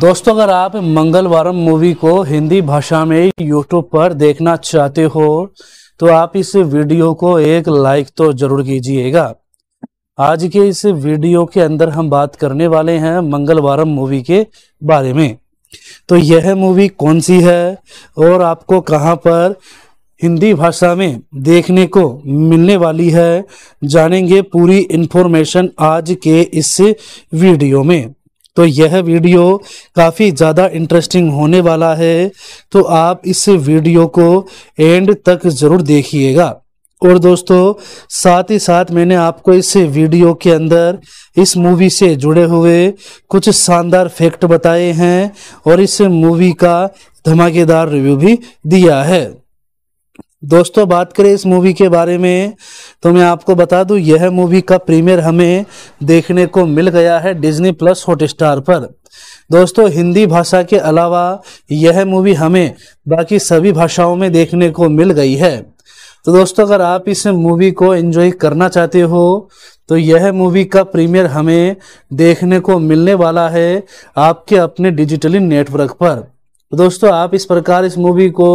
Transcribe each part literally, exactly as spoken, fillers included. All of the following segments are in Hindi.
दोस्तों, अगर आप मंगलवारम मूवी को हिंदी भाषा में यूट्यूब पर देखना चाहते हो तो आप इस वीडियो को एक लाइक तो जरूर कीजिएगा। आज के इस वीडियो के अंदर हम बात करने वाले हैं मंगलवारम मूवी के बारे में। तो यह मूवी कौन सी है और आपको कहां पर हिंदी भाषा में देखने को मिलने वाली है, जानेंगे पूरी इन्फॉर्मेशन आज के इस वीडियो में। तो यह वीडियो काफ़ी ज़्यादा इंटरेस्टिंग होने वाला है, तो आप इस वीडियो को एंड तक ज़रूर देखिएगा। और दोस्तों, साथ ही साथ मैंने आपको इस वीडियो के अंदर इस मूवी से जुड़े हुए कुछ शानदार फैक्ट बताए हैं और इस मूवी का धमाकेदार रिव्यू भी दिया है। दोस्तों, बात करें इस मूवी के बारे में तो मैं आपको बता दूं, यह मूवी का प्रीमियर हमें देखने को मिल गया है डिज्नी प्लस हॉटस्टार पर। दोस्तों, हिंदी भाषा के अलावा यह मूवी हमें बाकी सभी भाषाओं में देखने को मिल गई है। तो दोस्तों, अगर आप इस मूवी को एंजॉय करना चाहते हो तो यह मूवी का प्रीमियर हमें देखने को मिलने वाला है आपके अपने डिजिटली नेटवर्क पर। तो दोस्तों, आप इस प्रकार इस मूवी को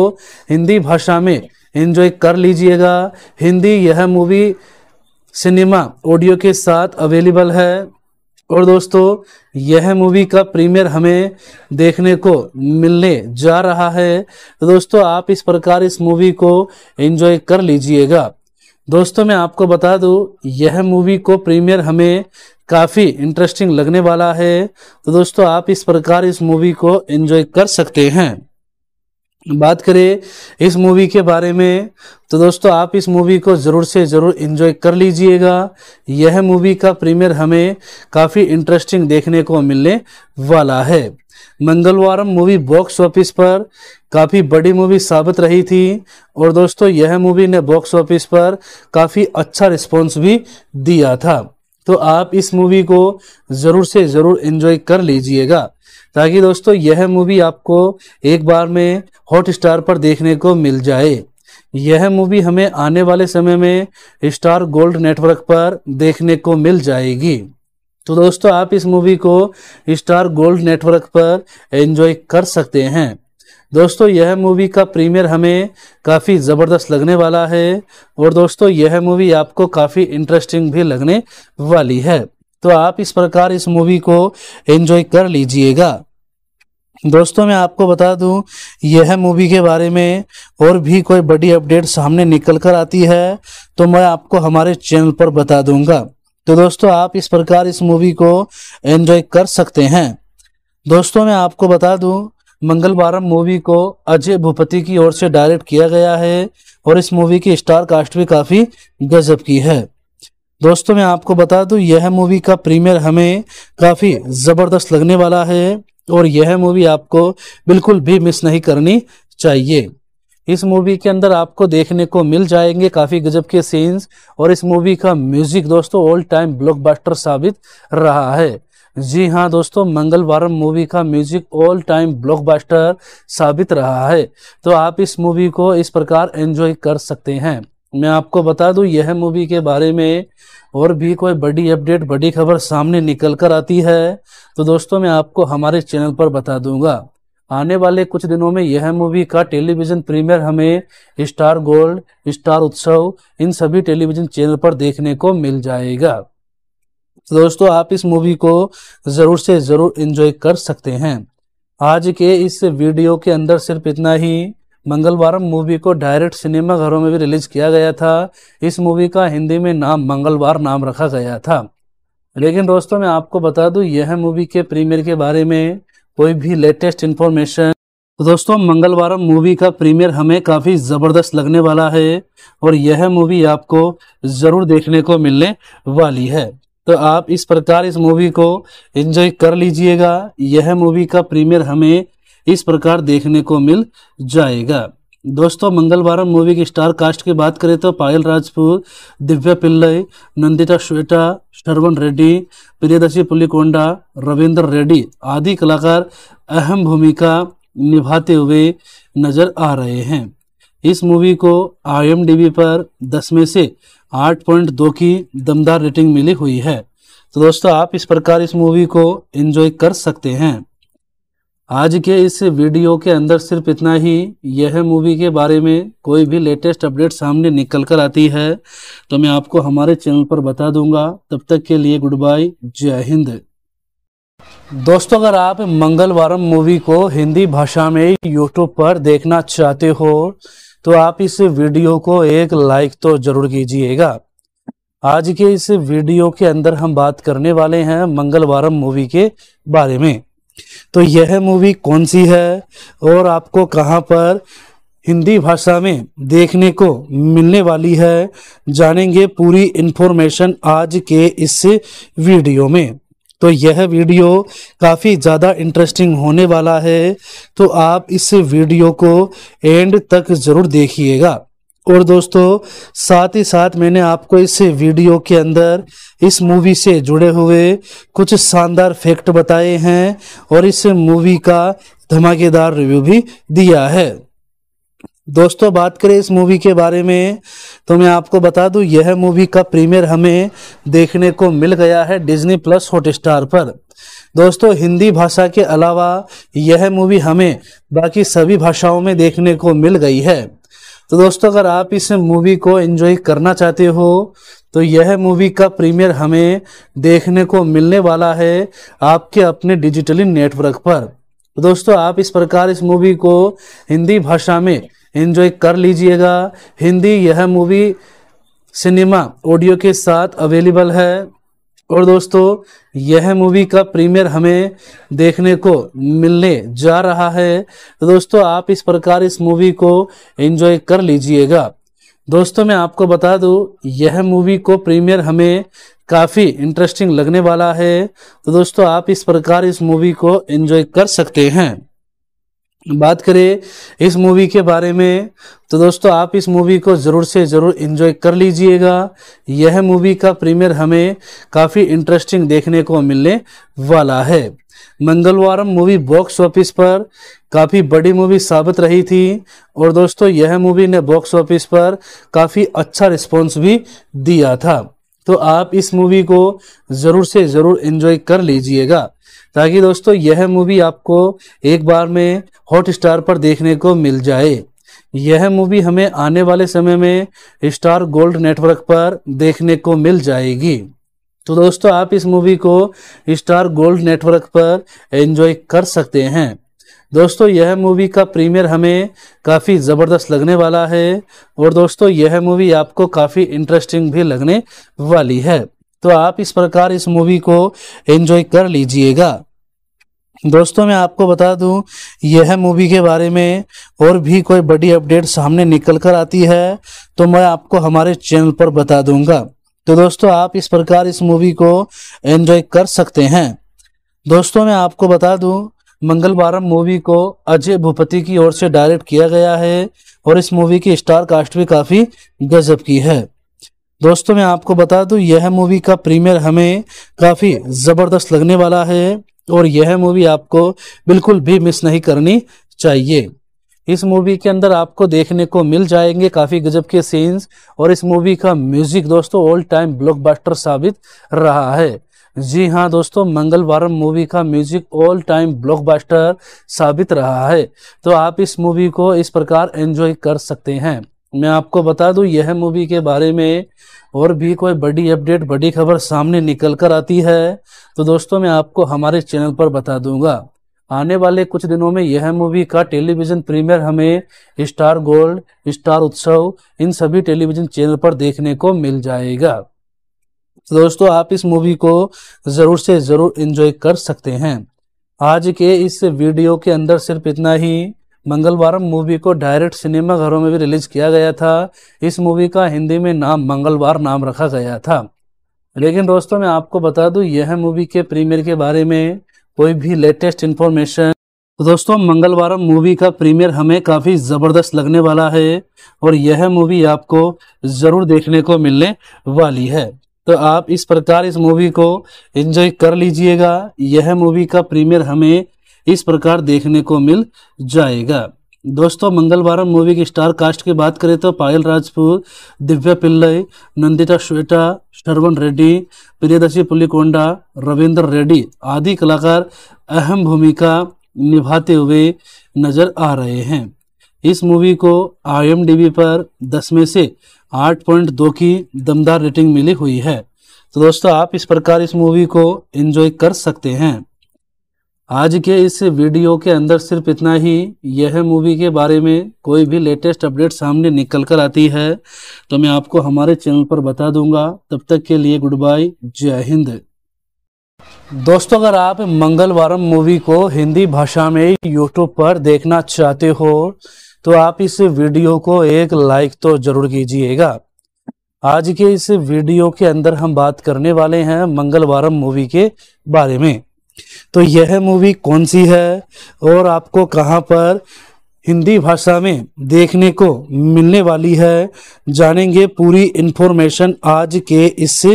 हिंदी भाषा में एंजॉय कर लीजिएगा। हिंदी यह मूवी सिनेमा ऑडियो के साथ अवेलेबल है। और दोस्तों, यह मूवी का प्रीमियर हमें देखने को मिलने जा रहा है। तो दोस्तों, आप इस प्रकार इस मूवी को एंजॉय कर लीजिएगा। दोस्तों, मैं आपको बता दूं, यह मूवी को प्रीमियर हमें काफ़ी इंटरेस्टिंग लगने वाला है। तो दोस्तों, आप इस प्रकार इस मूवी को एंजॉय कर सकते हैं। बात करें इस मूवी के बारे में तो दोस्तों, आप इस मूवी को ज़रूर से ज़रूर एंजॉय कर लीजिएगा। यह मूवी का प्रीमियर हमें काफ़ी इंटरेस्टिंग देखने को मिलने वाला है। मंगलवारम मूवी बॉक्स ऑफिस पर काफ़ी बड़ी मूवी साबित रही थी और दोस्तों, यह मूवी ने बॉक्स ऑफिस पर काफ़ी अच्छा रिस्पॉन्स भी दिया था। तो आप इस मूवी को ज़रूर से ज़रूर एंजॉय कर लीजिएगा, ताकि दोस्तों यह मूवी आपको एक बार में हॉटस्टार पर देखने को मिल जाए। यह मूवी हमें आने वाले समय में स्टार गोल्ड नेटवर्क पर देखने को मिल जाएगी। तो दोस्तों, आप इस मूवी को स्टार गोल्ड नेटवर्क पर एंजॉय कर सकते हैं। दोस्तों, यह मूवी का प्रीमियर हमें काफ़ी ज़बरदस्त लगने वाला है और दोस्तों, यह मूवी आपको काफ़ी इंटरेस्टिंग भी लगने वाली है। तो आप इस प्रकार इस मूवी को एंजॉय कर लीजिएगा। दोस्तों, मैं आपको बता दूं, यह मूवी के बारे में और भी कोई बड़ी अपडेट सामने निकल कर आती है तो मैं आपको हमारे चैनल पर बता दूंगा। तो दोस्तों, आप इस प्रकार इस मूवी को एंजॉय कर सकते हैं। दोस्तों, मैं आपको बता दूं, मंगलवारम मूवी को अजय भूपति की ओर से डायरेक्ट किया गया है और इस मूवी की स्टार कास्ट भी काफ़ी गजब की है। दोस्तों, मैं आपको बता दूं, यह मूवी का प्रीमियर हमें काफ़ी ज़बरदस्त लगने वाला है और यह मूवी आपको बिल्कुल भी मिस नहीं करनी चाहिए। इस मूवी के अंदर आपको देखने को मिल जाएंगे काफ़ी गजब के सीन्स और इस मूवी का म्यूजिक दोस्तों ऑल टाइम ब्लॉकबस्टर साबित रहा है। जी हाँ दोस्तों, मंगलवारम मूवी का म्यूजिक ऑल टाइम ब्लॉकबस्टर साबित रहा है। तो आप इस मूवी को इस प्रकार एंजॉय कर सकते हैं। मैं आपको बता दूं, यह मूवी के बारे में और भी कोई बड़ी अपडेट बड़ी खबर सामने निकल कर आती है तो दोस्तों, मैं आपको हमारे चैनल पर बता दूंगा। आने वाले कुछ दिनों में यह मूवी का टेलीविज़न प्रीमियर हमें स्टार गोल्ड, स्टार उत्सव, इन सभी टेलीविज़न चैनल पर देखने को मिल जाएगा। तो दोस्तों, आप इस मूवी को ज़रूर से ज़रूर एंजॉय कर सकते हैं। आज के इस वीडियो के अंदर सिर्फ इतना ही। मंगलवारम मूवी को डायरेक्ट सिनेमा घरों में भी रिलीज़ किया गया था। इस मूवी का हिंदी में नाम मंगलवार नाम रखा गया था। लेकिन दोस्तों, मैं आपको बता दूं, यह मूवी के प्रीमियर के बारे में कोई भी लेटेस्ट इन्फॉर्मेशन। तो दोस्तों, मंगलवारम मूवी का प्रीमियर हमें काफ़ी ज़बरदस्त लगने वाला है और यह मूवी आपको ज़रूर देखने को मिलने वाली है। तो आप इस प्रकार इस मूवी को एंजॉय कर लीजिएगा। यह मूवी का प्रीमियर हमें इस प्रकार देखने को मिल जाएगा। दोस्तों, मंगलवारम मूवी की स्टार कास्ट की बात करें तो पायल राजपूत, दिव्या पिल्लई, नंदिता, श्वेता शरवन रेड्डी, प्रियदर्शी पुलिकोंडा, रविंदर रेड्डी आदि कलाकार अहम भूमिका निभाते हुए नजर आ रहे हैं। इस मूवी को आई एम डी बी पर दस में से आठ पॉइंट दो की दमदार रेटिंग मिली हुई है। तो दोस्तों, आप इस प्रकार इस मूवी को एंजॉय कर सकते हैं। आज के इस वीडियो के अंदर सिर्फ इतना ही। यह मूवी के बारे में कोई भी लेटेस्ट अपडेट सामने निकल कर आती है तो मैं आपको हमारे चैनल पर बता दूंगा। तब तक के लिए गुड बाय, जय हिंद। दोस्तों, अगर आप मंगलवारम मूवी को हिंदी भाषा में यूट्यूब पर देखना चाहते हो तो आप इस वीडियो को एक लाइक तो जरूर कीजिएगा। आज के इस वीडियो के अंदर हम बात करने वाले हैं मंगलवारम मूवी के बारे में। तो यह मूवी कौन सी है और आपको कहां पर हिंदी भाषा में देखने को मिलने वाली है, जानेंगे पूरी इंफॉर्मेशन आज के इस वीडियो में। तो यह वीडियो काफ़ी ज़्यादा इंटरेस्टिंग होने वाला है, तो आप इस वीडियो को एंड तक ज़रूर देखिएगा। और दोस्तों, साथ ही साथ मैंने आपको इस वीडियो के अंदर इस मूवी से जुड़े हुए कुछ शानदार फैक्ट बताए हैं और इस मूवी का धमाकेदार रिव्यू भी दिया है। दोस्तों, बात करें इस मूवी के बारे में तो मैं आपको बता दूं, यह मूवी का प्रीमियर हमें देखने को मिल गया है डिज्नी प्लस हॉटस्टार पर। दोस्तों, हिंदी भाषा के अलावा यह मूवी हमें बाकी सभी भाषाओं में देखने को मिल गई है। तो दोस्तों, अगर आप इस मूवी को एंजॉय करना चाहते हो तो यह मूवी का प्रीमियर हमें देखने को मिलने वाला है आपके अपने डिजिटली नेटवर्क पर। तो दोस्तों, आप इस प्रकार इस मूवी को हिंदी भाषा में एंजॉय कर लीजिएगा। हिंदी यह मूवी सिनेमा ऑडियो के साथ अवेलेबल है। और दोस्तों, यह मूवी का प्रीमियर हमें देखने को मिलने जा रहा है। तो दोस्तों, आप इस प्रकार इस मूवी को एंजॉय कर लीजिएगा। दोस्तों, मैं आपको बता दूं, यह मूवी को प्रीमियर हमें काफ़ी इंटरेस्टिंग लगने वाला है। तो दोस्तों, आप इस प्रकार इस मूवी को एंजॉय कर सकते हैं। बात करें इस मूवी के बारे में तो दोस्तों, आप इस मूवी को ज़रूर से ज़रूर एंजॉय कर लीजिएगा। यह मूवी का प्रीमियर हमें काफ़ी इंटरेस्टिंग देखने को मिलने वाला है। मंगलवारम मूवी बॉक्स ऑफिस पर काफ़ी बड़ी मूवी साबित रही थी और दोस्तों, यह मूवी ने बॉक्स ऑफिस पर काफ़ी अच्छा रिस्पॉन्स भी दिया था। तो आप इस मूवी को ज़रूर से ज़रूर एंजॉय कर लीजिएगा, ताकि दोस्तों यह मूवी आपको एक बार में हॉटस्टार पर देखने को मिल जाए। यह मूवी हमें आने वाले समय में स्टार गोल्ड नेटवर्क पर देखने को मिल जाएगी। तो दोस्तों, आप इस मूवी को स्टार गोल्ड नेटवर्क पर एंजॉय कर सकते हैं। दोस्तों, यह मूवी का प्रीमियर हमें काफ़ी ज़बरदस्त लगने वाला है और दोस्तों, यह मूवी आपको काफ़ी इंटरेस्टिंग भी लगने वाली है। तो आप इस प्रकार इस मूवी को एंजॉय कर लीजिएगा। दोस्तों, मैं आपको बता दूं, यह मूवी के बारे में और भी कोई बड़ी अपडेट सामने निकल कर आती है तो मैं आपको हमारे चैनल पर बता दूंगा। तो दोस्तों, आप इस प्रकार इस मूवी को एंजॉय कर सकते हैं। दोस्तों, मैं आपको बता दूं, मंगलवारम मूवी को अजय भूपति की ओर से डायरेक्ट किया गया है और इस मूवी की स्टार कास्ट भी काफ़ी गजब की है। दोस्तों, मैं आपको बता दूं, यह मूवी का प्रीमियर हमें काफ़ी ज़बरदस्त लगने वाला है और यह मूवी आपको बिल्कुल भी मिस नहीं करनी चाहिए। इस मूवी के अंदर आपको देखने को मिल जाएंगे काफ़ी गजब के सीन्स और इस मूवी का म्यूजिक दोस्तों ऑल टाइम ब्लॉकबस्टर साबित रहा है। जी हाँ दोस्तों, मंगलवारम मूवी का म्यूजिक ऑल टाइम ब्लॉकबस्टर साबित रहा है। तो आप इस मूवी को इस प्रकार एंजॉय कर सकते हैं। मैं आपको बता दूं, यह मूवी के बारे में और भी कोई बड़ी अपडेट बड़ी खबर सामने निकल कर आती है तो दोस्तों, मैं आपको हमारे चैनल पर बता दूंगा। आने वाले कुछ दिनों में यह मूवी का टेलीविज़न प्रीमियर हमें स्टार गोल्ड, स्टार उत्सव, इन सभी टेलीविज़न चैनल पर देखने को मिल जाएगा। तो दोस्तों, आप इस मूवी को ज़रूर से ज़रूर एंजॉय कर सकते हैं। आज के इस वीडियो के अंदर सिर्फ इतना ही। मंगलवारम मूवी को डायरेक्ट सिनेमा घरों में भी रिलीज़ किया गया था। इस मूवी का हिंदी में नाम मंगलवार नाम रखा गया था। लेकिन दोस्तों, मैं आपको बता दूं, यह मूवी के प्रीमियर के बारे में कोई भी लेटेस्ट इन्फॉर्मेशन। तो दोस्तों, मंगलवारम मूवी का प्रीमियर हमें काफ़ी ज़बरदस्त लगने वाला है और यह मूवी आपको ज़रूर देखने को मिलने वाली है। तो आप इस प्रकार इस मूवी को एंजॉय कर लीजिएगा। यह मूवी का प्रीमियर हमें इस प्रकार देखने को मिल जाएगा। दोस्तों, मंगलवारम मूवी की स्टार कास्ट की बात करें तो पायल राजपूत, दिव्या पिल्लई, नंदिता, श्वेता शरवन रेड्डी, प्रियदर्शी पुलिकोंडा, रविंदर रेड्डी आदि कलाकार अहम भूमिका निभाते हुए नजर आ रहे हैं। इस मूवी को आई एम डी बी पर दस में से आठ पॉइंट दो की दमदार रेटिंग मिली हुई है। तो दोस्तों आप इस प्रकार इस मूवी को एंजॉय कर सकते हैं। आज के इस वीडियो के अंदर सिर्फ इतना ही। यह मूवी के बारे में कोई भी लेटेस्ट अपडेट सामने निकल कर आती है तो मैं आपको हमारे चैनल पर बता दूंगा। तब तक के लिए गुड बाय, जय हिंद। दोस्तों अगर आप मंगलवारम मूवी को हिंदी भाषा में यूट्यूब पर देखना चाहते हो तो आप इस वीडियो को एक लाइक तो जरूर कीजिएगा। आज के इस वीडियो के अंदर हम बात करने वाले हैं मंगलवारम मूवी के बारे में। तो यह मूवी कौन सी है और आपको कहां पर हिंदी भाषा में देखने को मिलने वाली है, जानेंगे पूरी इंफॉर्मेशन आज के इस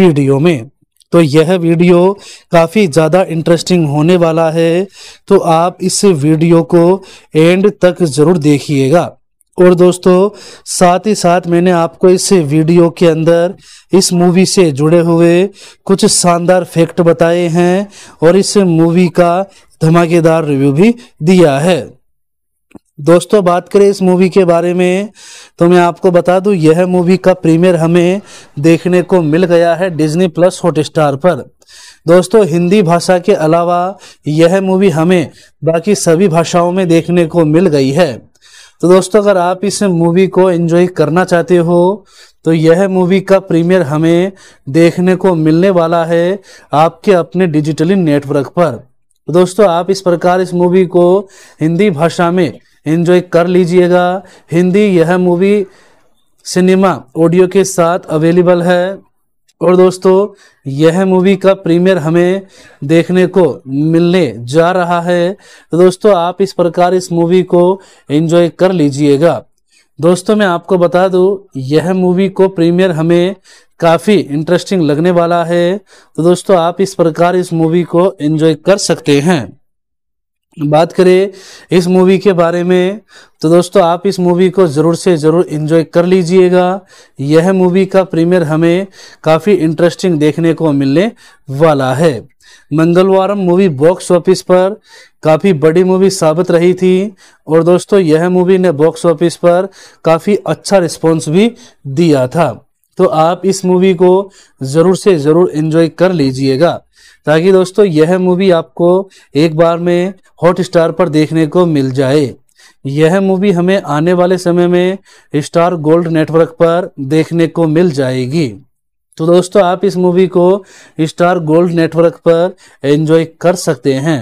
वीडियो में। तो यह वीडियो काफ़ी ज़्यादा इंटरेस्टिंग होने वाला है, तो आप इस वीडियो को एंड तक ज़रूर देखिएगा। और दोस्तों साथ ही साथ मैंने आपको इस वीडियो के अंदर इस मूवी से जुड़े हुए कुछ शानदार फैक्ट बताए हैं और इस मूवी का धमाकेदार रिव्यू भी दिया है। दोस्तों बात करें इस मूवी के बारे में तो मैं आपको बता दूं, यह मूवी का प्रीमियर हमें देखने को मिल गया है डिज्नी प्लस हॉटस्टार पर। दोस्तों हिंदी भाषा के अलावा यह मूवी हमें बाकी सभी भाषाओं में देखने को मिल गई है। तो दोस्तों अगर आप इस मूवी को एंजॉय करना चाहते हो तो यह मूवी का प्रीमियर हमें देखने को मिलने वाला है आपके अपने डिजिटली नेटवर्क पर। तो दोस्तों आप इस प्रकार इस मूवी को हिंदी भाषा में एंजॉय कर लीजिएगा। हिंदी यह मूवी सिनेमा ऑडियो के साथ अवेलेबल है। और दोस्तों यह मूवी का प्रीमियर हमें देखने को मिलने जा रहा है। तो दोस्तों आप इस प्रकार इस मूवी को एंजॉय कर लीजिएगा। दोस्तों मैं आपको बता दूं, यह मूवी को प्रीमियर हमें काफ़ी इंटरेस्टिंग लगने वाला है। तो दोस्तों आप इस प्रकार इस मूवी को एंजॉय कर सकते हैं। बात करें इस मूवी के बारे में तो दोस्तों आप इस मूवी को ज़रूर से ज़रूर एंजॉय कर लीजिएगा। यह मूवी का प्रीमियर हमें काफ़ी इंटरेस्टिंग देखने को मिलने वाला है। मंगलवारम मूवी बॉक्स ऑफिस पर काफ़ी बड़ी मूवी साबित रही थी और दोस्तों यह मूवी ने बॉक्स ऑफिस पर काफ़ी अच्छा रिस्पॉन्स भी दिया था। तो आप इस मूवी को ज़रूर से ज़रूर एंजॉय कर लीजिएगा ताकि दोस्तों यह मूवी आपको एक बार में हॉटस्टार पर देखने को मिल जाए। यह मूवी हमें आने वाले समय में स्टार गोल्ड नेटवर्क पर देखने को मिल जाएगी। तो दोस्तों आप इस मूवी को स्टार गोल्ड नेटवर्क पर एंजॉय कर सकते हैं।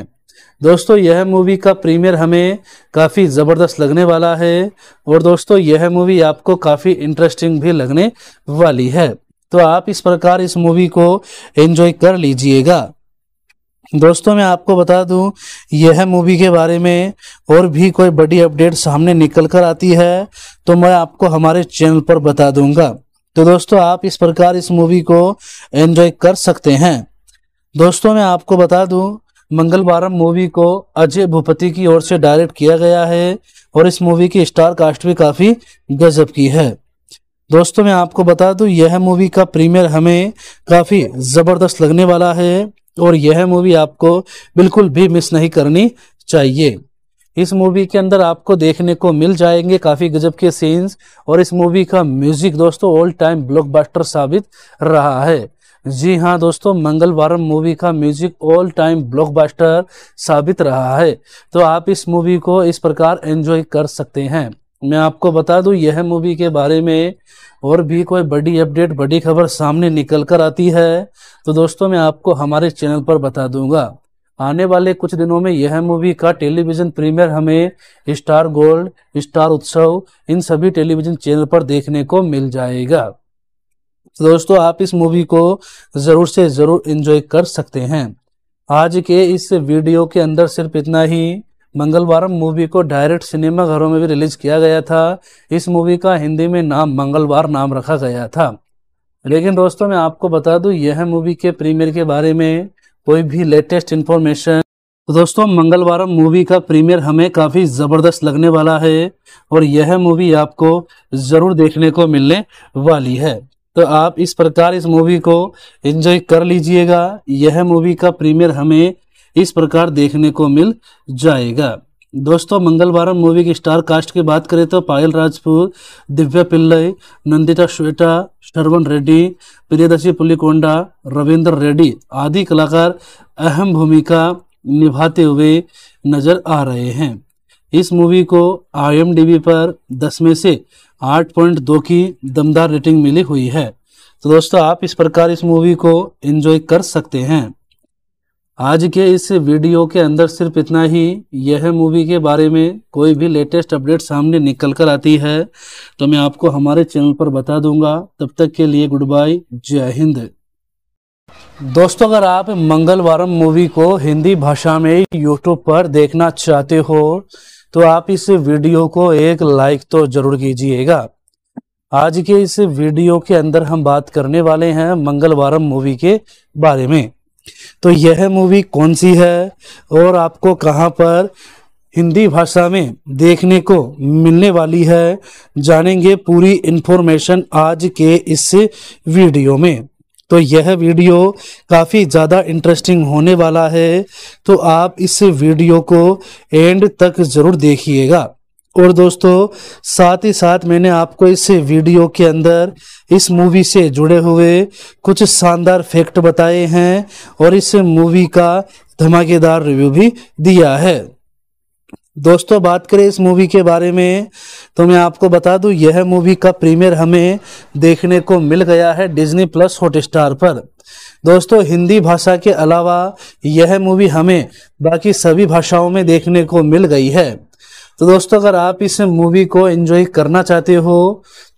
दोस्तों यह मूवी का प्रीमियर हमें काफ़ी ज़बरदस्त लगने वाला है और दोस्तों यह मूवी आपको काफ़ी इंटरेस्टिंग भी लगने वाली है। तो आप इस प्रकार इस मूवी को एंजॉय कर लीजिएगा। दोस्तों मैं आपको बता दूं, यह मूवी के बारे में और भी कोई बड़ी अपडेट सामने निकल कर आती है तो मैं आपको हमारे चैनल पर बता दूंगा। तो दोस्तों आप इस प्रकार इस मूवी को एंजॉय कर सकते हैं। दोस्तों मैं आपको बता दूं, मंगलवारम मूवी को अजय भूपति की ओर से डायरेक्ट किया गया है और इस मूवी की स्टार कास्ट भी काफ़ी गजब की है। दोस्तों मैं आपको बता दूं, यह मूवी का प्रीमियर हमें काफ़ी ज़बरदस्त लगने वाला है और यह मूवी आपको बिल्कुल भी मिस नहीं करनी चाहिए। इस मूवी के अंदर आपको देखने को मिल जाएंगे काफ़ी गजब के सीन्स और इस मूवी का म्यूजिक दोस्तों ऑल टाइम ब्लॉकबस्टर साबित रहा है। जी हाँ दोस्तों, मंगलवारम मूवी का म्यूजिक ऑल टाइम ब्लॉकबस्टर साबित रहा है। तो आप इस मूवी को इस प्रकार एंजॉय कर सकते हैं। मैं आपको बता दूं, यह मूवी के बारे में और भी कोई बड़ी अपडेट बड़ी खबर सामने निकल कर आती है तो दोस्तों मैं आपको हमारे चैनल पर बता दूंगा। आने वाले कुछ दिनों में यह मूवी का टेलीविज़न प्रीमियर हमें स्टार गोल्ड, स्टार उत्सव, इन सभी टेलीविज़न चैनल पर देखने को मिल जाएगा। तो दोस्तों आप इस मूवी को ज़रूर से ज़रूर एंजॉय कर सकते हैं। आज के इस वीडियो के अंदर सिर्फ इतना ही। मंगलवारम मूवी को डायरेक्ट सिनेमा घरों में भी रिलीज़ किया गया था। इस मूवी का हिंदी में नाम मंगलवार नाम रखा गया था। लेकिन दोस्तों मैं आपको बता दूं, यह मूवी के प्रीमियर के बारे में कोई भी लेटेस्ट इन्फॉर्मेशन। तो दोस्तों मंगलवारम मूवी का प्रीमियर हमें काफ़ी ज़बरदस्त लगने वाला है और यह मूवी आपको ज़रूर देखने को मिलने वाली है। तो आप इस प्रकार इस मूवी को एंजॉय कर लीजिएगा। यह मूवी का प्रीमियर हमें इस प्रकार देखने को मिल जाएगा। दोस्तों मंगलवारम मूवी की स्टार कास्ट की बात करें तो पायल राजपूत, दिव्या पिल्लई, नंदिता श्वेता, शरवन रेड्डी, प्रियदर्शी पुलिकोंडा, रविंदर रेड्डी आदि कलाकार अहम भूमिका निभाते हुए नजर आ रहे हैं। इस मूवी को आई एम डी बी पर दस में से आठ पॉइंट दो की दमदार रेटिंग मिली हुई है। तो दोस्तों आप इस प्रकार इस मूवी को एंजॉय कर सकते हैं। आज के इस वीडियो के अंदर सिर्फ इतना ही। यह मूवी के बारे में कोई भी लेटेस्ट अपडेट सामने निकल कर आती है तो मैं आपको हमारे चैनल पर बता दूंगा। तब तक के लिए गुड बाय, जय हिंद। दोस्तों अगर आप मंगलवारम मूवी को हिंदी भाषा में यूट्यूब पर देखना चाहते हो तो आप इस वीडियो को एक लाइक तो जरूर कीजिएगा। आज के इस वीडियो के अंदर हम बात करने वाले हैं मंगलवारम मूवी के बारे में। तो यह मूवी कौन सी है और आपको कहां पर हिंदी भाषा में देखने को मिलने वाली है, जानेंगे पूरी इन्फॉर्मेशन आज के इस वीडियो में। तो यह वीडियो काफ़ी ज़्यादा इंटरेस्टिंग होने वाला है तो आप इस वीडियो को एंड तक ज़रूर देखिएगा। और दोस्तों साथ ही साथ मैंने आपको इस वीडियो के अंदर इस मूवी से जुड़े हुए कुछ शानदार फैक्ट बताए हैं और इस मूवी का धमाकेदार रिव्यू भी दिया है। दोस्तों बात करें इस मूवी के बारे में तो मैं आपको बता दूं यह मूवी का प्रीमियर हमें देखने को मिल गया है डिज्नी प्लस हॉटस्टार पर। दोस्तों हिंदी भाषा के अलावा यह मूवी हमें बाकी सभी भाषाओं में देखने को मिल गई है। तो दोस्तों अगर आप इस मूवी को एंजॉय करना चाहते हो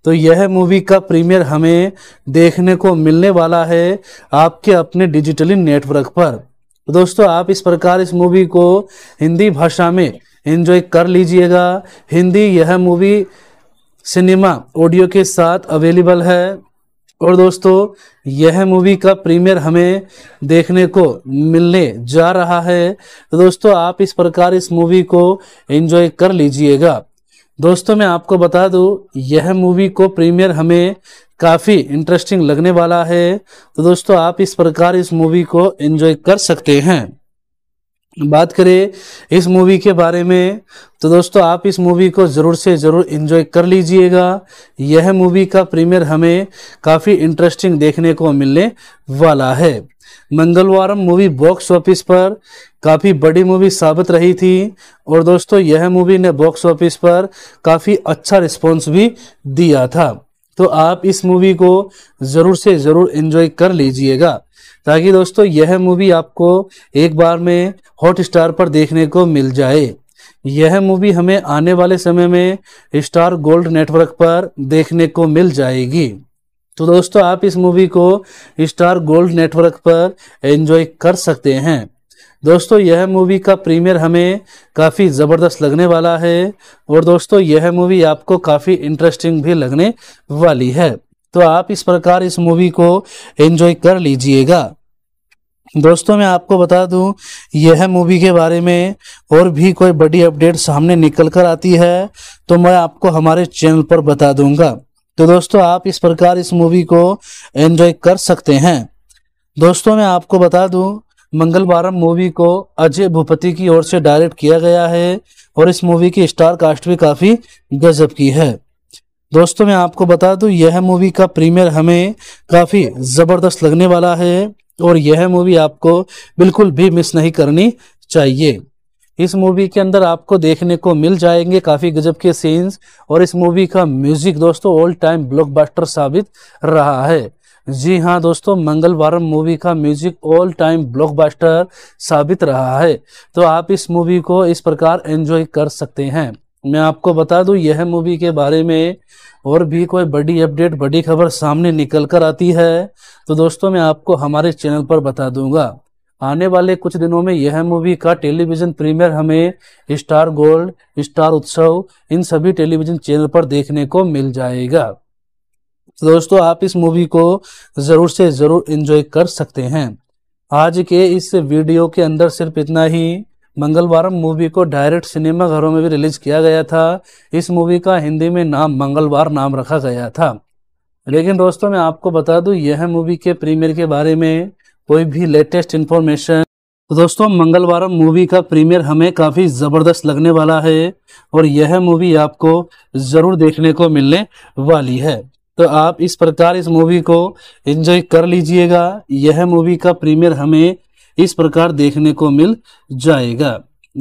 तो यह मूवी का प्रीमियर हमें देखने को मिलने वाला है आपके अपने डिजिटली नेटवर्क पर। तो दोस्तों आप इस प्रकार इस मूवी को हिंदी भाषा में एंजॉय कर लीजिएगा। हिंदी यह मूवी सिनेमा ऑडियो के साथ अवेलेबल है। और दोस्तों यह मूवी का प्रीमियर हमें देखने को मिलने जा रहा है। तो दोस्तों आप इस प्रकार इस मूवी को एंजॉय कर लीजिएगा। दोस्तों मैं आपको बता दूं यह मूवी को प्रीमियर हमें काफ़ी इंटरेस्टिंग लगने वाला है। तो दोस्तों आप इस प्रकार इस मूवी को एंजॉय कर सकते हैं। बात करें इस मूवी के बारे में तो दोस्तों आप इस मूवी को ज़रूर से ज़रूर एंजॉय कर लीजिएगा। यह मूवी का प्रीमियर हमें काफ़ी इंटरेस्टिंग देखने को मिलने वाला है। मंगलवारम मूवी बॉक्स ऑफिस पर काफ़ी बड़ी मूवी साबित रही थी और दोस्तों यह मूवी ने बॉक्स ऑफिस पर काफ़ी अच्छा रिस्पॉन्स भी दिया था। तो आप इस मूवी को ज़रूर से ज़रूर एंजॉय कर लीजिएगा ताकि दोस्तों यह मूवी आपको एक बार में हॉटस्टार पर देखने को मिल जाए। यह मूवी हमें आने वाले समय में स्टार गोल्ड नेटवर्क पर देखने को मिल जाएगी। तो दोस्तों आप इस मूवी को स्टार गोल्ड नेटवर्क पर एंजॉय कर सकते हैं। दोस्तों यह मूवी का प्रीमियर हमें काफ़ी ज़बरदस्त लगने वाला है और दोस्तों यह मूवी आपको काफ़ी इंटरेस्टिंग भी लगने वाली है। तो आप इस प्रकार इस मूवी को एंजॉय कर लीजिएगा। दोस्तों मैं आपको बता दूं यह मूवी के बारे में और भी कोई बड़ी अपडेट सामने निकल कर आती है तो मैं आपको हमारे चैनल पर बता दूंगा। तो दोस्तों आप इस प्रकार इस मूवी को एंजॉय कर सकते हैं। दोस्तों मैं आपको बता दूं मंगलवारम मूवी को अजय भूपति की ओर से डायरेक्ट किया गया है और इस मूवी की स्टार कास्ट भी काफ़ी गजब की है। दोस्तों मैं आपको बता दूं यह मूवी का प्रीमियर हमें काफ़ी ज़बरदस्त लगने वाला है और यह मूवी आपको बिल्कुल भी मिस नहीं करनी चाहिए। इस मूवी के अंदर आपको देखने को मिल जाएंगे काफ़ी गजब के सीन्स और इस मूवी का म्यूजिक दोस्तों ऑल टाइम ब्लॉकबस्टर साबित रहा है। जी हाँ दोस्तों मंगलवारम मूवी का म्यूजिक ऑल टाइम ब्लॉकबस्टर साबित रहा है। तो आप इस मूवी को इस प्रकार एंजॉय कर सकते हैं। मैं आपको बता दूं यह मूवी के बारे में और भी कोई बड़ी अपडेट बड़ी खबर सामने निकल कर आती है तो दोस्तों मैं आपको हमारे चैनल पर बता दूंगा। आने वाले कुछ दिनों में यह मूवी का टेलीविज़न प्रीमियर हमें स्टार गोल्ड, स्टार उत्सव इन सभी टेलीविज़न चैनल पर देखने को मिल जाएगा। तो दोस्तों आप इस मूवी को ज़रूर से ज़रूर एंजॉय कर सकते हैं। आज के इस वीडियो के अंदर सिर्फ इतना ही। मंगलवारम मूवी को डायरेक्ट सिनेमा घरों में भी रिलीज़ किया गया था। इस मूवी का हिंदी में नाम मंगलवार नाम रखा गया था। लेकिन दोस्तों मैं आपको बता दूं यह मूवी के प्रीमियर के बारे में कोई भी लेटेस्ट इन्फॉर्मेशन तो दोस्तों मंगलवारम मूवी का प्रीमियर हमें काफ़ी ज़बरदस्त लगने वाला है और यह मूवी आपको ज़रूर देखने को मिलने वाली है। तो आप इस प्रकार इस मूवी को एंजॉय कर लीजिएगा। यह मूवी का प्रीमियर हमें इस प्रकार देखने को मिल जाएगा।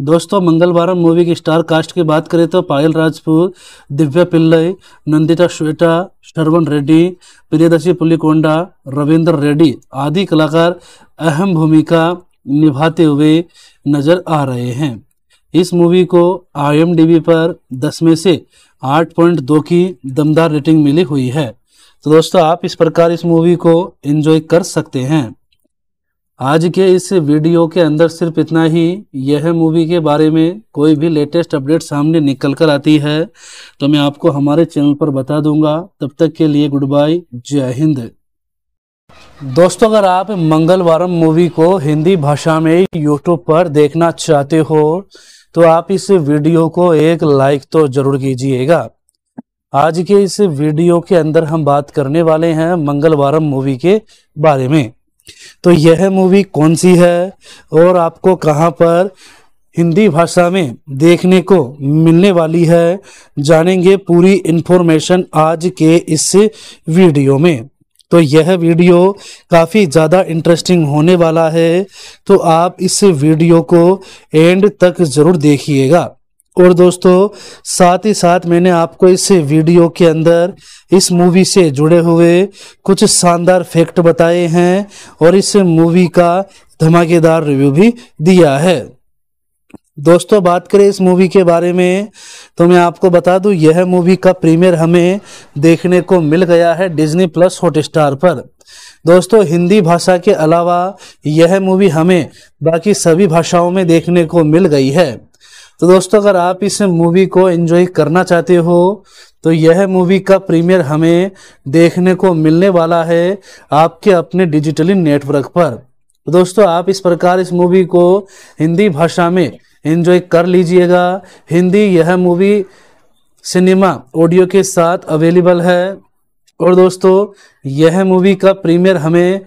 दोस्तों मंगलवारम मूवी की स्टार कास्ट की बात करें तो पायल राजपूत, दिव्या पिल्लई, नंदिता श्वेता, शरवन रेड्डी, प्रियदर्शी पुलिकोंडा, रविंदर रेड्डी आदि कलाकार अहम भूमिका निभाते हुए नजर आ रहे हैं। इस मूवी को आई एम डी बी पर दस में से आठ पॉइंट दो की दमदार रेटिंग मिली हुई है। तो दोस्तों आप इस प्रकार इस मूवी को एंजॉय कर सकते हैं। आज के इस वीडियो के अंदर सिर्फ इतना ही। यह मूवी के बारे में कोई भी लेटेस्ट अपडेट सामने निकल कर आती है तो मैं आपको हमारे चैनल पर बता दूंगा। तब तक के लिए गुड बाय, जय हिंद। दोस्तों अगर आप मंगलवारम मूवी को हिंदी भाषा में यूट्यूब पर देखना चाहते हो तो आप इस वीडियो को एक लाइक तो जरूर कीजिएगा। आज के इस वीडियो के अंदर हम बात करने वाले हैं मंगलवारम मूवी के बारे में। तो यह मूवी कौन सी है और आपको कहां पर हिंदी भाषा में देखने को मिलने वाली है, जानेंगे पूरी इंफॉर्मेशन आज के इस वीडियो में। तो यह वीडियो काफ़ी ज़्यादा इंटरेस्टिंग होने वाला है, तो आप इस वीडियो को एंड तक ज़रूर देखिएगा। और दोस्तों साथ ही साथ मैंने आपको इस वीडियो के अंदर इस मूवी से जुड़े हुए कुछ शानदार फैक्ट बताए हैं और इस मूवी का धमाकेदार रिव्यू भी दिया है। दोस्तों बात करें इस मूवी के बारे में तो मैं आपको बता दूं, यह मूवी का प्रीमियर हमें देखने को मिल गया है डिज्नी प्लस हॉटस्टार पर। दोस्तों हिंदी भाषा के अलावा यह मूवी हमें बाकी सभी भाषाओं में देखने को मिल गई है। तो दोस्तों अगर आप इस मूवी को एंजॉय करना चाहते हो तो यह मूवी का प्रीमियर हमें देखने को मिलने वाला है आपके अपने डिजिटली नेटवर्क पर। तो दोस्तों आप इस प्रकार इस मूवी को हिंदी भाषा में एंजॉय कर लीजिएगा। हिंदी यह मूवी सिनेमा ऑडियो के साथ अवेलेबल है। और दोस्तों यह मूवी का प्रीमियर हमें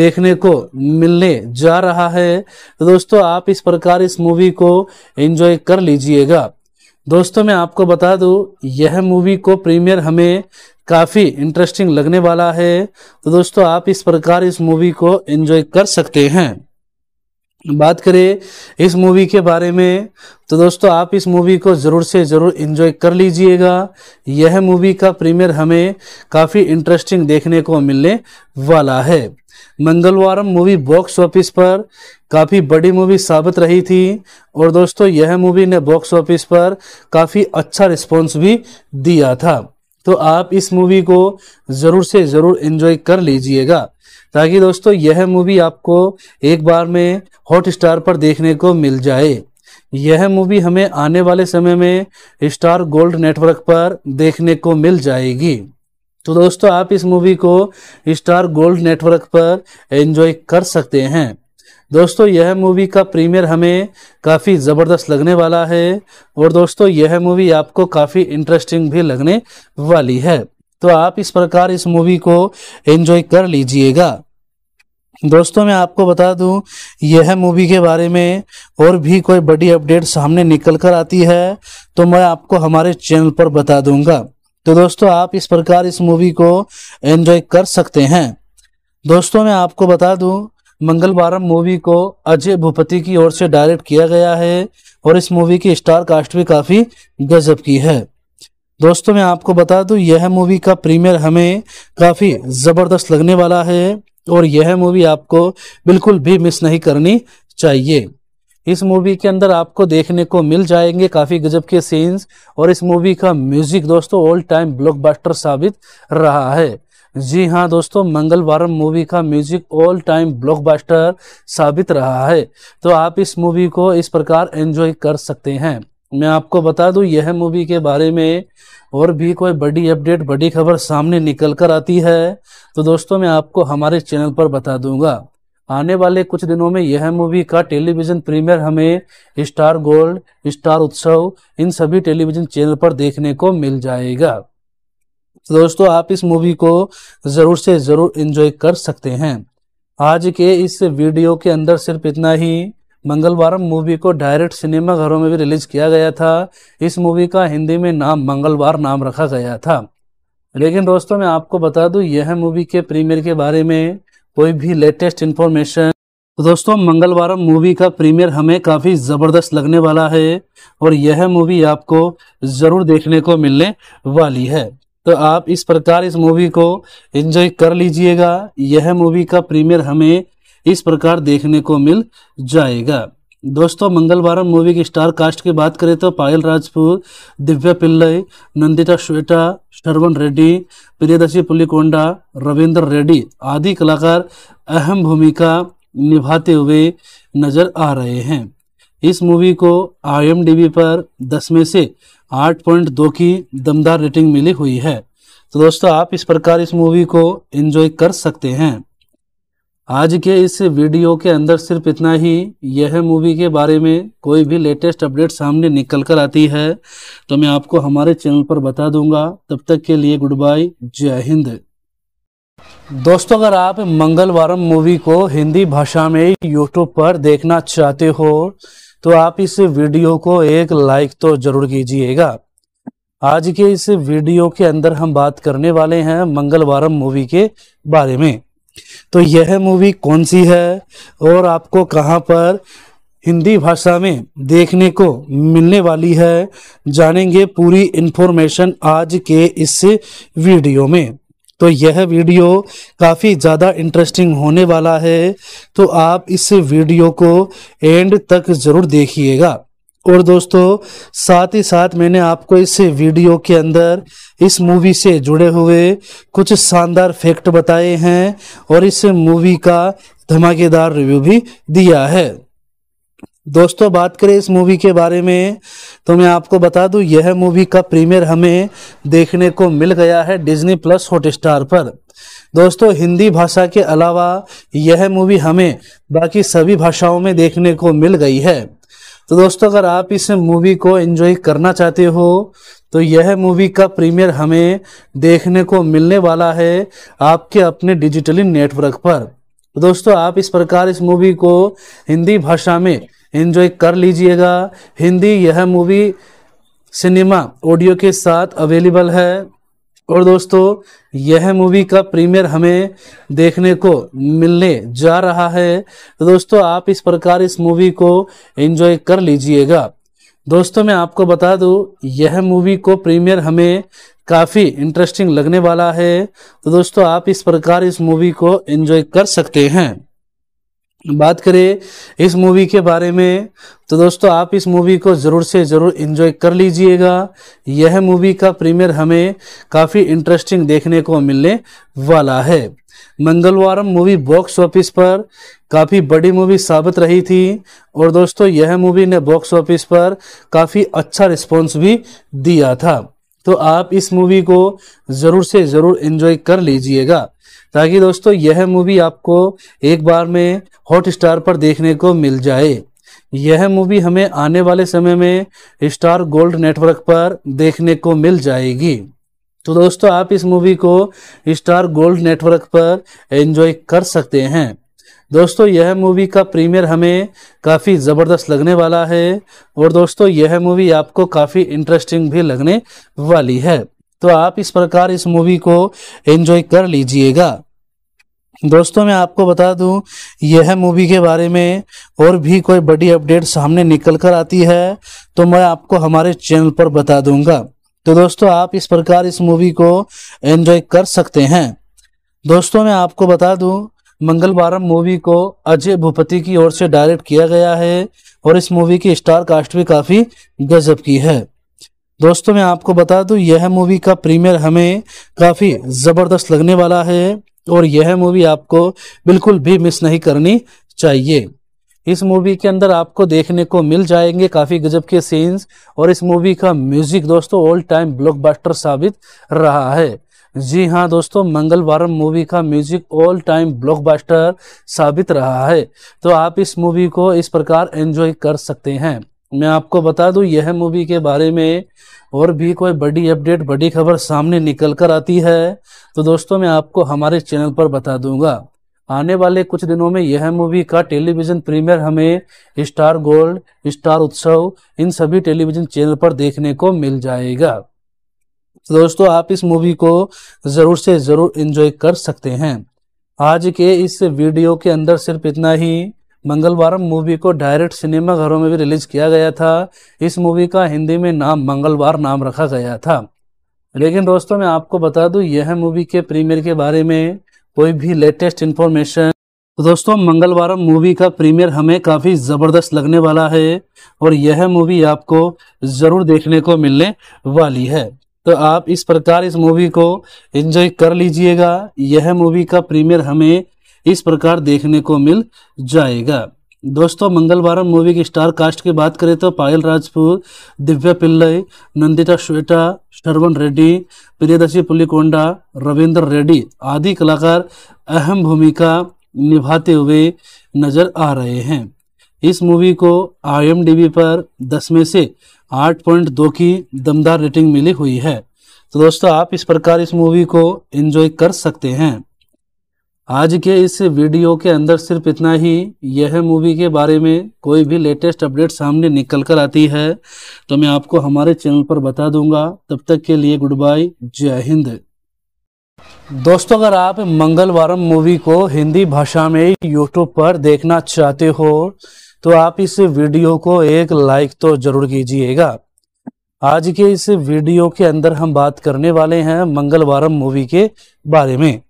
देखने को मिलने जा रहा है। तो दोस्तों आप इस प्रकार इस मूवी को एंजॉय कर लीजिएगा। दोस्तों मैं आपको बता दूं, यह मूवी को प्रीमियर हमें काफ़ी इंटरेस्टिंग लगने वाला है। तो दोस्तों आप इस प्रकार इस मूवी को एंजॉय कर सकते हैं। बात करें इस मूवी के बारे में तो दोस्तों आप इस मूवी को ज़रूर से ज़रूर एंजॉय कर लीजिएगा। यह मूवी का प्रीमियर हमें काफ़ी इंटरेस्टिंग देखने को मिलने वाला है। मंगलवारम मूवी बॉक्स ऑफिस पर काफ़ी बड़ी मूवी साबित रही थी और दोस्तों यह मूवी ने बॉक्स ऑफिस पर काफ़ी अच्छा रिस्पॉन्स भी दिया था। तो आप इस मूवी को ज़रूर से ज़रूर एंजॉय कर लीजिएगा ताकि दोस्तों यह मूवी आपको एक बार में हॉटस्टार पर देखने को मिल जाए। यह मूवी हमें आने वाले समय में स्टार गोल्ड नेटवर्क पर देखने को मिल जाएगी। तो दोस्तों आप इस मूवी को स्टार गोल्ड नेटवर्क पर एंजॉय कर सकते हैं। दोस्तों यह मूवी का प्रीमियर हमें काफ़ी ज़बरदस्त लगने वाला है और दोस्तों यह मूवी आपको काफ़ी इंटरेस्टिंग भी लगने वाली है। तो आप इस प्रकार इस मूवी को एंजॉय कर लीजिएगा। दोस्तों मैं आपको बता दूं, यह मूवी के बारे में और भी कोई बड़ी अपडेट सामने निकल कर आती है तो मैं आपको हमारे चैनल पर बता दूंगा। तो दोस्तों आप इस प्रकार इस मूवी को एंजॉय कर सकते हैं। दोस्तों मैं आपको बता दूं, मंगलवारम मूवी को अजय भूपति की ओर से डायरेक्ट किया गया है और इस मूवी की स्टार कास्ट भी काफ़ी गजब की है। दोस्तों मैं आपको बता दूं, यह मूवी का प्रीमियर हमें काफ़ी ज़बरदस्त लगने वाला है और यह मूवी आपको बिल्कुल भी मिस नहीं करनी चाहिए। इस मूवी के अंदर आपको देखने को मिल जाएंगे काफ़ी गजब के सीन्स और इस मूवी का म्यूज़िक दोस्तों ऑल टाइम ब्लॉकबस्टर साबित रहा है। जी हाँ दोस्तों, मंगलवारम मूवी का म्यूजिक ऑल टाइम ब्लॉकबस्टर साबित रहा है। तो आप इस मूवी को इस प्रकार एंजॉय कर सकते हैं। मैं आपको बता दूं, यह मूवी के बारे में और भी कोई बड़ी अपडेट बड़ी खबर सामने निकल कर आती है तो दोस्तों मैं आपको हमारे चैनल पर बता दूंगा। आने वाले कुछ दिनों में यह मूवी का टेलीविज़न प्रीमियर हमें स्टार गोल्ड, स्टार उत्सव इन सभी टेलीविज़न चैनल पर देखने को मिल जाएगा। तो दोस्तों आप इस मूवी को ज़रूर से ज़रूर एंजॉय कर सकते हैं। आज के इस वीडियो के अंदर सिर्फ इतना ही। मंगलवारम मूवी को डायरेक्ट सिनेमा घरों में भी रिलीज किया गया था। इस मूवी का हिंदी में नाम मंगलवार नाम रखा गया था। लेकिन दोस्तों मैं आपको बता दूं, यह मूवी के प्रीमियर के बारे में कोई भी लेटेस्ट इन्फॉर्मेशन। तो दोस्तों मंगलवारम मूवी का प्रीमियर हमें काफ़ी ज़बरदस्त लगने वाला है और यह मूवी आपको ज़रूर देखने को मिलने वाली है। तो आप इस प्रकार इस मूवी को एंजॉय कर लीजिएगा। यह मूवी का प्रीमियर हमें इस प्रकार देखने को मिल जाएगा। दोस्तों मंगलवारम मूवी की स्टार कास्ट की बात करें तो पायल राजपूत, दिव्या पिल्लई, नंदिता श्वेता, शरवन रेड्डी, प्रियदर्शी पुलिकोंडा, रविंदर रेड्डी आदि कलाकार अहम भूमिका निभाते हुए नजर आ रहे हैं। इस मूवी को आई एम डी बी पर दस में से आठ पॉइंट दो की दमदार रेटिंग मिली हुई है। तो दोस्तों आप इस प्रकार इस मूवी को एंजॉय कर सकते हैं। आज के इस वीडियो के अंदर सिर्फ इतना ही। यह मूवी के बारे में कोई भी लेटेस्ट अपडेट सामने निकल कर आती है तो मैं आपको हमारे चैनल पर बता दूंगा। तब तक के लिए गुड बाय, जय हिंद। दोस्तों अगर आप मंगलवारम मूवी को हिंदी भाषा में यूट्यूब पर देखना चाहते हो तो आप इस वीडियो को एक लाइक तो जरूर कीजिएगा। आज के इस वीडियो के अंदर हम बात करने वाले हैं मंगलवारम मूवी के बारे में। तो यह मूवी कौन सी है और आपको कहां पर हिंदी भाषा में देखने को मिलने वाली है, जानेंगे पूरी इन्फॉर्मेशन आज के इस वीडियो में। तो यह वीडियो काफ़ी ज़्यादा इंटरेस्टिंग होने वाला है, तो आप इस वीडियो को एंड तक ज़रूर देखिएगा। और दोस्तों साथ ही साथ मैंने आपको इस वीडियो के अंदर इस मूवी से जुड़े हुए कुछ शानदार फैक्ट बताए हैं और इस मूवी का धमाकेदार रिव्यू भी दिया है। दोस्तों बात करें इस मूवी के बारे में तो मैं आपको बता दूं, यह मूवी का प्रीमियर हमें देखने को मिल गया है डिज्नी प्लस हॉटस्टार पर। दोस्तों हिंदी भाषा के अलावा यह मूवी हमें बाकी सभी भाषाओं में देखने को मिल गई है। तो दोस्तों अगर आप इस मूवी को एंजॉय करना चाहते हो तो यह मूवी का प्रीमियर हमें देखने को मिलने वाला है आपके अपने डिजिटली नेटवर्क पर। तो दोस्तों आप इस प्रकार इस मूवी को हिंदी भाषा में एंजॉय कर लीजिएगा। हिंदी यह मूवी सिनेमा ऑडियो के साथ अवेलेबल है। और दोस्तों यह मूवी का प्रीमियर हमें देखने को मिलने जा रहा है। तो दोस्तों आप इस प्रकार इस मूवी को एंजॉय कर लीजिएगा। दोस्तों मैं आपको बता दूं, यह मूवी को प्रीमियर हमें काफ़ी इंटरेस्टिंग लगने वाला है। तो दोस्तों आप इस प्रकार इस मूवी को एंजॉय कर सकते हैं। बात करें इस मूवी के बारे में तो दोस्तों आप इस मूवी को ज़रूर से ज़रूर एंजॉय कर लीजिएगा। यह मूवी का प्रीमियर हमें काफ़ी इंटरेस्टिंग देखने को मिलने वाला है। मंगलवारम मूवी बॉक्स ऑफिस पर काफ़ी बड़ी मूवी साबित रही थी और दोस्तों यह मूवी ने बॉक्स ऑफिस पर काफ़ी अच्छा रिस्पॉन्स भी दिया था। तो आप इस मूवी को ज़रूर से ज़रूर एंजॉय कर लीजिएगा, ताकि दोस्तों यह मूवी आपको एक बार में हॉटस्टार पर देखने को मिल जाए। यह मूवी हमें आने वाले समय में स्टार गोल्ड नेटवर्क पर देखने को मिल जाएगी। तो दोस्तों आप इस मूवी को स्टार गोल्ड नेटवर्क पर एंजॉय कर सकते हैं। दोस्तों यह मूवी का प्रीमियर हमें काफ़ी ज़बरदस्त लगने वाला है और दोस्तों यह मूवी आपको काफ़ी इंटरेस्टिंग भी लगने वाली है। तो आप इस प्रकार इस मूवी को एंजॉय कर लीजिएगा। दोस्तों मैं आपको बता दूं, यह मूवी के बारे में और भी कोई बड़ी अपडेट सामने निकल कर आती है तो मैं आपको हमारे चैनल पर बता दूंगा। तो दोस्तों आप इस प्रकार इस मूवी को एंजॉय कर सकते हैं। दोस्तों मैं आपको बता दूं, मंगलवारम मूवी को अजय भूपति की ओर से डायरेक्ट किया गया है और इस मूवी की स्टार कास्ट भी काफ़ी गजब की है। दोस्तों मैं आपको बता दूं, यह मूवी का प्रीमियर हमें काफ़ी ज़बरदस्त लगने वाला है और यह मूवी आपको बिल्कुल भी मिस नहीं करनी चाहिए। इस मूवी के अंदर आपको देखने को मिल जाएंगे काफ़ी गजब के सीन्स और इस मूवी का म्यूजिक दोस्तों ऑल टाइम ब्लॉकबस्टर साबित रहा है। जी हाँ दोस्तों, मंगलवारम मूवी का म्यूजिक ऑल टाइम ब्लॉकबस्टर साबित रहा है। तो आप इस मूवी को इस प्रकार एंजॉय कर सकते हैं। मैं आपको बता दूं, यह मूवी के बारे में और भी कोई बड़ी अपडेट बड़ी खबर सामने निकल कर आती है तो दोस्तों मैं आपको हमारे चैनल पर बता दूंगा। आने वाले कुछ दिनों में यह मूवी का टेलीविजन प्रीमियर हमें स्टार गोल्ड, स्टार उत्सव, इन सभी टेलीविजन चैनल पर देखने को मिल जाएगा। दोस्तों, आप इस मूवी को जरूर से जरूर एंजॉय कर सकते हैं। आज के इस वीडियो के अंदर सिर्फ इतना ही। मंगलवारम मूवी को डायरेक्ट सिनेमा घरों में भी रिलीज किया गया था। इस मूवी का हिंदी में नाम मंगलवार नाम रखा गया था। लेकिन दोस्तों, मैं आपको बता दूं, यह मूवी के प्रीमियर के बारे में कोई भी लेटेस्ट इन्फॉर्मेशन। दोस्तों, मंगलवारम मूवी का प्रीमियर हमें काफ़ी ज़बरदस्त लगने वाला है और यह मूवी आपको ज़रूर देखने को मिलने वाली है। तो आप इस प्रकार इस मूवी को एंजॉय कर लीजिएगा। यह मूवी का प्रीमियर हमें इस प्रकार देखने को मिल जाएगा। दोस्तों, मंगलवारम मूवी की स्टार कास्ट की बात करें तो पायल राजपूत, दिव्या पिल्लई, नंदिता श्वेता, शरवन रेड्डी, प्रियदर्शी पुलिकोंडा, रविंदर रेड्डी आदि कलाकार अहम भूमिका निभाते हुए नजर आ रहे हैं। इस मूवी को आई एम डी बी पर दस में से आठ पॉइंट दो की दमदार रेटिंग मिली हुई है। तो दोस्तों, आप इस प्रकार इस मूवी को एंजॉय कर सकते हैं। आज के इस वीडियो के अंदर सिर्फ इतना ही। यह मूवी के बारे में कोई भी लेटेस्ट अपडेट सामने निकल कर आती है तो मैं आपको हमारे चैनल पर बता दूंगा। तब तक के लिए गुड बाय, जय हिंद। दोस्तों, अगर आप मंगलवारम मूवी को हिंदी भाषा में यूट्यूब पर देखना चाहते हो तो आप इस वीडियो को एक लाइक तो जरूर कीजिएगा। आज के इस वीडियो के अंदर हम बात करने वाले हैं मंगलवारम मूवी के बारे में।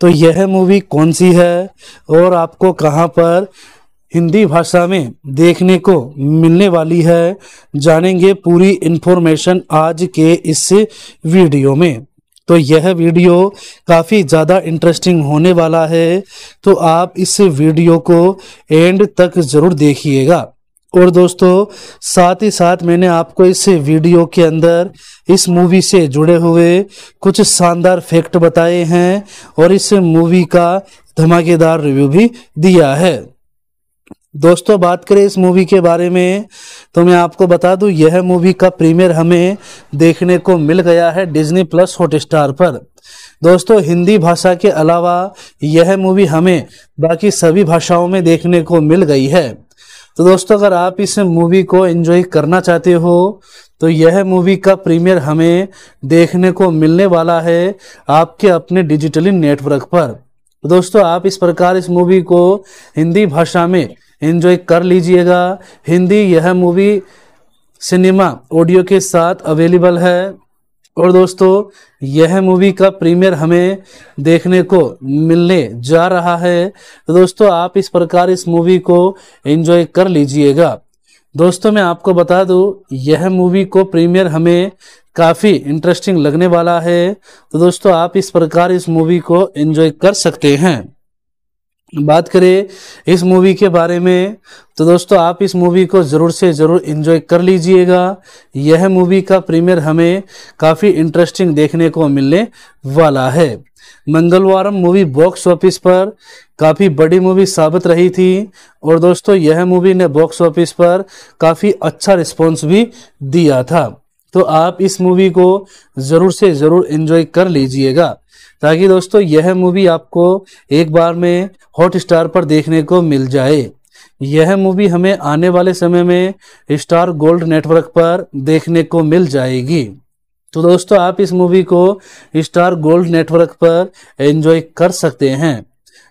तो यह मूवी कौन सी है और आपको कहां पर हिंदी भाषा में देखने को मिलने वाली है, जानेंगे पूरी इन्फॉर्मेशन आज के इस वीडियो में। तो यह वीडियो काफ़ी ज़्यादा इंटरेस्टिंग होने वाला है, तो आप इस वीडियो को एंड तक ज़रूर देखिएगा। और दोस्तों, साथ ही साथ मैंने आपको इस वीडियो के अंदर इस मूवी से जुड़े हुए कुछ शानदार फैक्ट बताए हैं और इस मूवी का धमाकेदार रिव्यू भी दिया है। दोस्तों, बात करें इस मूवी के बारे में तो मैं आपको बता दूं, यह मूवी का प्रीमियर हमें देखने को मिल गया है डिज्नी प्लस हॉटस्टार पर। दोस्तों, हिंदी भाषा के अलावा यह मूवी हमें बाकी सभी भाषाओं में देखने को मिल गई है। तो दोस्तों, अगर आप इस मूवी को एंजॉय करना चाहते हो तो यह मूवी का प्रीमियर हमें देखने को मिलने वाला है आपके अपने डिजिटली नेटवर्क पर। तो दोस्तों, आप इस प्रकार इस मूवी को हिंदी भाषा में एंजॉय कर लीजिएगा। हिंदी यह मूवी सिनेमा ऑडियो के साथ अवेलेबल है। और दोस्तों, यह मूवी का प्रीमियर हमें देखने को मिलने जा रहा है। तो दोस्तों, आप इस प्रकार इस मूवी को एंजॉय कर लीजिएगा। दोस्तों, मैं आपको बता दूं, यह मूवी को प्रीमियर हमें काफ़ी इंटरेस्टिंग लगने वाला है। तो दोस्तों, आप इस प्रकार इस मूवी को एंजॉय कर सकते हैं। बात करें इस मूवी के बारे में तो दोस्तों, आप इस मूवी को ज़रूर से ज़रूर एंजॉय कर लीजिएगा। यह मूवी का प्रीमियर हमें काफ़ी इंटरेस्टिंग देखने को मिलने वाला है। मंगलवारम मूवी बॉक्स ऑफिस पर काफ़ी बड़ी मूवी साबित रही थी और दोस्तों, यह मूवी ने बॉक्स ऑफिस पर काफ़ी अच्छा रिस्पॉन्स भी दिया था। तो आप इस मूवी को ज़रूर से ज़रूर एंजॉय कर लीजिएगा, ताकि दोस्तों यह मूवी आपको एक बार में हॉटस्टार पर देखने को मिल जाए। यह मूवी हमें आने वाले समय में स्टार गोल्ड नेटवर्क पर देखने को मिल जाएगी। तो दोस्तों, आप इस मूवी को स्टार गोल्ड नेटवर्क पर एंजॉय कर सकते हैं।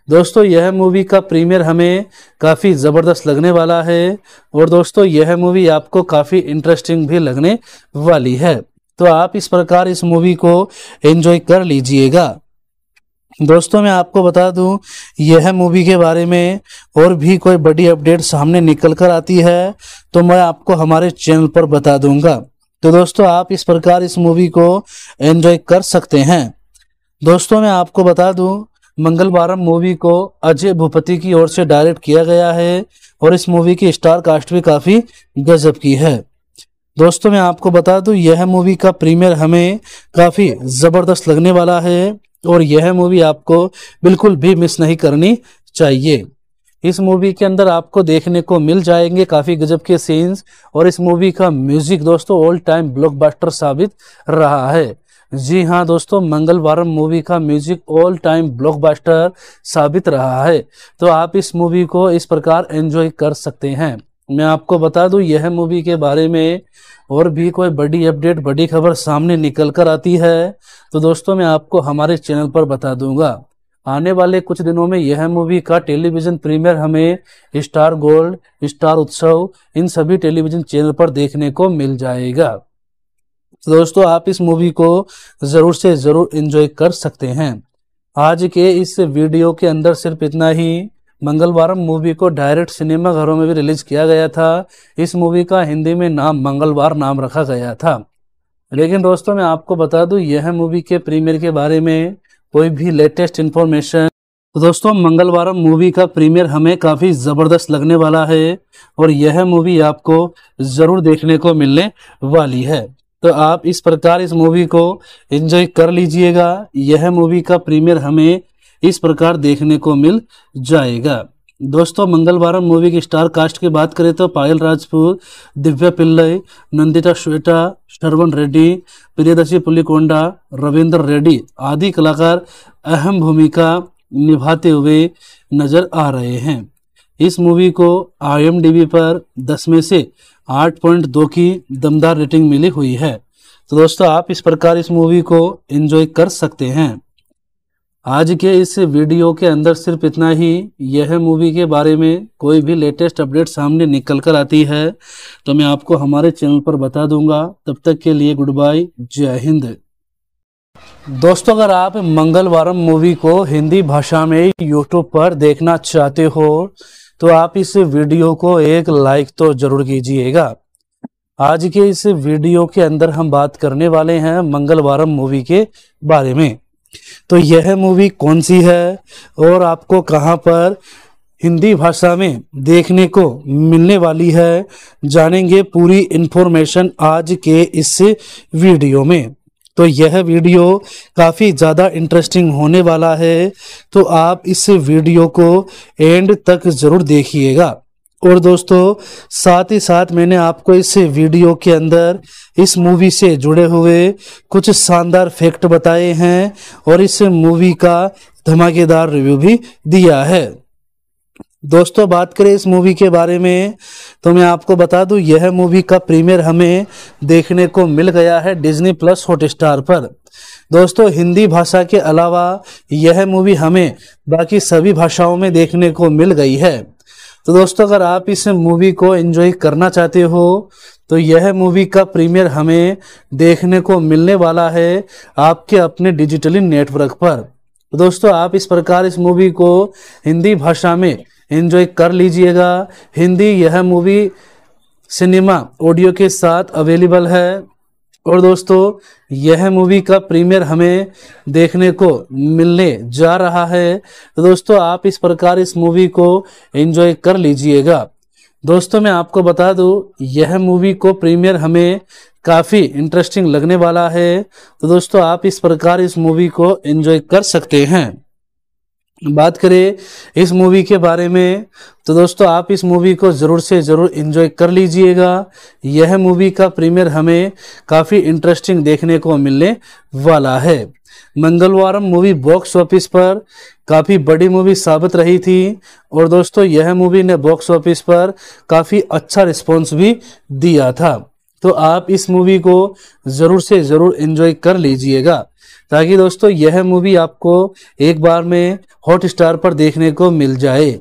दोस्तों, यह मूवी का प्रीमियर हमें काफ़ी ज़बरदस्त लगने वाला है और दोस्तों, यह मूवी आपको काफ़ी इंटरेस्टिंग भी लगने वाली है। तो आप इस प्रकार इस मूवी को एंजॉय कर लीजिएगा। दोस्तों, मैं आपको बता दूं, यह मूवी के बारे में और भी कोई बड़ी अपडेट सामने निकल कर आती है तो मैं आपको हमारे चैनल पर बता दूंगा। तो दोस्तों, आप इस प्रकार इस मूवी को एंजॉय कर सकते हैं। दोस्तों, मैं आपको बता दूं, मंगलवारम मूवी को अजय भूपति की ओर से डायरेक्ट किया गया है और इस मूवी की स्टार कास्ट भी काफ़ी गजब की है। दोस्तों, मैं आपको बता दूं, यह मूवी का प्रीमियर हमें काफ़ी ज़बरदस्त लगने वाला है और यह मूवी आपको बिल्कुल भी मिस नहीं करनी चाहिए। इस मूवी के अंदर आपको देखने को मिल जाएंगे काफ़ी गजब के सीन्स और इस मूवी का म्यूज़िक दोस्तों ऑल टाइम ब्लॉकबस्टर साबित रहा है। जी हाँ दोस्तों, मंगलवारम मूवी का म्यूजिक ऑल टाइम ब्लॉकबस्टर साबित रहा है, तो आप इस मूवी को इस प्रकार एंजॉय कर सकते हैं। मैं आपको बता दूं, यह मूवी के बारे में और भी कोई बड़ी अपडेट, बड़ी खबर सामने निकल कर आती है तो दोस्तों मैं आपको हमारे चैनल पर बता दूंगा। आने वाले कुछ दिनों में यह मूवी का टेलीविजन प्रीमियर हमें स्टार गोल्ड, स्टार उत्सव, इन सभी टेलीविजन चैनल पर देखने को मिल जाएगा। तो दोस्तों आप इस मूवी को जरूर से जरूर एंजॉय कर सकते हैं। आज के इस वीडियो के अंदर सिर्फ इतना ही। मंगलवारम मूवी को डायरेक्ट सिनेमा घरों में भी रिलीज किया गया था। इस मूवी का हिंदी में नाम मंगलवार नाम रखा गया था, लेकिन दोस्तों मैं आपको बता दूं, यह मूवी के प्रीमियर के बारे में कोई भी लेटेस्ट इन्फॉर्मेशन। तो दोस्तों मंगलवारम मूवी का प्रीमियर हमें काफ़ी ज़बरदस्त लगने वाला है और यह मूवी आपको ज़रूर देखने को मिलने वाली है, तो आप इस प्रकार इस मूवी को एंजॉय कर लीजिएगा। यह मूवी का प्रीमियर हमें इस प्रकार देखने को मिल जाएगा। दोस्तों मंगलवारम मूवी की स्टार कास्ट की बात करें तो पायल राजपूत, दिव्या पिल्लई, नंदिता, श्वेता शरवन रेड्डी, प्रियदर्शी पुलिकोंडा, रविंदर रेड्डी आदि कलाकार अहम भूमिका निभाते हुए नजर आ रहे हैं। इस मूवी को आई एम डी बी पर दस में से आठ पॉइंट दो की दमदार रेटिंग मिली हुई है, तो दोस्तों आप इस प्रकार इस मूवी को एंजॉय कर सकते हैं। आज के इस वीडियो के अंदर सिर्फ इतना ही। यह मूवी के बारे में कोई भी लेटेस्ट अपडेट सामने निकल कर आती है तो मैं आपको हमारे चैनल पर बता दूंगा। तब तक के लिए गुड बाय, जय हिंद। दोस्तों अगर आप मंगलवारम मूवी को हिंदी भाषा में यूट्यूब पर देखना चाहते हो तो आप इस वीडियो को एक लाइक तो जरूर कीजिएगा। आज के इस वीडियो के अंदर हम बात करने वाले हैं मंगलवारम मूवी के बारे में, तो यह मूवी कौन सी है और आपको कहां पर हिंदी भाषा में देखने को मिलने वाली है, जानेंगे पूरी इन्फॉर्मेशन आज के इस वीडियो में। तो यह वीडियो काफ़ी ज़्यादा इंटरेस्टिंग होने वाला है, तो आप इस वीडियो को एंड तक ज़रूर देखिएगा। और दोस्तों साथ ही साथ मैंने आपको इस वीडियो के अंदर इस मूवी से जुड़े हुए कुछ शानदार फैक्ट बताए हैं और इस मूवी का धमाकेदार रिव्यू भी दिया है। दोस्तों बात करें इस मूवी के बारे में तो मैं आपको बता दूं, यह मूवी का प्रीमियर हमें देखने को मिल गया है डिज्नी प्लस हॉटस्टार पर। दोस्तों हिंदी भाषा के अलावा यह मूवी हमें बाकी सभी भाषाओं में देखने को मिल गई है, तो दोस्तों अगर आप इस मूवी को एंजॉय करना चाहते हो तो यह मूवी का प्रीमियर हमें देखने को मिलने वाला है आपके अपने डिजिटली नेटवर्क पर। तो दोस्तों आप इस प्रकार इस मूवी को हिंदी भाषा में एंजॉय कर लीजिएगा। हिंदी यह मूवी सिनेमा ऑडियो के साथ अवेलेबल है। और दोस्तों यह मूवी का प्रीमियर हमें देखने को मिलने जा रहा है, तो दोस्तों आप इस प्रकार इस मूवी को एंजॉय कर लीजिएगा। दोस्तों मैं आपको बता दूं, यह मूवी को प्रीमियर हमें काफ़ी इंटरेस्टिंग लगने वाला है, तो दोस्तों आप इस प्रकार इस मूवी को एंजॉय कर सकते हैं। बात करें इस मूवी के बारे में तो दोस्तों आप इस मूवी को ज़रूर से ज़रूर एंजॉय कर लीजिएगा। यह मूवी का प्रीमियर हमें काफ़ी इंटरेस्टिंग देखने को मिलने वाला है। मंगलवारम मूवी बॉक्स ऑफिस पर काफ़ी बड़ी मूवी साबित रही थी और दोस्तों यह मूवी ने बॉक्स ऑफिस पर काफ़ी अच्छा रिस्पॉन्स भी दिया था, तो आप इस मूवी को ज़रूर से ज़रूर एंजॉय कर लीजिएगा, ताकि दोस्तों यह मूवी आपको एक बार में हॉटस्टार पर देखने को मिल जाए।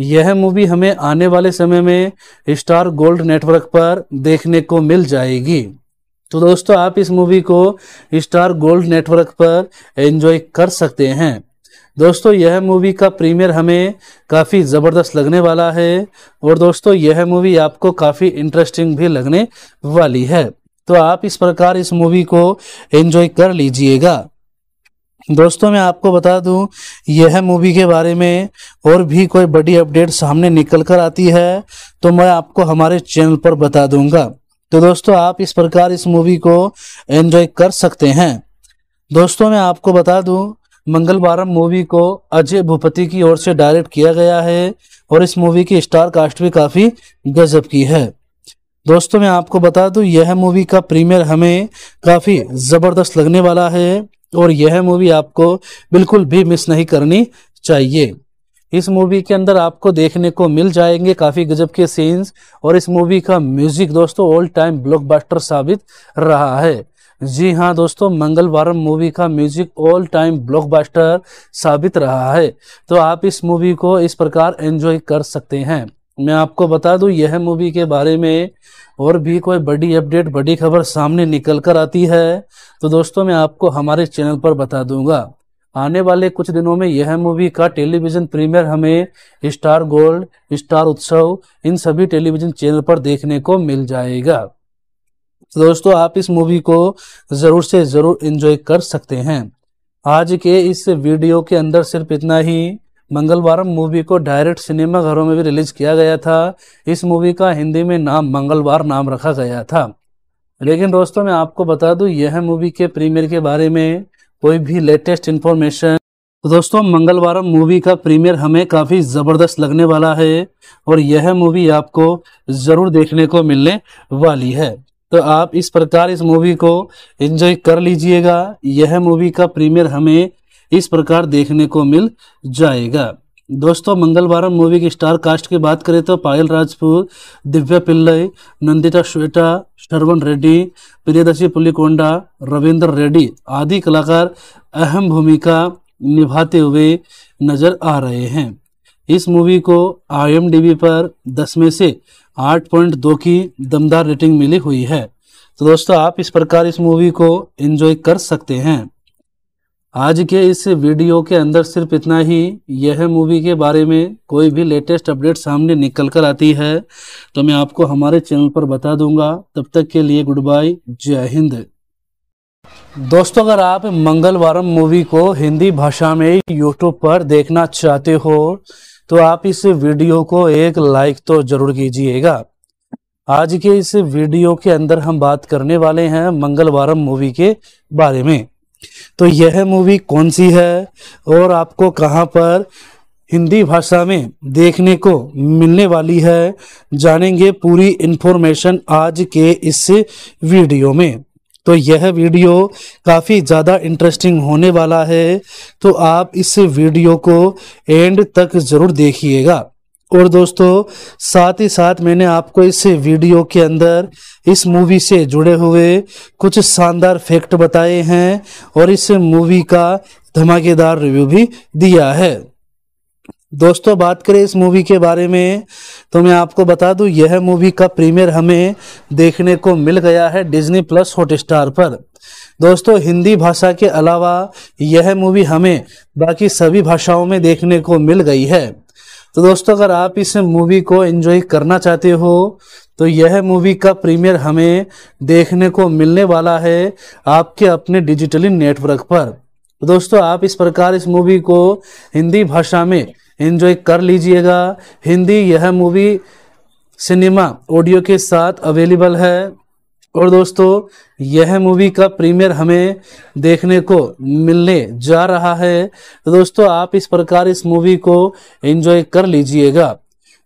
यह मूवी हमें आने वाले समय में स्टार गोल्ड नेटवर्क पर देखने को मिल जाएगी, तो दोस्तों आप इस मूवी को स्टार गोल्ड नेटवर्क पर एंजॉय कर सकते हैं। दोस्तों यह मूवी का प्रीमियर हमें काफ़ी ज़बरदस्त लगने वाला है और दोस्तों यह मूवी आपको काफ़ी इंटरेस्टिंग भी लगने वाली है, तो आप इस प्रकार इस मूवी को एंजॉय कर लीजिएगा। दोस्तों मैं आपको बता दूं, यह मूवी के बारे में और भी कोई बड़ी अपडेट सामने निकल कर आती है तो मैं आपको हमारे चैनल पर बता दूंगा, तो दोस्तों आप इस प्रकार इस मूवी को एंजॉय कर सकते हैं। दोस्तों मैं आपको बता दूं, मंगलवारम मूवी को अजय भूपति की ओर से डायरेक्ट किया गया है और इस मूवी की स्टार कास्ट भी काफ़ी गजब की है। दोस्तों मैं आपको बता दूं यह मूवी का प्रीमियर हमें काफ़ी ज़बरदस्त लगने वाला है और यह मूवी आपको बिल्कुल भी मिस नहीं करनी चाहिए। इस मूवी के अंदर आपको देखने को मिल जाएंगे काफ़ी गजब के सीन्स और इस मूवी का म्यूजिक दोस्तों ऑल टाइम ब्लॉकबस्टर साबित रहा है। जी हाँ दोस्तों, मंगलवारम मूवी का म्यूजिक ऑल टाइम ब्लॉकबस्टर साबित रहा है, तो आप इस मूवी को इस प्रकार एंजॉय कर सकते हैं। मैं आपको बता दूं यह मूवी के बारे में और भी कोई बड़ी अपडेट बड़ी खबर सामने निकल कर आती है तो दोस्तों मैं आपको हमारे चैनल पर बता दूंगा। आने वाले कुछ दिनों में यह मूवी का टेलीविज़न प्रीमियर हमें स्टार गोल्ड, स्टार उत्सव इन सभी टेलीविज़न चैनल पर देखने को मिल जाएगा। तो दोस्तों आप इस मूवी को ज़रूर से ज़रूर एंजॉय कर सकते हैं। आज के इस वीडियो के अंदर सिर्फ इतना ही। मंगलवारम मूवी को डायरेक्ट सिनेमा घरों में भी रिलीज़ किया गया था। इस मूवी का हिंदी में नाम मंगलवार नाम रखा गया था, लेकिन दोस्तों मैं आपको बता दूं यह मूवी के प्रीमियर के बारे में कोई भी लेटेस्ट इन्फॉर्मेशन। तो दोस्तों मंगलवारम मूवी का प्रीमियर हमें काफ़ी ज़बरदस्त लगने वाला है और यह मूवी आपको ज़रूर देखने को मिलने वाली है, तो आप इस प्रकार इस मूवी को एंजॉय कर लीजिएगा। यह मूवी का प्रीमियर हमें इस प्रकार देखने को मिल जाएगा। दोस्तों मंगलवारम मूवी के स्टार कास्ट की बात करें तो पायल राजपूत, दिव्या पिल्लई, नंदिता श्वेता, शरवन रेड्डी, प्रियदर्शी पुलिकोंडा, रविंदर रेड्डी आदि कलाकार अहम भूमिका निभाते हुए नजर आ रहे हैं। इस मूवी को आई एम डी बी पर दस में से आठ पॉइंट दो की दमदार रेटिंग मिली हुई है, तो दोस्तों आप इस प्रकार इस मूवी को एंजॉय कर सकते हैं। आज के इस वीडियो के अंदर सिर्फ इतना ही। यह मूवी के बारे में कोई भी लेटेस्ट अपडेट सामने निकल कर आती है तो मैं आपको हमारे चैनल पर बता दूंगा। तब तक के लिए गुड बाय, जय हिंद। दोस्तों अगर आप मंगलवारम मूवी को हिंदी भाषा में यूट्यूब पर देखना चाहते हो तो आप इस वीडियो को एक लाइक तो जरूर कीजिएगा। आज के इस वीडियो के अंदर हम बात करने वाले हैं मंगलवारम मूवी के बारे में, तो यह मूवी कौन सी है और आपको कहां पर हिंदी भाषा में देखने को मिलने वाली है, जानेंगे पूरी इन्फॉर्मेशन आज के इस वीडियो में। तो यह वीडियो काफ़ी ज़्यादा इंटरेस्टिंग होने वाला है, तो आप इस वीडियो को एंड तक ज़रूर देखिएगा। और दोस्तों साथ ही साथ मैंने आपको इस वीडियो के अंदर इस मूवी से जुड़े हुए कुछ शानदार फैक्ट बताए हैं और इस मूवी का धमाकेदार रिव्यू भी दिया है। दोस्तों बात करें इस मूवी के बारे में तो मैं आपको बता दूं यह मूवी का प्रीमियर हमें देखने को मिल गया है डिज्नी प्लस हॉटस्टार पर। दोस्तों हिंदी भाषा के अलावा यह मूवी हमें बाकी सभी भाषाओं में देखने को मिल गई है, तो दोस्तों अगर आप इस मूवी को एंजॉय करना चाहते हो तो यह मूवी का प्रीमियर हमें देखने को मिलने वाला है आपके अपने डिजिटली नेटवर्क पर। तो दोस्तों आप इस प्रकार इस मूवी को हिंदी भाषा में एंजॉय कर लीजिएगा। हिंदी यह मूवी सिनेमा ऑडियो के साथ अवेलेबल है। और दोस्तों यह मूवी का प्रीमियर हमें देखने को मिलने जा रहा है, तो दोस्तों आप इस प्रकार इस मूवी को एंजॉय कर लीजिएगा।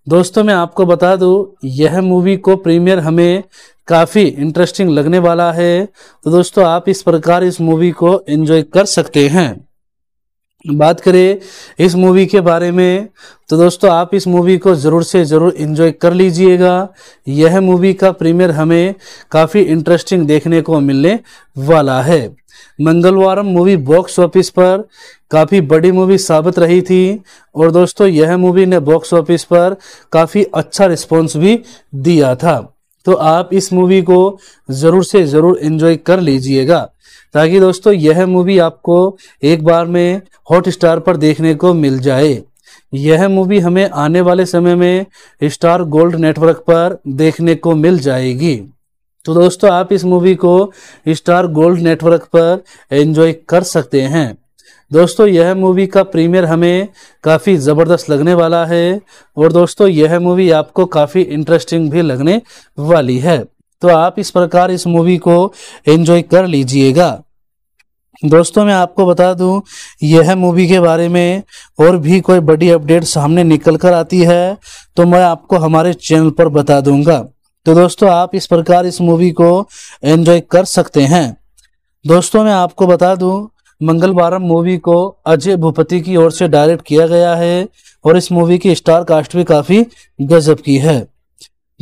दोस्तों मैं आपको बता दूं यह मूवी को प्रीमियर हमें काफ़ी इंटरेस्टिंग लगने वाला है, तो दोस्तों आप इस प्रकार इस मूवी को एंजॉय कर सकते हैं। बात करें इस मूवी के बारे में तो दोस्तों आप इस मूवी को ज़रूर से ज़रूर एंजॉय कर लीजिएगा। यह मूवी का प्रीमियर हमें काफ़ी इंटरेस्टिंग देखने को मिलने वाला है। मंगलवारम मूवी बॉक्स ऑफिस पर काफ़ी बड़ी मूवी साबित रही थी और दोस्तों यह मूवी ने बॉक्स ऑफिस पर काफ़ी अच्छा रिस्पॉन्स भी दिया था, तो आप इस मूवी को ज़रूर से ज़रूर एंजॉय कर लीजिएगा, ताकि दोस्तों यह मूवी आपको एक बार में हॉटस्टार पर देखने को मिल जाए। यह मूवी हमें आने वाले समय में स्टार गोल्ड नेटवर्क पर देखने को मिल जाएगी, तो दोस्तों आप इस मूवी को स्टार गोल्ड नेटवर्क पर एंजॉय कर सकते हैं। दोस्तों यह मूवी का प्रीमियर हमें काफ़ी ज़बरदस्त लगने वाला है और दोस्तों यह मूवी आपको काफ़ी इंटरेस्टिंग भी लगने वाली है, तो आप इस प्रकार इस मूवी को एंजॉय कर लीजिएगा। दोस्तों मैं आपको बता दूं यह मूवी के बारे में और भी कोई बड़ी अपडेट सामने निकल कर आती है तो मैं आपको हमारे चैनल पर बता दूंगा। तो दोस्तों आप इस प्रकार इस मूवी को एंजॉय कर सकते हैं। दोस्तों मैं आपको बता दूं, मंगलवारम मूवी को अजय भूपति की ओर से डायरेक्ट किया गया है और इस मूवी की स्टार कास्ट भी काफ़ी गजब की है।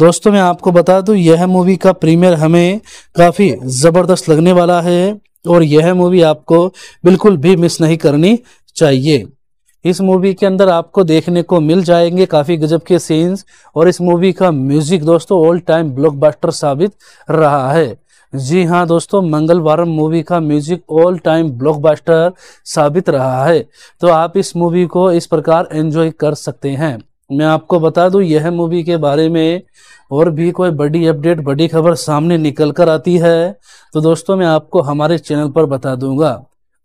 दोस्तों मैं आपको बता दूं, यह मूवी का प्रीमियर हमें काफ़ी ज़बरदस्त लगने वाला है और यह मूवी आपको बिल्कुल भी मिस नहीं करनी चाहिए। इस मूवी के अंदर आपको देखने को मिल जाएंगे काफ़ी गजब के सीन्स और इस मूवी का म्यूजिक दोस्तों ऑल टाइम ब्लॉकबस्टर साबित रहा है। जी हाँ दोस्तों, मंगलवारम मूवी का म्यूजिक ऑल टाइम ब्लॉकबस्टर साबित रहा है, तो आप इस मूवी को इस प्रकार एंजॉय कर सकते हैं। मैं आपको बता दूं, यह मूवी के बारे में और भी कोई बड़ी अपडेट बड़ी खबर सामने निकल कर आती है तो दोस्तों मैं आपको हमारे चैनल पर बता दूंगा।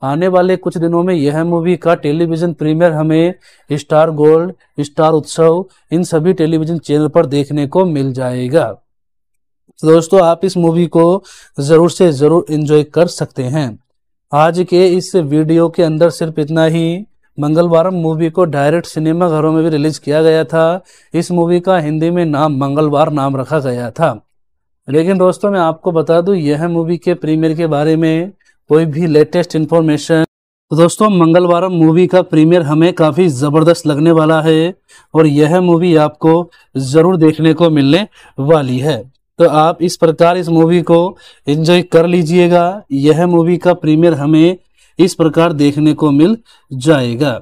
आने वाले कुछ दिनों में यह मूवी का टेलीविज़न प्रीमियर हमें स्टार गोल्ड, स्टार उत्सव, इन सभी टेलीविज़न चैनल पर देखने को मिल जाएगा। तो दोस्तों आप इस मूवी को ज़रूर से ज़रूर एंजॉय कर सकते हैं। आज के इस वीडियो के अंदर सिर्फ इतना ही। मंगलवारम मूवी को डायरेक्ट सिनेमा घरों में भी रिलीज़ किया गया था। इस मूवी का हिंदी में नाम मंगलवार नाम रखा गया था, लेकिन दोस्तों मैं आपको बता दूं, यह मूवी के प्रीमियर के बारे में कोई भी लेटेस्ट इन्फॉर्मेशन। तो दोस्तों मंगलवारम मूवी का प्रीमियर हमें काफ़ी ज़बरदस्त लगने वाला है और यह मूवी आपको ज़रूर देखने को मिलने वाली है, तो आप इस प्रकार इस मूवी को एंजॉय कर लीजिएगा। यह मूवी का प्रीमियर हमें इस प्रकार देखने को मिल जाएगा।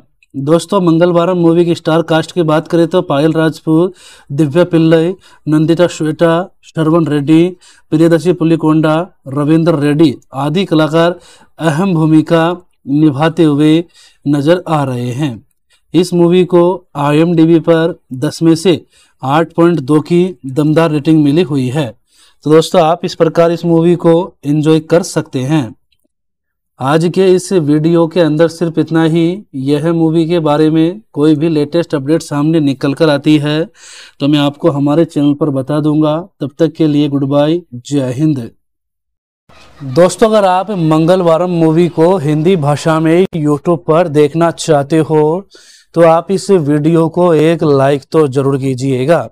दोस्तों मंगलवारम मूवी की स्टार कास्ट की बात करें तो पायल राजपूत, दिव्या पिल्लई, नंदिता श्वेता, शरवन रेड्डी, प्रियदर्शी पुलिकोंडा, रविंदर रेड्डी आदि कलाकार अहम भूमिका निभाते हुए नजर आ रहे हैं। इस मूवी को आई एम डी बी पर दस में से आठ पॉइंट दो की दमदार रेटिंग मिली हुई है, तो दोस्तों आप इस प्रकार इस मूवी को एंजॉय कर सकते हैं। आज के इस वीडियो के अंदर सिर्फ इतना ही। यह मूवी के बारे में कोई भी लेटेस्ट अपडेट सामने निकल कर आती है तो मैं आपको हमारे चैनल पर बता दूंगा। तब तक के लिए गुड बाय, जय हिंद। दोस्तों अगर आप मंगलवारम मूवी को हिंदी भाषा में यूट्यूब पर देखना चाहते हो तो आप इस वीडियो को एक लाइक तो जरूर कीजिएगा।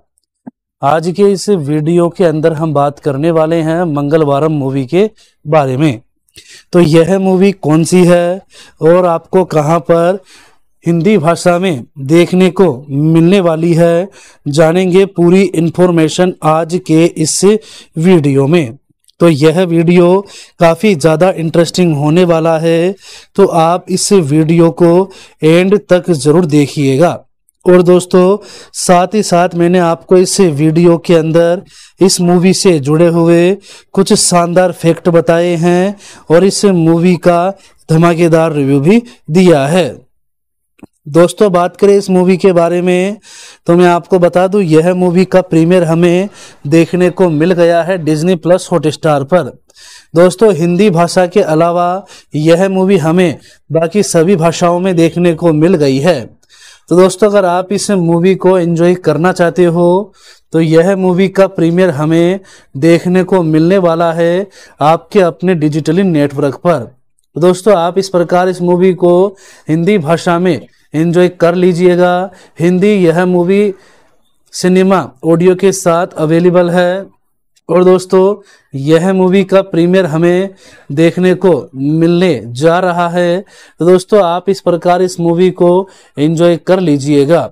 आज के इस वीडियो के अंदर हम बात करने वाले हैं मंगलवारम मूवी के बारे में, तो यह मूवी कौन सी है और आपको कहां पर हिंदी भाषा में देखने को मिलने वाली है, जानेंगे पूरी इन्फॉर्मेशन आज के इस वीडियो में। तो यह वीडियो काफ़ी ज़्यादा इंटरेस्टिंग होने वाला है, तो आप इस वीडियो को एंड तक ज़रूर देखिएगा। और दोस्तों साथ ही साथ मैंने आपको इस वीडियो के अंदर इस मूवी से जुड़े हुए कुछ शानदार फैक्ट बताए हैं और इस मूवी का धमाकेदार रिव्यू भी दिया है। दोस्तों बात करें इस मूवी के बारे में तो मैं आपको बता दूं, यह मूवी का प्रीमियर हमें देखने को मिल गया है डिज्नी प्लस हॉटस्टार पर। दोस्तों हिंदी भाषा के अलावा यह मूवी हमें बाकी सभी भाषाओं में देखने को मिल गई है, तो दोस्तों अगर आप इस मूवी को एंजॉय करना चाहते हो तो यह मूवी का प्रीमियर हमें देखने को मिलने वाला है आपके अपने डिजिटली नेटवर्क पर। तो दोस्तों आप इस प्रकार इस मूवी को हिंदी भाषा में एंजॉय कर लीजिएगा। हिंदी यह मूवी सिनेमा ऑडियो के साथ अवेलेबल है। और दोस्तों यह मूवी का प्रीमियर हमें देखने को मिलने जा रहा है, तो दोस्तों आप इस प्रकार इस मूवी को एंजॉय कर लीजिएगा।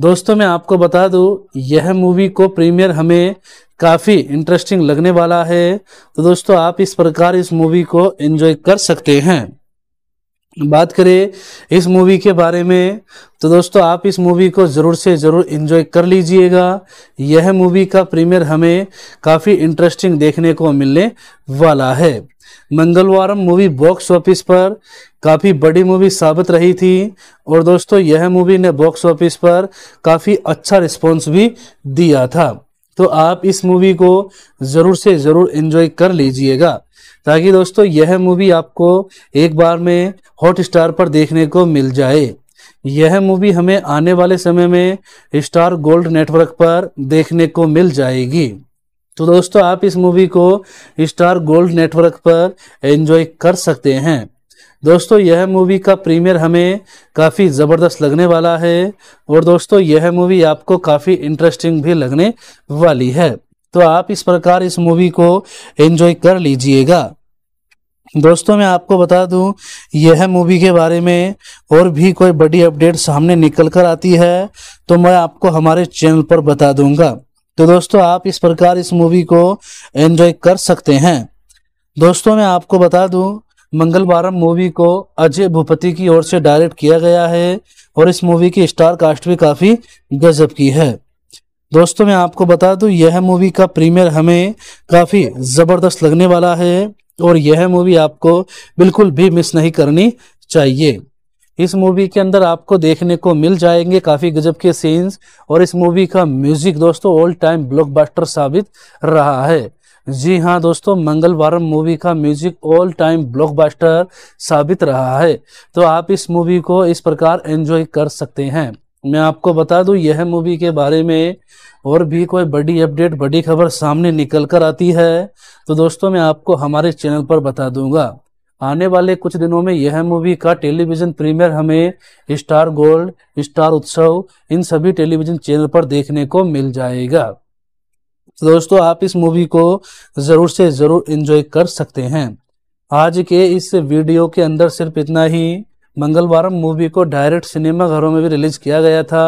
दोस्तों मैं आपको बता दूं, यह मूवी को प्रीमियर हमें काफ़ी इंटरेस्टिंग लगने वाला है, तो दोस्तों आप इस प्रकार इस मूवी को एंजॉय कर सकते हैं। बात करें इस मूवी के बारे में तो दोस्तों आप इस मूवी को ज़रूर से ज़रूर एंजॉय कर लीजिएगा। यह मूवी का प्रीमियर हमें काफ़ी इंटरेस्टिंग देखने को मिलने वाला है। मंगलवारम मूवी बॉक्स ऑफिस पर काफ़ी बड़ी मूवी साबित रही थी और दोस्तों यह मूवी ने बॉक्स ऑफिस पर काफ़ी अच्छा रिस्पॉन्स भी दिया था, तो आप इस मूवी को ज़रूर से ज़रूर एंजॉय कर लीजिएगा, ताकि दोस्तों यह मूवी आपको एक बार में हॉटस्टार पर देखने को मिल जाए। यह मूवी हमें आने वाले समय में स्टार गोल्ड नेटवर्क पर देखने को मिल जाएगी, तो दोस्तों आप इस मूवी को स्टार गोल्ड नेटवर्क पर एंजॉय कर सकते हैं। दोस्तों यह मूवी का प्रीमियर हमें काफ़ी ज़बरदस्त लगने वाला है और दोस्तों यह मूवी आपको काफ़ी इंटरेस्टिंग भी लगने वाली है, तो आप इस प्रकार इस मूवी को एंजॉय कर लीजिएगा। दोस्तों मैं आपको बता दूं, यह मूवी के बारे में और भी कोई बड़ी अपडेट सामने निकल कर आती है तो मैं आपको हमारे चैनल पर बता दूंगा। तो दोस्तों आप इस प्रकार इस मूवी को एंजॉय कर सकते हैं। दोस्तों मैं आपको बता दूं, मंगलवारम मूवी को अजय भूपति की ओर से डायरेक्ट किया गया है और इस मूवी की स्टार कास्ट भी काफ़ी गजब की है। दोस्तों मैं आपको बता दूं, यह मूवी का प्रीमियर हमें काफ़ी ज़बरदस्त लगने वाला है और यह मूवी आपको बिल्कुल भी मिस नहीं करनी चाहिए। इस मूवी के अंदर आपको देखने को मिल जाएंगे काफ़ी गजब के सीन्स और इस मूवी का म्यूजिक दोस्तों ऑल टाइम ब्लॉकबस्टर साबित रहा है। जी हाँ दोस्तों, मंगलवारम मूवी का म्यूजिक ऑल टाइम ब्लॉकबस्टर साबित रहा है। तो आप इस मूवी को इस प्रकार एंजॉय कर सकते हैं। मैं आपको बता दूं, यह मूवी के बारे में और भी कोई बड़ी अपडेट बड़ी खबर सामने निकल कर आती है तो दोस्तों मैं आपको हमारे चैनल पर बता दूंगा। आने वाले कुछ दिनों में यह मूवी का टेलीविज़न प्रीमियर हमें स्टार गोल्ड, स्टार उत्सव, इन सभी टेलीविज़न चैनल पर देखने को मिल जाएगा। तो दोस्तों आप इस मूवी को ज़रूर से ज़रूर एंजॉय कर सकते हैं। आज के इस वीडियो के अंदर सिर्फ इतना ही। मंगलवारम मूवी को डायरेक्ट सिनेमा घरों में भी रिलीज़ किया गया था।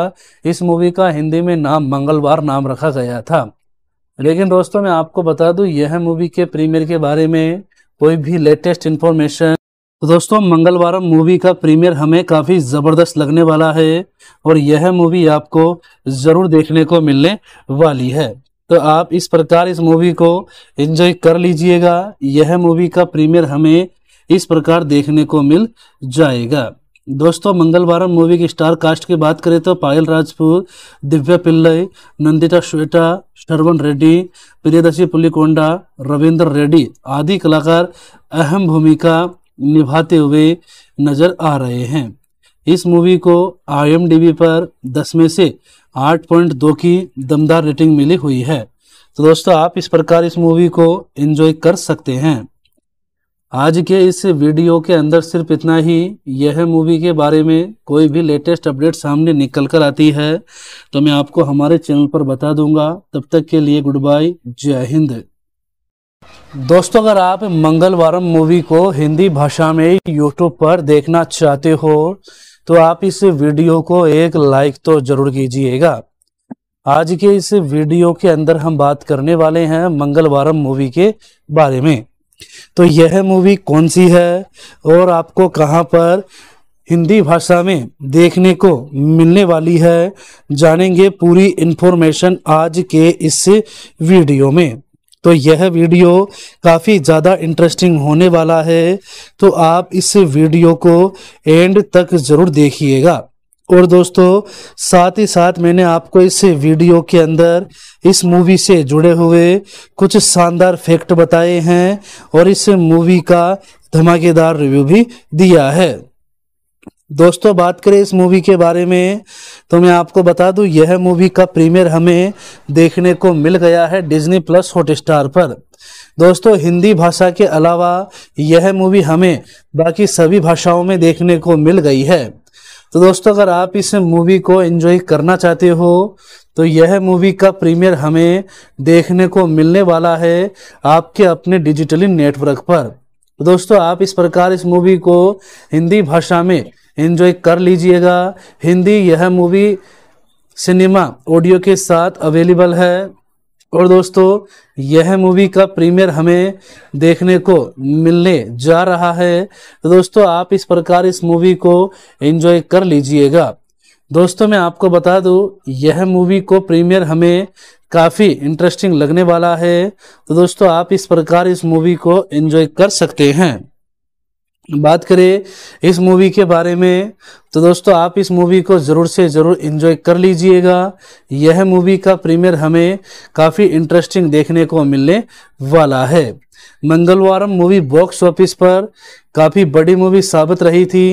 इस मूवी का हिंदी में नाम मंगलवार नाम रखा गया था। लेकिन दोस्तों मैं आपको बता दूं, यह मूवी के प्रीमियर के बारे में कोई भी लेटेस्ट इन्फॉर्मेशन। तो दोस्तों मंगलवारम मूवी का प्रीमियर हमें काफ़ी ज़बरदस्त लगने वाला है और यह मूवी आपको ज़रूर देखने को मिलने वाली है। तो आप इस प्रकार इस मूवी को एंजॉय कर लीजिएगा। यह मूवी का प्रीमियर हमें इस प्रकार देखने को मिल जाएगा। दोस्तों मंगलवारम मूवी की स्टार कास्ट की बात करें तो पायल राजपूत, दिव्या पिल्लई, नंदिता श्वेता, शरवन रेड्डी, प्रियदर्शी पुलिकोंडा, रविंदर रेड्डी आदि कलाकार अहम भूमिका निभाते हुए नजर आ रहे हैं। इस मूवी को आई एम डी बी पर दस में से आठ पॉइंट दो की दमदार रेटिंग मिली हुई है। तो दोस्तों आप इस प्रकार इस मूवी को एंजॉय कर सकते हैं। आज के इस वीडियो के अंदर सिर्फ इतना ही। यह मूवी के बारे में कोई भी लेटेस्ट अपडेट सामने निकल कर आती है तो मैं आपको हमारे चैनल पर बता दूंगा। तब तक के लिए गुड बाय, जय हिंद। दोस्तों अगर आप मंगलवारम मूवी को हिंदी भाषा में यूट्यूब पर देखना चाहते हो तो आप इस वीडियो को एक लाइक तो जरूर कीजिएगा। आज के इस वीडियो के अंदर हम बात करने वाले हैं मंगलवारम मूवी के बारे में। तो यह मूवी कौन सी है और आपको कहां पर हिंदी भाषा में देखने को मिलने वाली है, जानेंगे पूरी इन्फॉर्मेशन आज के इस वीडियो में। तो यह वीडियो काफ़ी ज़्यादा इंटरेस्टिंग होने वाला है तो आप इस वीडियो को एंड तक ज़रूर देखिएगा। और दोस्तों साथ ही साथ मैंने आपको इस वीडियो के अंदर इस मूवी से जुड़े हुए कुछ शानदार फैक्ट बताए हैं और इस मूवी का धमाकेदार रिव्यू भी दिया है। दोस्तों बात करें इस मूवी के बारे में तो मैं आपको बता दूं, यह मूवी का प्रीमियर हमें देखने को मिल गया है डिज्नी प्लस हॉटस्टार पर। दोस्तों हिंदी भाषा के अलावा यह मूवी हमें बाकी सभी भाषाओं में देखने को मिल गई है। तो दोस्तों अगर आप इस मूवी को एंजॉय करना चाहते हो तो यह मूवी का प्रीमियर हमें देखने को मिलने वाला है आपके अपने डिजिटली नेटवर्क पर। तो दोस्तों आप इस प्रकार इस मूवी को हिंदी भाषा में एंजॉय कर लीजिएगा। हिंदी यह मूवी सिनेमा ऑडियो के साथ अवेलेबल है। और दोस्तों यह मूवी का प्रीमियर हमें देखने को मिलने जा रहा है। तो दोस्तों आप इस प्रकार इस मूवी को एंजॉय कर लीजिएगा। दोस्तों मैं आपको बता दूं, यह मूवी को प्रीमियर हमें काफ़ी इंटरेस्टिंग लगने वाला है। तो दोस्तों आप इस प्रकार इस मूवी को एंजॉय कर सकते हैं। बात करें इस मूवी के बारे में तो दोस्तों आप इस मूवी को ज़रूर से ज़रूर एंजॉय कर लीजिएगा। यह मूवी का प्रीमियर हमें काफ़ी इंटरेस्टिंग देखने को मिलने वाला है। मंगलवारम मूवी बॉक्स ऑफिस पर काफ़ी बड़ी मूवी साबित रही थी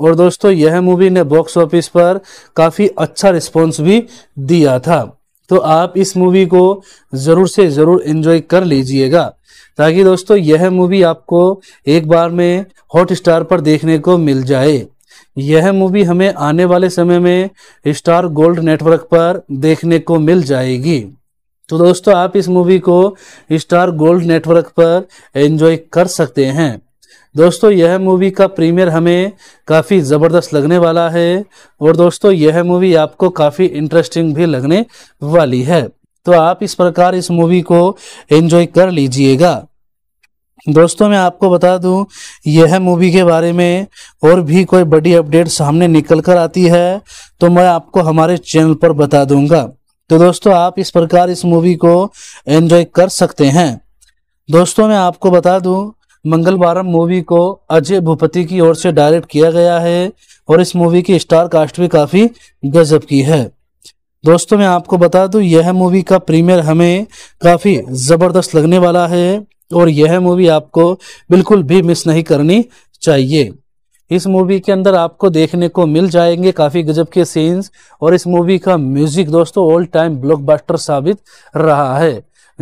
और दोस्तों यह मूवी ने बॉक्स ऑफिस पर काफ़ी अच्छा रिस्पॉन्स भी दिया था। तो आप इस मूवी को ज़रूर से ज़रूर एंजॉय कर लीजिएगा ताकि दोस्तों यह मूवी आपको एक बार में हॉटस्टार पर देखने को मिल जाए। यह मूवी हमें आने वाले समय में स्टार गोल्ड नेटवर्क पर देखने को मिल जाएगी। तो दोस्तों आप इस मूवी को स्टार गोल्ड नेटवर्क पर एंजॉय कर सकते हैं। दोस्तों यह मूवी का प्रीमियर हमें काफ़ी ज़बरदस्त लगने वाला है और दोस्तों यह मूवी आपको काफ़ी इंटरेस्टिंग भी लगने वाली है, तो आप इस प्रकार इस मूवी को एंजॉय कर लीजिएगा। दोस्तों मैं आपको बता दूं, यह मूवी के बारे में और भी कोई बड़ी अपडेट सामने निकल कर आती है तो मैं आपको हमारे चैनल पर बता दूंगा। तो दोस्तों आप इस प्रकार इस मूवी को एंजॉय कर सकते हैं। दोस्तों मैं आपको बता दूं, मंगलवारम मूवी को अजय भूपति की ओर से डायरेक्ट किया गया है और इस मूवी की स्टार कास्ट भी काफ़ी गजब की है। दोस्तों मैं आपको बता दूं, यह मूवी का प्रीमियर हमें काफ़ी ज़बरदस्त लगने वाला है और यह मूवी आपको बिल्कुल भी मिस नहीं करनी चाहिए। इस मूवी के अंदर आपको देखने को मिल जाएंगे काफ़ी गजब के सीन्स और इस मूवी का म्यूजिक दोस्तों ऑल टाइम ब्लॉकबस्टर साबित रहा है।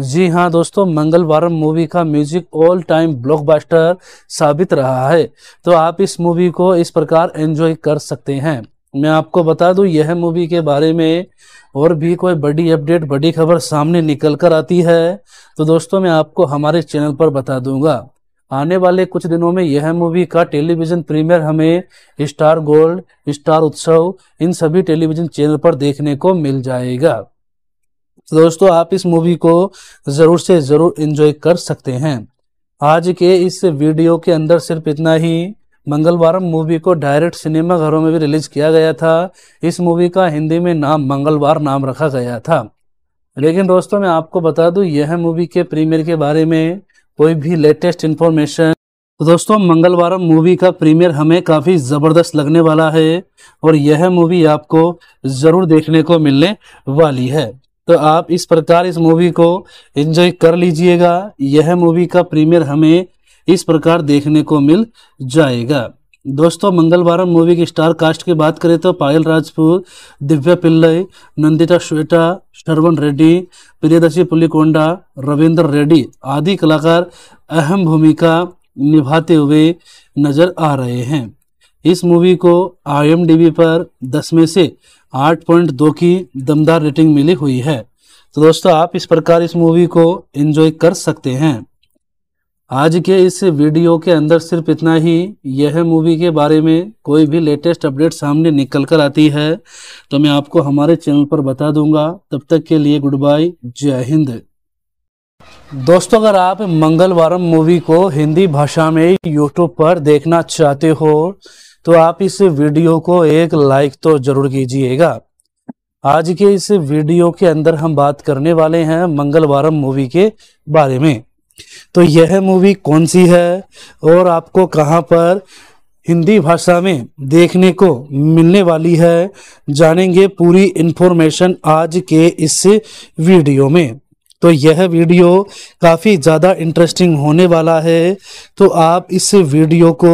जी हाँ दोस्तों, मंगलवारम मूवी का म्यूजिक ऑल टाइम ब्लॉकबस्टर साबित रहा है, तो आप इस मूवी को इस प्रकार एंजॉय कर सकते हैं। मैं आपको बता दूं, यह मूवी के बारे में और भी कोई बड़ी अपडेट बड़ी खबर सामने निकल कर आती है तो दोस्तों मैं आपको हमारे चैनल पर बता दूंगा। आने वाले कुछ दिनों में यह मूवी का टेलीविज़न प्रीमियर हमें स्टार गोल्ड, स्टार उत्सव, इन सभी टेलीविज़न चैनल पर देखने को मिल जाएगा। तो दोस्तों आप इस मूवी को ज़रूर से ज़रूर एंजॉय कर सकते हैं। आज के इस वीडियो के अंदर सिर्फ इतना ही। मंगलवारम मूवी को डायरेक्ट सिनेमा घरों में भी रिलीज किया गया था। इस मूवी का हिंदी में नाम मंगलवार नाम रखा गया था, लेकिन दोस्तों मैं आपको बता दूं, यह मूवी के प्रीमियर के बारे में कोई भी लेटेस्ट इन्फॉर्मेशन। तो दोस्तों मंगलवारम मूवी का प्रीमियर हमें काफ़ी ज़बरदस्त लगने वाला है और यह मूवी आपको ज़रूर देखने को मिलने वाली है, तो आप इस प्रकार इस मूवी को एंजॉय कर लीजिएगा। यह मूवी का प्रीमियर हमें इस प्रकार देखने को मिल जाएगा। दोस्तों मंगलवारम मूवी की स्टार कास्ट की बात करें तो पायल राजपूत, दिव्या पिल्लई, नंदिता श्वेता, शरवन रेड्डी, प्रियदर्शी पुलिकोंडा, रविंदर रेड्डी आदि कलाकार अहम भूमिका निभाते हुए नजर आ रहे हैं। इस मूवी को आई एम डी बी पर दस में से आठ पॉइंट दो की दमदार रेटिंग मिली हुई है, तो दोस्तों आप इस प्रकार इस मूवी को एंजॉय कर सकते हैं। आज के इस वीडियो के अंदर सिर्फ इतना ही। यह मूवी के बारे में कोई भी लेटेस्ट अपडेट सामने निकल कर आती है तो मैं आपको हमारे चैनल पर बता दूंगा। तब तक के लिए गुड बाय, जय हिंद। दोस्तों अगर आप मंगलवारम मूवी को हिंदी भाषा में यूट्यूब पर देखना चाहते हो तो आप इस वीडियो को एक लाइक तो जरूर कीजिएगा। आज के इस वीडियो के अंदर हम बात करने वाले हैं मंगलवारम मूवी के बारे में, तो यह मूवी कौन सी है और आपको कहां पर हिंदी भाषा में देखने को मिलने वाली है, जानेंगे पूरी इन्फॉर्मेशन आज के इस वीडियो में। तो यह वीडियो काफ़ी ज़्यादा इंटरेस्टिंग होने वाला है, तो आप इस वीडियो को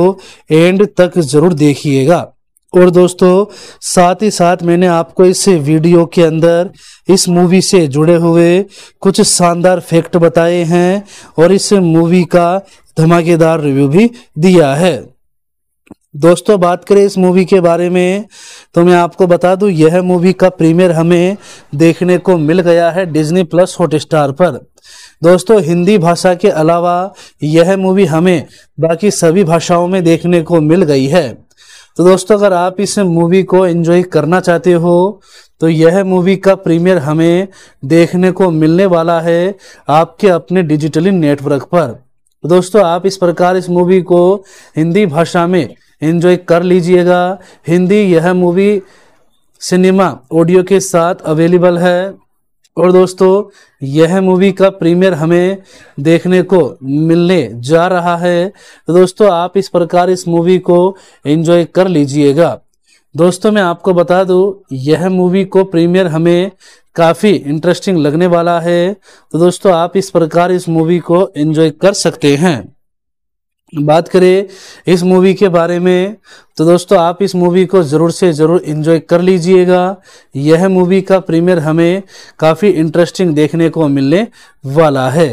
एंड तक ज़रूर देखिएगा। और दोस्तों साथ ही साथ मैंने आपको इस वीडियो के अंदर इस मूवी से जुड़े हुए कुछ शानदार फैक्ट बताए हैं और इस मूवी का धमाकेदार रिव्यू भी दिया है। दोस्तों बात करें इस मूवी के बारे में तो मैं आपको बता दूं, यह मूवी का प्रीमियर हमें देखने को मिल गया है डिज्नी प्लस हॉटस्टार पर। दोस्तों हिंदी भाषा के अलावा यह मूवी हमें बाकी सभी भाषाओं में देखने को मिल गई है, तो दोस्तों अगर आप इस मूवी को एंजॉय करना चाहते हो तो यह मूवी का प्रीमियर हमें देखने को मिलने वाला है आपके अपने डिजिटली नेटवर्क पर। तो दोस्तों आप इस प्रकार इस मूवी को हिंदी भाषा में एंजॉय कर लीजिएगा। हिंदी यह मूवी सिनेमा ऑडियो के साथ अवेलेबल है और दोस्तों यह मूवी का प्रीमियर हमें देखने को मिलने जा रहा है, तो दोस्तों आप इस प्रकार इस मूवी को एंजॉय कर लीजिएगा। दोस्तों मैं आपको बता दूं, यह मूवी को प्रीमियर हमें काफ़ी इंटरेस्टिंग लगने वाला है, तो दोस्तों आप इस प्रकार इस मूवी को एंजॉय कर सकते हैं। बात करें इस मूवी के बारे में तो दोस्तों आप इस मूवी को ज़रूर से ज़रूर एंजॉय कर लीजिएगा। यह मूवी का प्रीमियर हमें काफ़ी इंटरेस्टिंग देखने को मिलने वाला है।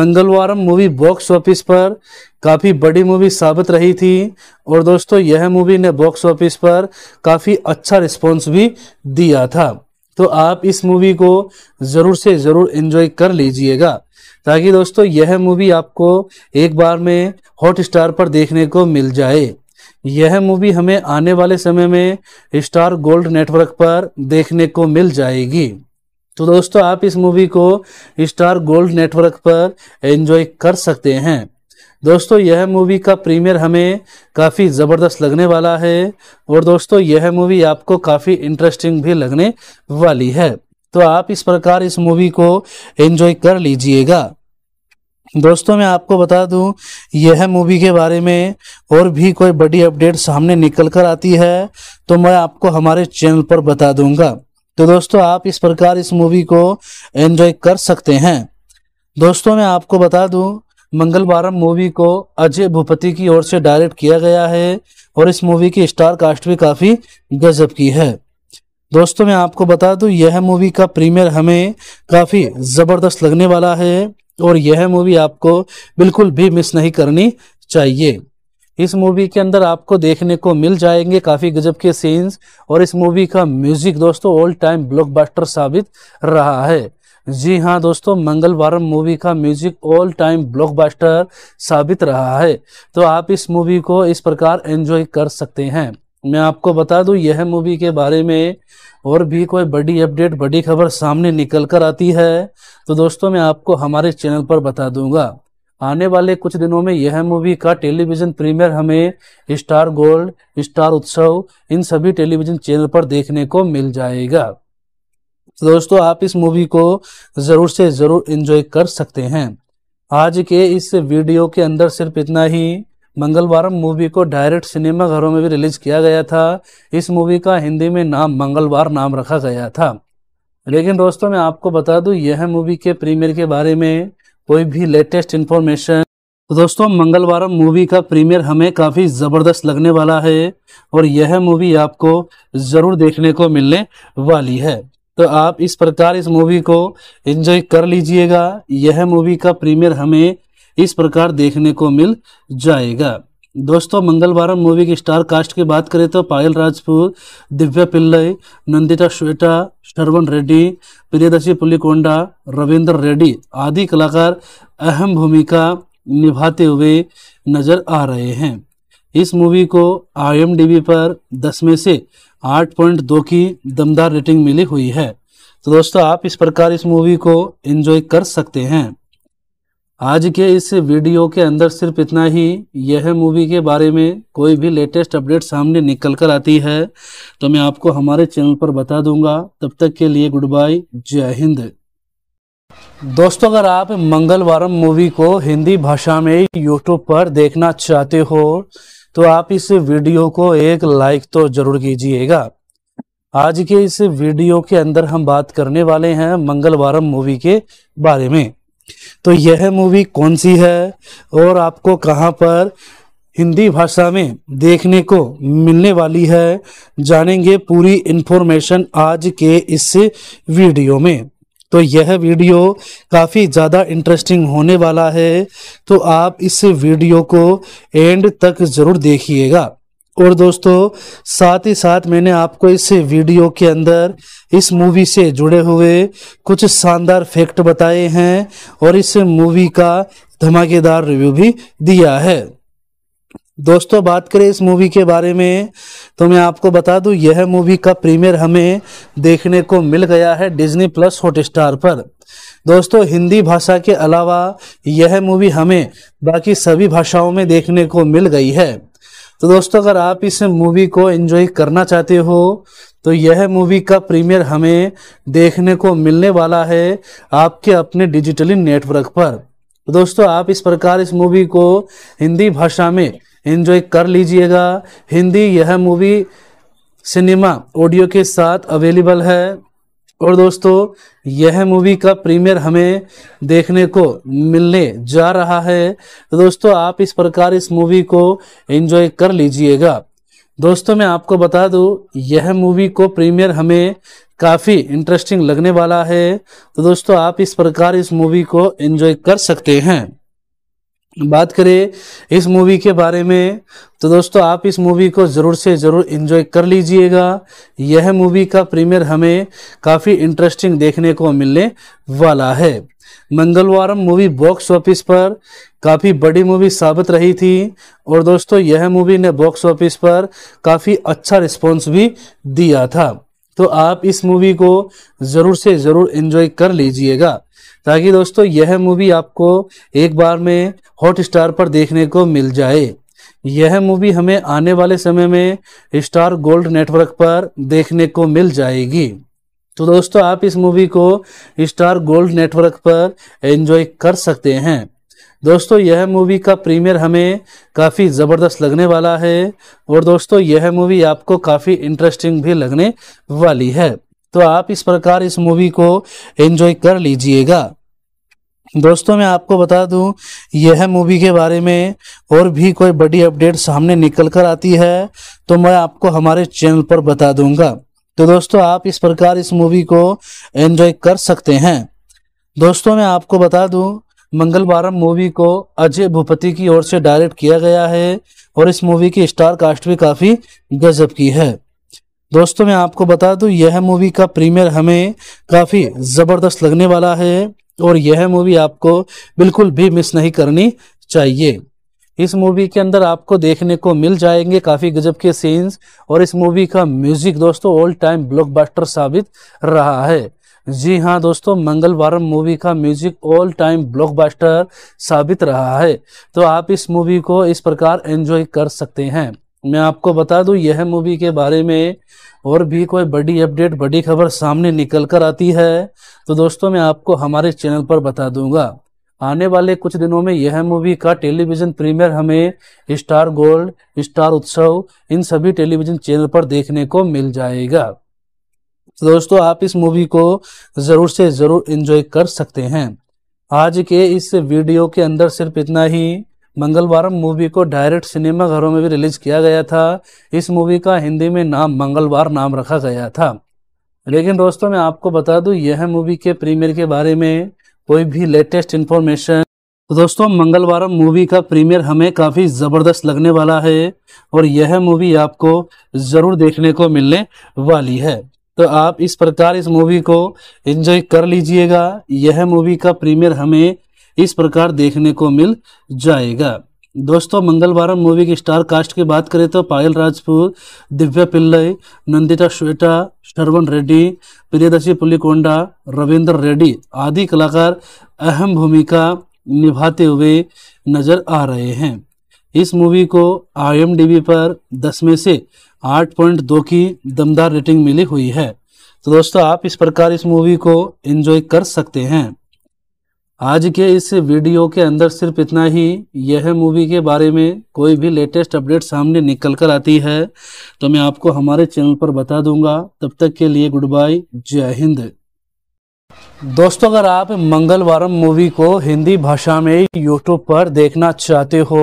मंगलवारम मूवी बॉक्स ऑफिस पर काफ़ी बड़ी मूवी साबित रही थी और दोस्तों यह मूवी ने बॉक्स ऑफिस पर काफ़ी अच्छा रिस्पॉन्स भी दिया था, तो आप इस मूवी को जरूर से जरूर एंजॉय कर लीजिएगा, ताकि दोस्तों यह मूवी आपको एक बार में हॉटस्टार पर देखने को मिल जाए। यह मूवी हमें आने वाले समय में स्टार गोल्ड नेटवर्क पर देखने को मिल जाएगी। तो दोस्तों आप इस मूवी को स्टार गोल्ड नेटवर्क पर एंजॉय कर सकते हैं। दोस्तों यह मूवी का प्रीमियर हमें काफ़ी ज़बरदस्त लगने वाला है और दोस्तों यह मूवी आपको काफ़ी इंटरेस्टिंग भी लगने वाली है। तो आप इस प्रकार इस मूवी को एंजॉय कर लीजिएगा। दोस्तों मैं आपको बता दूं, यह मूवी के बारे में और भी कोई बड़ी अपडेट सामने निकल कर आती है तो मैं आपको हमारे चैनल पर बता दूंगा। तो दोस्तों आप इस प्रकार इस मूवी को एंजॉय कर सकते हैं। दोस्तों मैं आपको बता दूं, मंगलवारम मूवी को अजय भूपति की ओर से डायरेक्ट किया गया है और इस मूवी की स्टार कास्ट भी काफ़ी गजब की है। दोस्तों मैं आपको बता दूं, यह मूवी का प्रीमियर हमें काफ़ी ज़बरदस्त लगने वाला है और यह मूवी आपको बिल्कुल भी मिस नहीं करनी चाहिए। इस मूवी के अंदर आपको देखने को मिल जाएंगे काफ़ी गजब के सीन्स और इस मूवी का म्यूजिक दोस्तों ऑल टाइम ब्लॉकबस्टर साबित रहा है। जी हाँ दोस्तों, मंगलवारम मूवी का म्यूजिक ऑल टाइम ब्लॉकबस्टर साबित रहा है। तो आप इस मूवी को इस प्रकार एंजॉय कर सकते हैं। मैं आपको बता दूं, यह मूवी के बारे में और भी कोई बड़ी अपडेट बड़ी खबर सामने निकल कर आती है तो दोस्तों मैं आपको हमारे चैनल पर बता दूंगा। आने वाले कुछ दिनों में यह मूवी का टेलीविज़न प्रीमियर हमें स्टार गोल्ड, स्टार उत्सव, इन सभी टेलीविज़न चैनल पर देखने को मिल जाएगा। तो दोस्तों आप इस मूवी को ज़रूर से ज़रूर एंजॉय कर सकते हैं। आज के इस वीडियो के अंदर सिर्फ इतना ही। मंगलवारम मूवी को डायरेक्ट सिनेमा घरों में भी रिलीज़ किया गया था। इस मूवी का हिंदी में नाम मंगलवार नाम रखा गया था। लेकिन दोस्तों मैं आपको बता दूं, यह मूवी के प्रीमियर के बारे में कोई भी लेटेस्ट इन्फॉर्मेशन। तो दोस्तों मंगलवारम मूवी का प्रीमियर हमें काफ़ी ज़बरदस्त लगने वाला है और यह मूवी आपको ज़रूर देखने को मिलने वाली है। तो आप इस प्रकार इस मूवी को एंजॉय कर लीजिएगा। यह मूवी का प्रीमियर हमें इस प्रकार देखने को मिल जाएगा। दोस्तों मंगलवारम मूवी की स्टार कास्ट की बात करें तो पायल राजपूत, दिव्या पिल्लई, नंदिता श्वेता, शरवन रेड्डी, प्रियदर्शी पुलिकोंडा, रविंदर रेड्डी आदि कलाकार अहम भूमिका निभाते हुए नजर आ रहे हैं। इस मूवी को आई एम डी बी पर दस में से आठ पॉइंट दो की दमदार रेटिंग मिली हुई है। तो दोस्तों आप इस प्रकार इस मूवी को एंजॉय कर सकते हैं। आज के इस वीडियो के अंदर सिर्फ इतना ही। यह मूवी के बारे में कोई भी लेटेस्ट अपडेट सामने निकल कर आती है तो मैं आपको हमारे चैनल पर बता दूंगा। तब तक के लिए गुड बाय, जय हिंद। दोस्तों अगर आप मंगलवारम मूवी को हिंदी भाषा में यूट्यूब पर देखना चाहते हो तो आप इस वीडियो को एक लाइक तो जरूर कीजिएगा। आज के इस वीडियो के अंदर हम बात करने वाले हैं मंगलवारम मूवी के बारे में। तो यह मूवी कौन सी है और आपको कहां पर हिंदी भाषा में देखने को मिलने वाली है, जानेंगे पूरी इन्फॉर्मेशन आज के इस वीडियो में। तो यह वीडियो काफ़ी ज़्यादा इंटरेस्टिंग होने वाला है तो आप इस वीडियो को एंड तक ज़रूर देखिएगा। और दोस्तों साथ ही साथ मैंने आपको इस वीडियो के अंदर इस मूवी से जुड़े हुए कुछ शानदार फैक्ट बताए हैं और इस मूवी का धमाकेदार रिव्यू भी दिया है। दोस्तों बात करें इस मूवी के बारे में तो मैं आपको बता दूं, यह मूवी का प्रीमियर हमें देखने को मिल गया है डिज्नी प्लस हॉटस्टार पर। दोस्तों हिंदी भाषा के अलावा यह मूवी हमें बाकी सभी भाषाओं में देखने को मिल गई है। तो दोस्तों अगर आप इस मूवी को एंजॉय करना चाहते हो तो यह मूवी का प्रीमियर हमें देखने को मिलने वाला है आपके अपने डिजिटली नेटवर्क पर। तो दोस्तों आप इस प्रकार इस मूवी को हिंदी भाषा में एंजॉय कर लीजिएगा। हिंदी यह मूवी सिनेमा ऑडियो के साथ अवेलेबल है। और दोस्तों यह मूवी का प्रीमियर हमें देखने को मिलने जा रहा है। तो दोस्तों आप इस प्रकार इस मूवी को एंजॉय कर लीजिएगा। दोस्तों मैं आपको बता दूं, यह मूवी को प्रीमियर हमें काफ़ी इंटरेस्टिंग लगने वाला है। तो दोस्तों आप इस प्रकार इस मूवी को एंजॉय कर सकते हैं। बात करें इस मूवी के बारे में तो दोस्तों आप इस मूवी को ज़रूर से ज़रूर एंजॉय कर लीजिएगा। यह मूवी का प्रीमियर हमें काफ़ी इंटरेस्टिंग देखने को मिलने वाला है। मंगलवारम मूवी बॉक्स ऑफिस पर काफ़ी बड़ी मूवी साबित रही थी और दोस्तों यह मूवी ने बॉक्स ऑफिस पर काफ़ी अच्छा रिस्पॉन्स भी दिया था, तो आप इस मूवी को ज़रूर से ज़रूर एंजॉय कर लीजिएगा ताकि दोस्तों यह मूवी आपको एक बार में हॉटस्टार पर देखने को मिल जाए। यह मूवी हमें आने वाले समय में स्टार गोल्ड नेटवर्क पर देखने को मिल जाएगी। तो दोस्तों आप इस मूवी को स्टार गोल्ड नेटवर्क पर एंजॉय कर सकते हैं। दोस्तों यह मूवी का प्रीमियर हमें काफ़ी ज़बरदस्त लगने वाला है और दोस्तों यह मूवी आपको काफ़ी इंटरेस्टिंग भी लगने वाली है, तो आप इस प्रकार इस मूवी को एंजॉय कर लीजिएगा। दोस्तों मैं आपको बता दूं यह मूवी के बारे में और भी कोई बड़ी अपडेट सामने निकल कर आती है तो मैं आपको हमारे चैनल पर बता दूंगा। तो दोस्तों आप इस प्रकार इस मूवी को एंजॉय कर सकते हैं। दोस्तों मैं आपको बता दूं मंगलवारम मूवी को अजय भूपति की ओर से डायरेक्ट किया गया है और इस मूवी की स्टार कास्ट भी काफ़ी गजब की है। दोस्तों मैं आपको बता दूं यह मूवी का प्रीमियर हमें काफ़ी ज़बरदस्त लगने वाला है और यह मूवी आपको बिल्कुल भी मिस नहीं करनी चाहिए। इस मूवी के अंदर आपको देखने को मिल जाएंगे काफ़ी गजब के सीन्स और इस मूवी का म्यूज़िक दोस्तों ऑल टाइम ब्लॉकबस्टर साबित रहा है। जी हाँ दोस्तों मंगलवारम मूवी का म्यूजिक ऑल टाइम ब्लॉकबस्टर साबित रहा है, तो आप इस मूवी को इस प्रकार एंजॉय कर सकते हैं। मैं आपको बता दूं यह मूवी के बारे में और भी कोई बड़ी अपडेट बड़ी खबर सामने निकल कर आती है तो दोस्तों मैं आपको हमारे चैनल पर बता दूंगा। आने वाले कुछ दिनों में यह मूवी का टेलीविज़न प्रीमियर हमें स्टार गोल्ड, स्टार उत्सव इन सभी टेलीविज़न चैनल पर देखने को मिल जाएगा। तो दोस्तों आप इस मूवी को ज़रूर से ज़रूर एंजॉय कर सकते हैं। आज के इस वीडियो के अंदर सिर्फ इतना ही। मंगलवारम मूवी को डायरेक्ट सिनेमा घरों में भी रिलीज़ किया गया था। इस मूवी का हिंदी में नाम मंगलवार नाम रखा गया था, लेकिन दोस्तों मैं आपको बता दूं यह मूवी के प्रीमियर के बारे में कोई भी लेटेस्ट इन्फॉर्मेशन। तो दोस्तों मंगलवारम मूवी का प्रीमियर हमें काफ़ी ज़बरदस्त लगने वाला है और यह मूवी आपको ज़रूर देखने को मिलने वाली है, तो आप इस प्रकार इस मूवी को एंजॉय कर लीजिएगा। यह मूवी का प्रीमियर हमें इस प्रकार देखने को मिल जाएगा। दोस्तों मंगलवारम मूवी की स्टार कास्ट की बात करें तो पायल राजपूत, दिव्या पिल्लई, नंदिता श्वेता, शरवन रेड्डी, प्रियदर्शी पुलिकोंडा, रविंदर रेड्डी आदि कलाकार अहम भूमिका निभाते हुए नजर आ रहे हैं। इस मूवी को आई एम डी बी पर दस में से आठ पॉइंट दो की दमदार रेटिंग मिली हुई है, तो दोस्तों आप इस प्रकार इस मूवी को एंजॉय कर सकते हैं। आज के इस वीडियो के अंदर सिर्फ इतना ही। यह मूवी के बारे में कोई भी लेटेस्ट अपडेट सामने निकल कर आती है तो मैं आपको हमारे चैनल पर बता दूंगा। तब तक के लिए गुड बाय, जय हिंद। दोस्तों अगर आप मंगलवारम मूवी को हिंदी भाषा में यूट्यूब पर देखना चाहते हो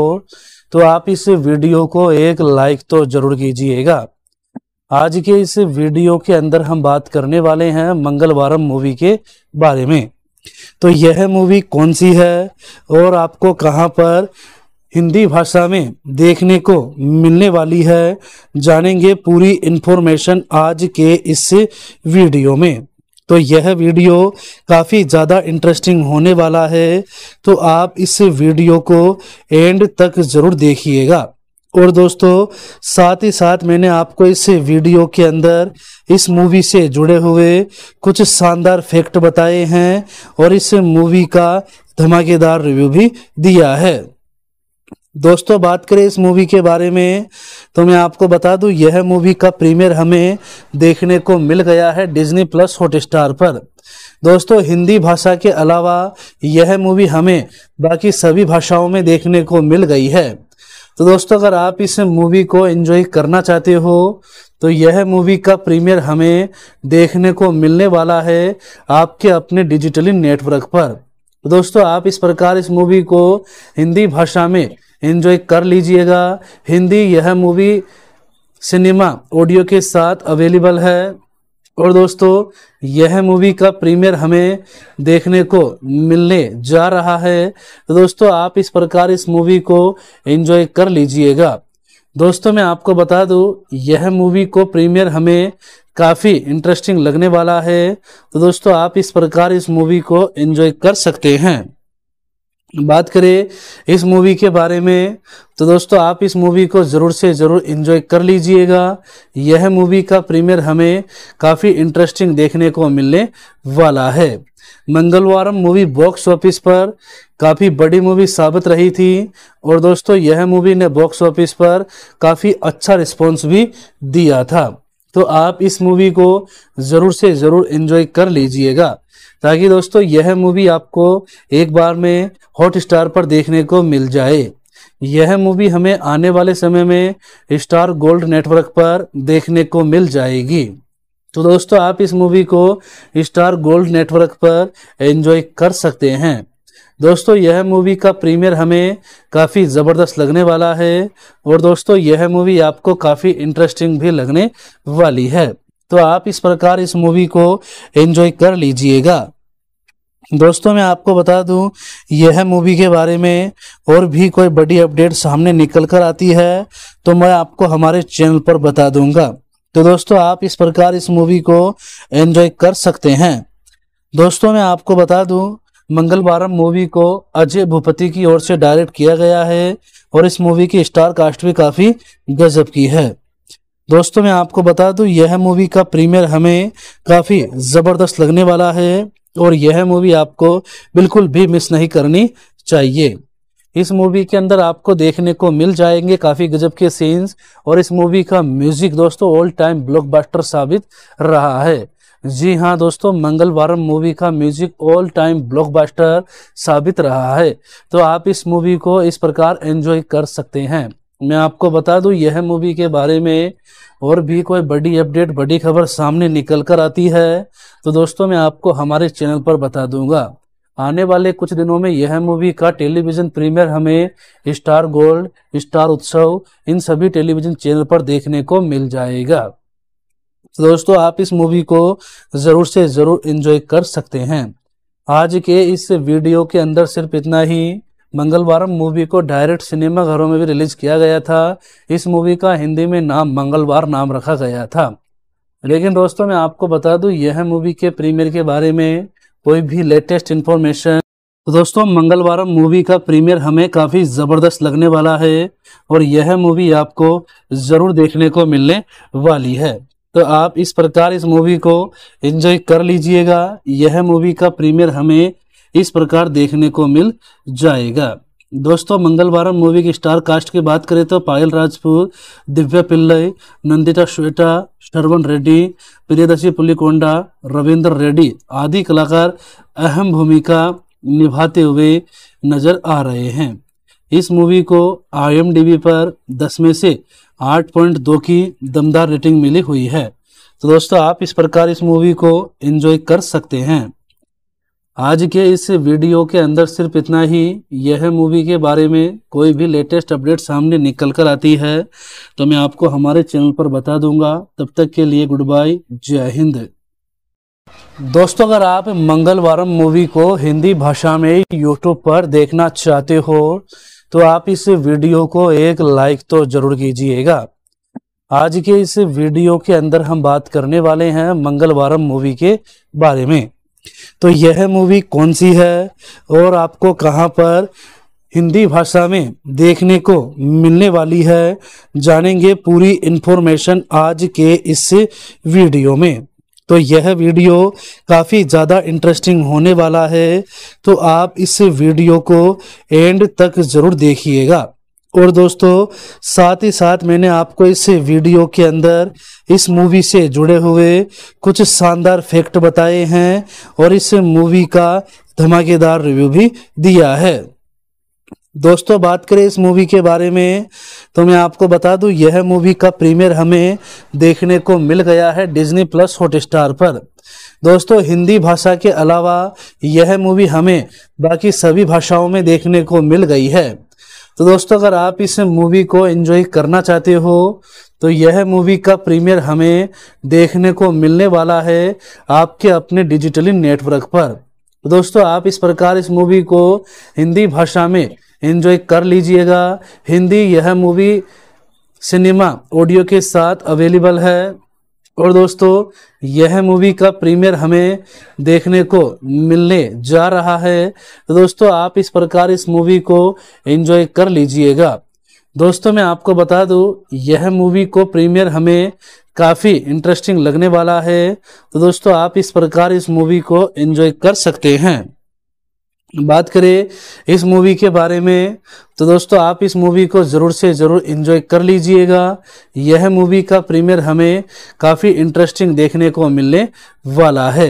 तो आप इस वीडियो को एक लाइक तो जरूर कीजिएगा। आज के इस वीडियो के अंदर हम बात करने वाले हैं मंगलवारम मूवी के बारे में, तो यह मूवी कौन सी है और आपको कहां पर हिंदी भाषा में देखने को मिलने वाली है, जानेंगे पूरी इन्फॉर्मेशन आज के इस वीडियो में। तो यह वीडियो काफ़ी ज़्यादा इंटरेस्टिंग होने वाला है, तो आप इस वीडियो को एंड तक ज़रूर देखिएगा। और दोस्तों साथ ही साथ मैंने आपको इस वीडियो के अंदर इस मूवी से जुड़े हुए कुछ शानदार फैक्ट बताए हैं और इस मूवी का धमाकेदार रिव्यू भी दिया है। दोस्तों बात करें इस मूवी के बारे में तो मैं आपको बता दूं यह मूवी का प्रीमियर हमें देखने को मिल गया है डिज्नी प्लस हॉटस्टार पर। दोस्तों हिंदी भाषा के अलावा यह मूवी हमें बाकी सभी भाषाओं में देखने को मिल गई है, तो दोस्तों अगर आप इस मूवी को एंजॉय करना चाहते हो तो यह मूवी का प्रीमियर हमें देखने को मिलने वाला है आपके अपने डिजिटली नेटवर्क पर। तो दोस्तों आप इस प्रकार इस मूवी को हिंदी भाषा में एंजॉय कर लीजिएगा। हिंदी यह मूवी सिनेमा ऑडियो के साथ अवेलेबल है, और दोस्तों यह मूवी का प्रीमियर हमें देखने को मिलने जा रहा है। तो दोस्तों आप इस प्रकार इस मूवी को एंजॉय कर लीजिएगा। दोस्तों मैं आपको बता दूं यह मूवी को प्रीमियर हमें काफ़ी इंटरेस्टिंग लगने वाला है। तो दोस्तों आप इस प्रकार इस मूवी को एंजॉय कर सकते हैं। बात करें इस मूवी के बारे में तो दोस्तों आप इस मूवी को ज़रूर से ज़रूर एंजॉय कर लीजिएगा। यह मूवी का प्रीमियर हमें काफ़ी इंटरेस्टिंग देखने को मिलने वाला है। मंगलवारम मूवी बॉक्स ऑफिस पर काफ़ी बड़ी मूवी साबित रही थी और दोस्तों यह मूवी ने बॉक्स ऑफिस पर काफ़ी अच्छा रिस्पॉन्स भी दिया था। तो आप इस मूवी को ज़रूर से ज़रूर एंजॉय कर लीजिएगा ताकि दोस्तों यह मूवी आपको एक बार में हॉटस्टार पर देखने को मिल जाए। यह मूवी हमें आने वाले समय में स्टार गोल्ड नेटवर्क पर देखने को मिल जाएगी। तो दोस्तों आप इस मूवी को स्टार गोल्ड नेटवर्क पर एंजॉय कर सकते हैं। दोस्तों यह मूवी का प्रीमियर हमें काफ़ी ज़बरदस्त लगने वाला है और दोस्तों यह मूवी आपको काफ़ी इंटरेस्टिंग भी लगने वाली है। तो आप इस प्रकार इस मूवी को एंजॉय कर लीजिएगा। दोस्तों मैं आपको बता दूं यह मूवी के बारे में और भी कोई बड़ी अपडेट सामने निकल कर आती है तो मैं आपको हमारे चैनल पर बता दूंगा। तो दोस्तों आप इस प्रकार इस मूवी को एंजॉय कर सकते हैं। दोस्तों मैं आपको बता दूं मंगलवारम मूवी को अजय भूपति की ओर से डायरेक्ट किया गया है और इस मूवी की स्टार कास्ट भी काफ़ी गजब की है। दोस्तों मैं आपको बता दूं यह मूवी का प्रीमियर हमें काफ़ी ज़बरदस्त लगने वाला है और यह मूवी आपको बिल्कुल भी मिस नहीं करनी चाहिए। इस मूवी के अंदर आपको देखने को मिल जाएंगे काफ़ी गजब के सीन्स और इस मूवी का म्यूजिक दोस्तों ऑल टाइम ब्लॉकबस्टर साबित रहा है। जी हाँ दोस्तों मंगलवारम मूवी का म्यूजिक ऑल टाइम ब्लॉकबस्टर साबित रहा है। तो आप इस मूवी को इस प्रकार एंजॉय कर सकते हैं। मैं आपको बता दूं यह मूवी के बारे में और भी कोई बड़ी अपडेट बड़ी खबर सामने निकल कर आती है तो दोस्तों मैं आपको हमारे चैनल पर बता दूंगा। आने वाले कुछ दिनों में यह मूवी का टेलीविज़न प्रीमियर हमें स्टार गोल्ड, स्टार उत्सव इन सभी टेलीविज़न चैनल पर देखने को मिल जाएगा। तो दोस्तों आप इस मूवी को ज़रूर से ज़रूर एंजॉय कर सकते हैं। आज के इस वीडियो के अंदर सिर्फ इतना ही। मंगलवारम मूवी को डायरेक्ट सिनेमा घरों में भी रिलीज़ किया गया था। इस मूवी का हिंदी में नाम मंगलवार नाम रखा गया था। लेकिन दोस्तों मैं आपको बता दूं यह मूवी के प्रीमियर के बारे में कोई भी लेटेस्ट इन्फॉर्मेशन। तो दोस्तों मंगलवारम मूवी का प्रीमियर हमें काफ़ी ज़बरदस्त लगने वाला है और यह मूवी आपको ज़रूर देखने को मिलने वाली है। तो आप इस प्रकार इस मूवी को एंजॉय कर लीजिएगा। यह मूवी का प्रीमियर हमें इस प्रकार देखने को मिल जाएगा। दोस्तों मंगलवारम मूवी की स्टार कास्ट की बात करें तो पायल राजपूत, दिव्या पिल्लई, नंदिता श्वेता, शरवन रेड्डी, प्रियदर्शी पुलिकोंडा, रविंदर रेड्डी आदि कलाकार अहम भूमिका निभाते हुए नजर आ रहे हैं। इस मूवी को आई एम डी बी पर दस में से आठ पॉइंट दो की दमदार रेटिंग मिली हुई है। तो दोस्तों आप इस प्रकार इस मूवी को एंजॉय कर सकते हैं। आज के इस वीडियो के अंदर सिर्फ इतना ही। यह मूवी के बारे में कोई भी लेटेस्ट अपडेट सामने निकल कर आती है तो मैं आपको हमारे चैनल पर बता दूंगा। तब तक के लिए गुड बाय, जय हिंद। दोस्तों अगर आप मंगलवारम मूवी को हिंदी भाषा में यूट्यूब पर देखना चाहते हो तो आप इस वीडियो को एक लाइक तो जरूर कीजिएगा। आज के इस वीडियो के अंदर हम बात करने वाले हैं मंगलवारम मूवी के बारे में। तो यह मूवी कौन सी है और आपको कहां पर हिंदी भाषा में देखने को मिलने वाली है, जानेंगे पूरी इन्फॉर्मेशन आज के इस वीडियो में। तो यह वीडियो काफ़ी ज़्यादा इंटरेस्टिंग होने वाला है तो आप इस वीडियो को एंड तक ज़रूर देखिएगा। और दोस्तों साथ ही साथ मैंने आपको इस वीडियो के अंदर इस मूवी से जुड़े हुए कुछ शानदार फैक्ट बताए हैं और इस मूवी का धमाकेदार रिव्यू भी दिया है। दोस्तों बात करें इस मूवी के बारे में तो मैं आपको बता दूं यह मूवी का प्रीमियर हमें देखने को मिल गया है डिज्नी प्लस हॉटस्टार पर। दोस्तों हिंदी भाषा के अलावा यह मूवी हमें बाकी सभी भाषाओं में देखने को मिल गई है तो दोस्तों अगर आप इस मूवी को एंजॉय करना चाहते हो तो यह मूवी का प्रीमियर हमें देखने को मिलने वाला है आपके अपने डिजिटली नेटवर्क पर। तो दोस्तों आप इस प्रकार इस मूवी को हिंदी भाषा में एंजॉय कर लीजिएगा। हिंदी यह मूवी सिनेमा ऑडियो के साथ अवेलेबल है। और दोस्तों यह मूवी का प्रीमियर हमें देखने को मिलने जा रहा है। तो दोस्तों आप इस प्रकार इस मूवी को एंजॉय कर लीजिएगा। दोस्तों मैं आपको बता दूं यह मूवी को प्रीमियर हमें काफ़ी इंटरेस्टिंग लगने वाला है। तो दोस्तों आप इस प्रकार इस मूवी को एंजॉय कर सकते हैं। बात करें इस मूवी के बारे में तो दोस्तों आप इस मूवी को ज़रूर से ज़रूर एंजॉय कर लीजिएगा। यह मूवी का प्रीमियर हमें काफ़ी इंटरेस्टिंग देखने को मिलने वाला है।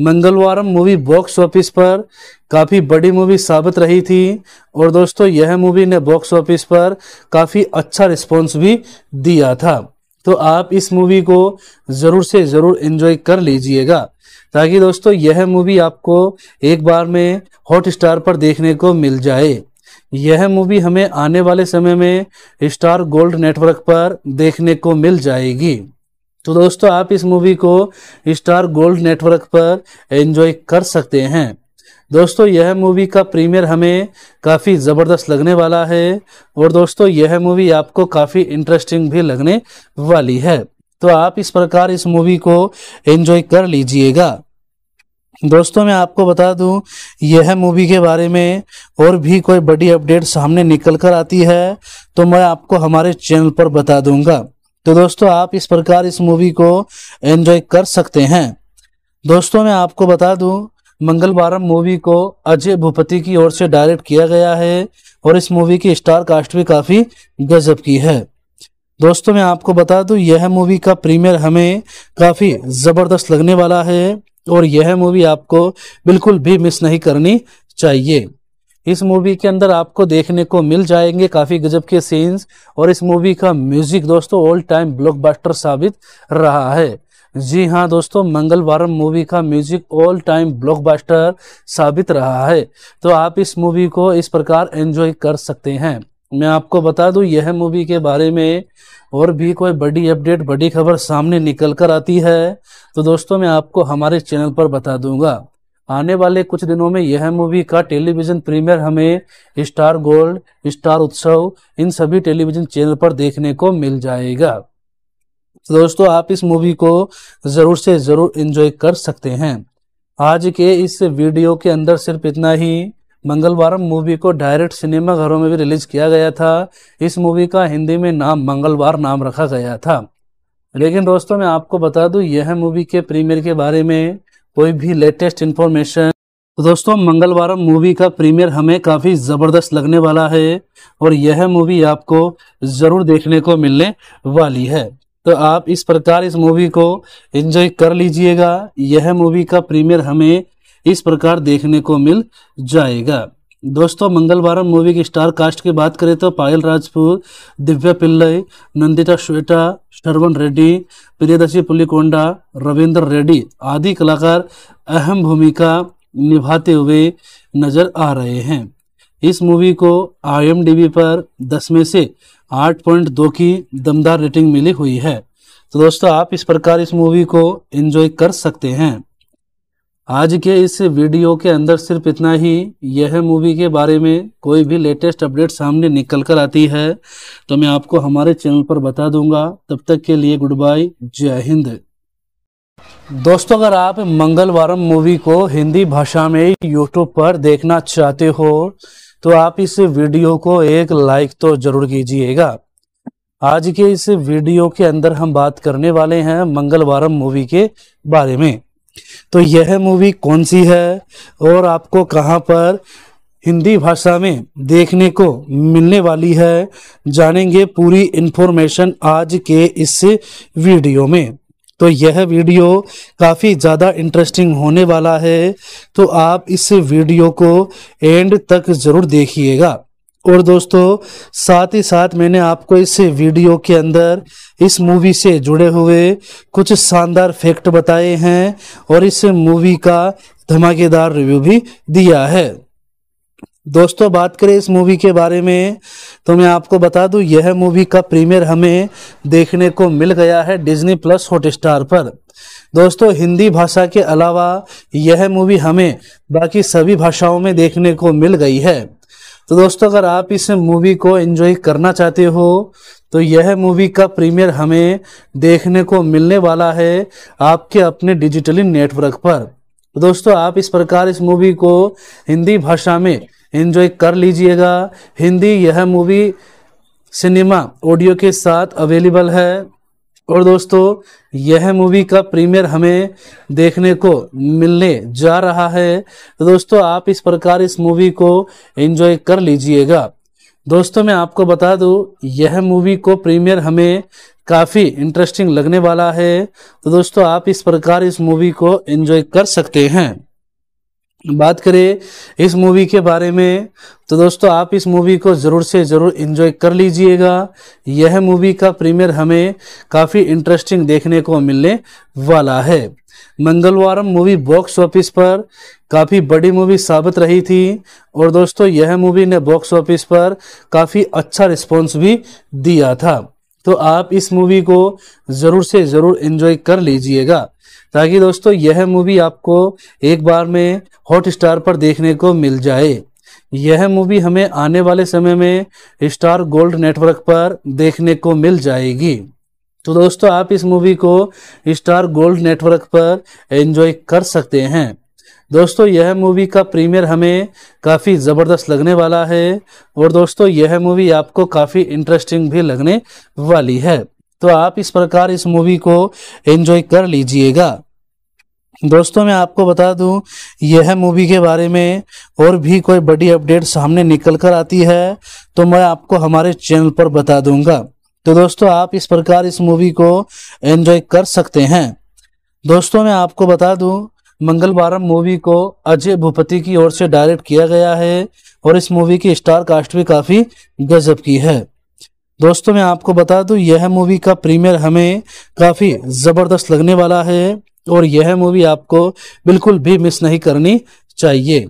मंगलवारम मूवी बॉक्स ऑफिस पर काफ़ी बड़ी मूवी साबित रही थी और दोस्तों यह मूवी ने बॉक्स ऑफिस पर काफ़ी अच्छा रिस्पॉन्स भी दिया था। तो आप इस मूवी को ज़रूर से ज़रूर एंजॉय कर लीजिएगा ताकि दोस्तों यह मूवी आपको एक बार में हॉटस्टार पर देखने को मिल जाए। यह मूवी हमें आने वाले समय में स्टार गोल्ड नेटवर्क पर देखने को मिल जाएगी। तो दोस्तों आप इस मूवी को स्टार गोल्ड नेटवर्क पर एंजॉय कर सकते हैं। दोस्तों यह मूवी का प्रीमियर हमें काफ़ी ज़बरदस्त लगने वाला है और दोस्तों यह मूवी आपको काफ़ी इंटरेस्टिंग भी लगने वाली है। तो आप इस प्रकार इस मूवी को एंजॉय कर लीजिएगा। दोस्तों मैं आपको बता दूं यह मूवी के बारे में और भी कोई बड़ी अपडेट सामने निकल कर आती है तो मैं आपको हमारे चैनल पर बता दूंगा। तो दोस्तों आप इस प्रकार इस मूवी को एंजॉय कर सकते हैं। दोस्तों मैं आपको बता दूं मंगलवारम मूवी को अजय भूपति की ओर से डायरेक्ट किया गया है और इस मूवी की स्टार कास्ट भी काफ़ी गजब की है। दोस्तों मैं आपको बता दूं यह मूवी का प्रीमियर हमें काफ़ी ज़बरदस्त लगने वाला है और यह मूवी आपको बिल्कुल भी मिस नहीं करनी चाहिए। इस मूवी के अंदर आपको देखने को मिल जाएंगे काफ़ी गजब के सीन्स और इस मूवी का म्यूजिक दोस्तों ऑल टाइम ब्लॉकबस्टर साबित रहा है। जी हाँ दोस्तों मंगलवारम मूवी का म्यूजिक ऑल टाइम ब्लॉकबस्टर साबित रहा है। तो आप इस मूवी को इस प्रकार एंजॉय कर सकते हैं। मैं आपको बता दूं यह मूवी के बारे में और भी कोई बड़ी अपडेट बड़ी खबर सामने निकल कर आती है तो दोस्तों मैं आपको हमारे चैनल पर बता दूंगा। आने वाले कुछ दिनों में यह मूवी का टेलीविज़न प्रीमियर हमें स्टार गोल्ड, स्टार उत्सव इन सभी टेलीविज़न चैनल पर देखने को मिल जाएगा। तो दोस्तों आप इस मूवी को ज़रूर से ज़रूर एंजॉय कर सकते हैं। आज के इस वीडियो के अंदर सिर्फ इतना ही। मंगलवारम मूवी को डायरेक्ट सिनेमा घरों में भी रिलीज़ किया गया था। इस मूवी का हिंदी में नाम मंगलवार नाम रखा गया था। लेकिन दोस्तों मैं आपको बता दूं यह मूवी के प्रीमियर के बारे में कोई भी लेटेस्ट इन्फॉर्मेशन। तो दोस्तों मंगलवारम मूवी का प्रीमियर हमें काफ़ी ज़बरदस्त लगने वाला है और यह मूवी आपको ज़रूर देखने को मिलने वाली है। तो आप इस प्रकार इस मूवी को एंजॉय कर लीजिएगा। यह मूवी का प्रीमियर हमें इस प्रकार देखने को मिल जाएगा। दोस्तों मंगलवारम मूवी की स्टार कास्ट की बात करें तो पायल राजपूत, दिव्या पिल्लई, नंदिता श्वेता, शरवन रेड्डी, प्रियदर्शी पुलिकोंडा, रविंदर रेड्डी आदि कलाकार अहम भूमिका निभाते हुए नजर आ रहे हैं। इस मूवी को आई एम डी बी पर दस में से आठ पॉइंट दो की दमदार रेटिंग मिली हुई है। तो दोस्तों आप इस प्रकार इस मूवी को एंजॉय कर सकते हैं। आज के इस वीडियो के अंदर सिर्फ इतना ही। यह मूवी के बारे में कोई भी लेटेस्ट अपडेट सामने निकल कर आती है तो मैं आपको हमारे चैनल पर बता दूंगा। तब तक के लिए गुड बाय, जय हिंद। दोस्तों अगर आप मंगलवारम मूवी को हिंदी भाषा में यूट्यूब पर देखना चाहते हो तो आप इस वीडियो को एक लाइक तो जरूर कीजिएगा। आज के इस वीडियो के अंदर हम बात करने वाले हैं मंगलवारम मूवी के बारे में। तो यह मूवी कौन सी है और आपको कहां पर हिंदी भाषा में देखने को मिलने वाली है, जानेंगे पूरी इन्फॉर्मेशन आज के इस वीडियो में। तो यह वीडियो काफ़ी ज़्यादा इंटरेस्टिंग होने वाला है तो आप इस वीडियो को एंड तक ज़रूर देखिएगा। और दोस्तों साथ ही साथ मैंने आपको इस वीडियो के अंदर इस मूवी से जुड़े हुए कुछ शानदार फैक्ट बताए हैं और इस मूवी का धमाकेदार रिव्यू भी दिया है। दोस्तों बात करें इस मूवी के बारे में तो मैं आपको बता दूं यह मूवी का प्रीमियर हमें देखने को मिल गया है डिज्नी प्लस हॉटस्टार पर। दोस्तों हिंदी भाषा के अलावा यह मूवी हमें बाकी सभी भाषाओं में देखने को मिल गई है। तो दोस्तों अगर आप इस मूवी को एंजॉय करना चाहते हो तो यह मूवी का प्रीमियर हमें देखने को मिलने वाला है आपके अपने डिजिटली नेटवर्क पर। तो दोस्तों आप इस प्रकार इस मूवी को हिंदी भाषा में एंजॉय कर लीजिएगा। हिंदी यह मूवी सिनेमा ऑडियो के साथ अवेलेबल है। और दोस्तों यह मूवी का प्रीमियर हमें देखने को मिलने जा रहा है। तो दोस्तों आप इस प्रकार इस मूवी को एंजॉय कर लीजिएगा। दोस्तों मैं आपको बता दूं यह मूवी को प्रीमियर हमें काफ़ी इंटरेस्टिंग लगने वाला है। तो दोस्तों आप इस प्रकार इस मूवी को एंजॉय कर सकते हैं। बात करें इस मूवी के बारे में तो दोस्तों आप इस मूवी को ज़रूर से ज़रूर एंजॉय कर लीजिएगा। यह मूवी का प्रीमियर हमें काफ़ी इंटरेस्टिंग देखने को मिलने वाला है। मंगलवारम मूवी बॉक्स ऑफिस पर काफ़ी बड़ी मूवी साबित रही थी और दोस्तों यह मूवी ने बॉक्स ऑफिस पर काफ़ी अच्छा रिस्पॉन्स भी दिया था। तो आप इस मूवी को ज़रूर से ज़रूर एंजॉय कर लीजिएगा ताकि दोस्तों यह मूवी आपको एक बार में हॉटस्टार पर देखने को मिल जाए। यह मूवी हमें आने वाले समय में स्टार गोल्ड नेटवर्क पर देखने को मिल जाएगी। तो दोस्तों आप इस मूवी को स्टार गोल्ड नेटवर्क पर एंजॉय कर सकते हैं। दोस्तों यह मूवी का प्रीमियर हमें काफ़ी ज़बरदस्त लगने वाला है और दोस्तों यह मूवी आपको काफ़ी इंटरेस्टिंग भी लगने वाली है। तो आप इस प्रकार इस मूवी को एंजॉय कर लीजिएगा। दोस्तों मैं आपको बता दूं यह मूवी के बारे में और भी कोई बड़ी अपडेट सामने निकल कर आती है तो मैं आपको हमारे चैनल पर बता दूंगा। तो दोस्तों आप इस प्रकार इस मूवी को एंजॉय कर सकते हैं। दोस्तों मैं आपको बता दूं मंगलवारम मूवी को अजय भूपति की ओर से डायरेक्ट किया गया है और इस मूवी की स्टार कास्ट भी काफ़ी गजब की है। दोस्तों मैं आपको बता दूं यह मूवी का प्रीमियर हमें काफ़ी ज़बरदस्त लगने वाला है और यह मूवी आपको बिल्कुल भी मिस नहीं करनी चाहिए।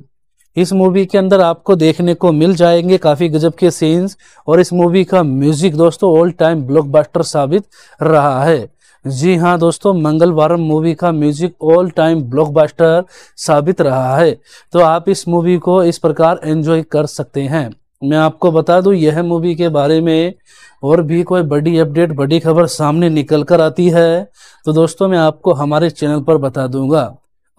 इस मूवी के अंदर आपको देखने को मिल जाएंगे काफ़ी गजब के सीन्स और इस मूवी का म्यूज़िक दोस्तों ऑल टाइम ब्लॉकबस्टर साबित रहा है। जी हाँ दोस्तों मंगलवारम मूवी का म्यूज़िक ऑल टाइम ब्लॉकबस्टर साबित रहा है। तो आप इस मूवी को इस प्रकार एंजॉय कर सकते हैं। मैं आपको बता दूं यह मूवी के बारे में और भी कोई बड़ी अपडेट बड़ी खबर सामने निकल कर आती है तो दोस्तों मैं आपको हमारे चैनल पर बता दूंगा।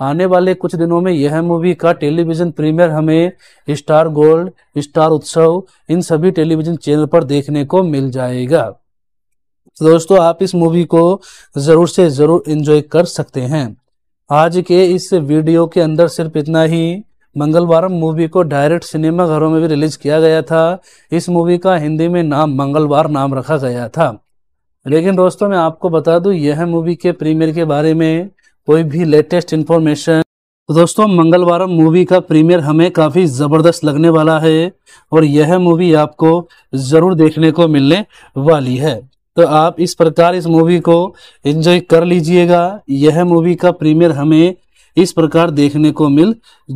आने वाले कुछ दिनों में यह मूवी का टेलीविज़न प्रीमियर हमें स्टार गोल्ड, स्टार उत्सव इन सभी टेलीविज़न चैनल पर देखने को मिल जाएगा। तो दोस्तों आप इस मूवी को ज़रूर से ज़रूर एंजॉय कर सकते हैं। आज के इस वीडियो के अंदर सिर्फ इतना ही। मंगलवारम मूवी को डायरेक्ट सिनेमा घरों में भी रिलीज किया गया था। इस मूवी का हिंदी में नाम मंगलवार नाम रखा गया था। लेकिन दोस्तों मैं आपको बता दूं यह मूवी के प्रीमियर के बारे में कोई भी लेटेस्ट इन्फॉर्मेशन। तो दोस्तों मंगलवारम मूवी का प्रीमियर हमें काफ़ी ज़बरदस्त लगने वाला है और यह मूवी आपको ज़रूर देखने को मिलने वाली है। तो आप इस प्रकार इस मूवी को एंजॉय कर लीजिएगा। यह मूवी का प्रीमियर हमें इस प्रकार देखने को मिल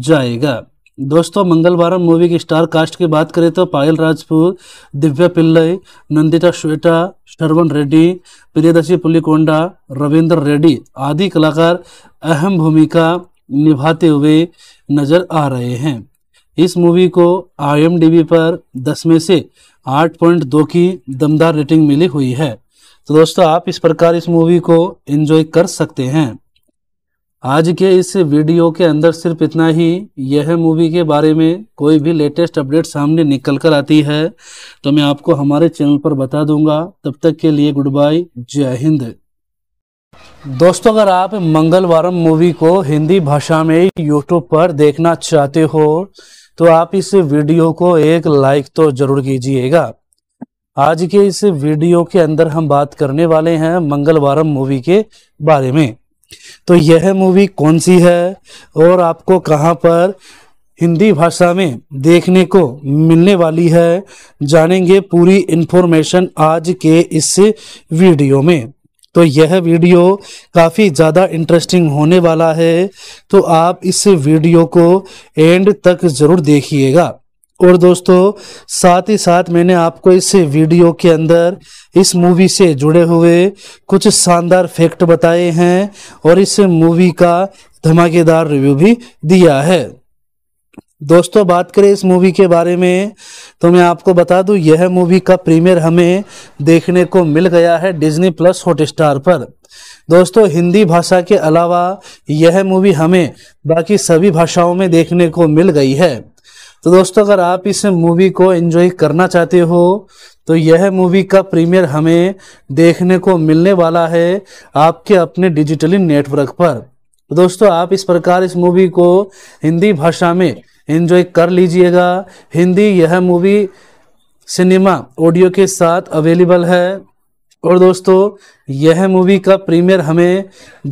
जाएगा। दोस्तों मंगलवारम मूवी की स्टार कास्ट की बात करें तो पायल राजपूत, दिव्या पिल्लई, नंदिता श्वेता, शरवन रेड्डी, प्रियदर्शी पुलिकोंडा, रविंदर रेड्डी आदि कलाकार अहम भूमिका निभाते हुए नजर आ रहे हैं। इस मूवी को आई एम डी बी पर दस में से आठ पॉइंट दो की दमदार रेटिंग मिली हुई है। तो दोस्तों आप इस प्रकार इस मूवी को एंजॉय कर सकते हैं। आज के इस वीडियो के अंदर सिर्फ इतना ही। यह मूवी के बारे में कोई भी लेटेस्ट अपडेट सामने निकल कर आती है तो मैं आपको हमारे चैनल पर बता दूंगा। तब तक के लिए गुड बाय, जय हिंद। दोस्तों अगर आप मंगलवारम मूवी को हिंदी भाषा में यूट्यूब पर देखना चाहते हो तो आप इस वीडियो को एक लाइक तो जरूर कीजिएगा। आज के इस वीडियो के अंदर हम बात करने वाले हैं मंगलवारम मूवी के बारे में। तो यह मूवी कौन सी है और आपको कहां पर हिंदी भाषा में देखने को मिलने वाली है, जानेंगे पूरी इन्फॉर्मेशन आज के इस वीडियो में। तो यह वीडियो काफ़ी ज़्यादा इंटरेस्टिंग होने वाला है। तो आप इस वीडियो को एंड तक ज़रूर देखिएगा और दोस्तों साथ ही साथ मैंने आपको इस वीडियो के अंदर इस मूवी से जुड़े हुए कुछ शानदार फैक्ट बताए हैं और इस मूवी का धमाकेदार रिव्यू भी दिया है। दोस्तों बात करें इस मूवी के बारे में तो मैं आपको बता दूं यह मूवी का प्रीमियर हमें देखने को मिल गया है डिज्नी प्लस हॉटस्टार पर। दोस्तों हिंदी भाषा के अलावा यह मूवी हमें बाकी सभी भाषाओं में देखने को मिल गई है। तो दोस्तों अगर आप इस मूवी को एंजॉय करना चाहते हो तो यह मूवी का प्रीमियर हमें देखने को मिलने वाला है आपके अपने डिजिटली नेटवर्क पर। तो दोस्तों आप इस प्रकार इस मूवी को हिंदी भाषा में एंजॉय कर लीजिएगा। हिंदी यह मूवी सिनेमा ऑडियो के साथ अवेलेबल है। और दोस्तों यह मूवी का प्रीमियर हमें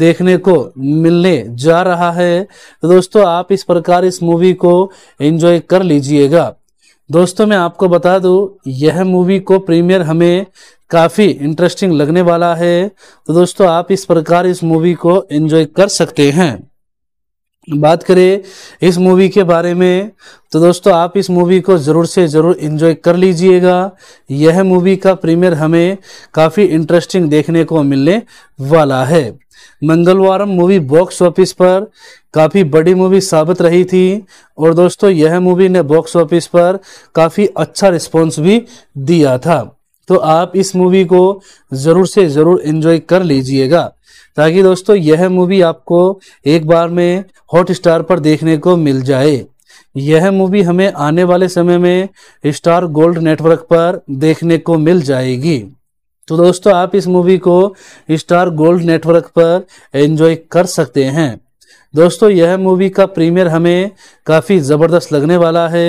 देखने को मिलने जा रहा है। तो दोस्तों आप इस प्रकार इस मूवी को एंजॉय कर लीजिएगा। दोस्तों मैं आपको बता दूं यह मूवी को प्रीमियर हमें काफ़ी इंटरेस्टिंग लगने वाला है। तो दोस्तों आप इस प्रकार इस मूवी को एंजॉय कर सकते हैं। बात करें इस मूवी के बारे में तो दोस्तों आप इस मूवी को ज़रूर से ज़रूर एंजॉय कर लीजिएगा। यह मूवी का प्रीमियर हमें काफ़ी इंटरेस्टिंग देखने को मिलने वाला है। मंगलवारम मूवी बॉक्स ऑफिस पर काफ़ी बड़ी मूवी साबित रही थी और दोस्तों यह मूवी ने बॉक्स ऑफिस पर काफ़ी अच्छा रिस्पॉन्स भी दिया था। तो आप इस मूवी को ज़रूर से ज़रूर एंजॉय कर लीजिएगा ताकि दोस्तों यह मूवी आपको एक बार में हॉटस्टार पर देखने को मिल जाए। यह मूवी हमें आने वाले समय में स्टार गोल्ड नेटवर्क पर देखने को मिल जाएगी। तो दोस्तों आप इस मूवी को स्टार गोल्ड नेटवर्क पर एंजॉय कर सकते हैं। दोस्तों यह मूवी का प्रीमियर हमें काफ़ी ज़बरदस्त लगने वाला है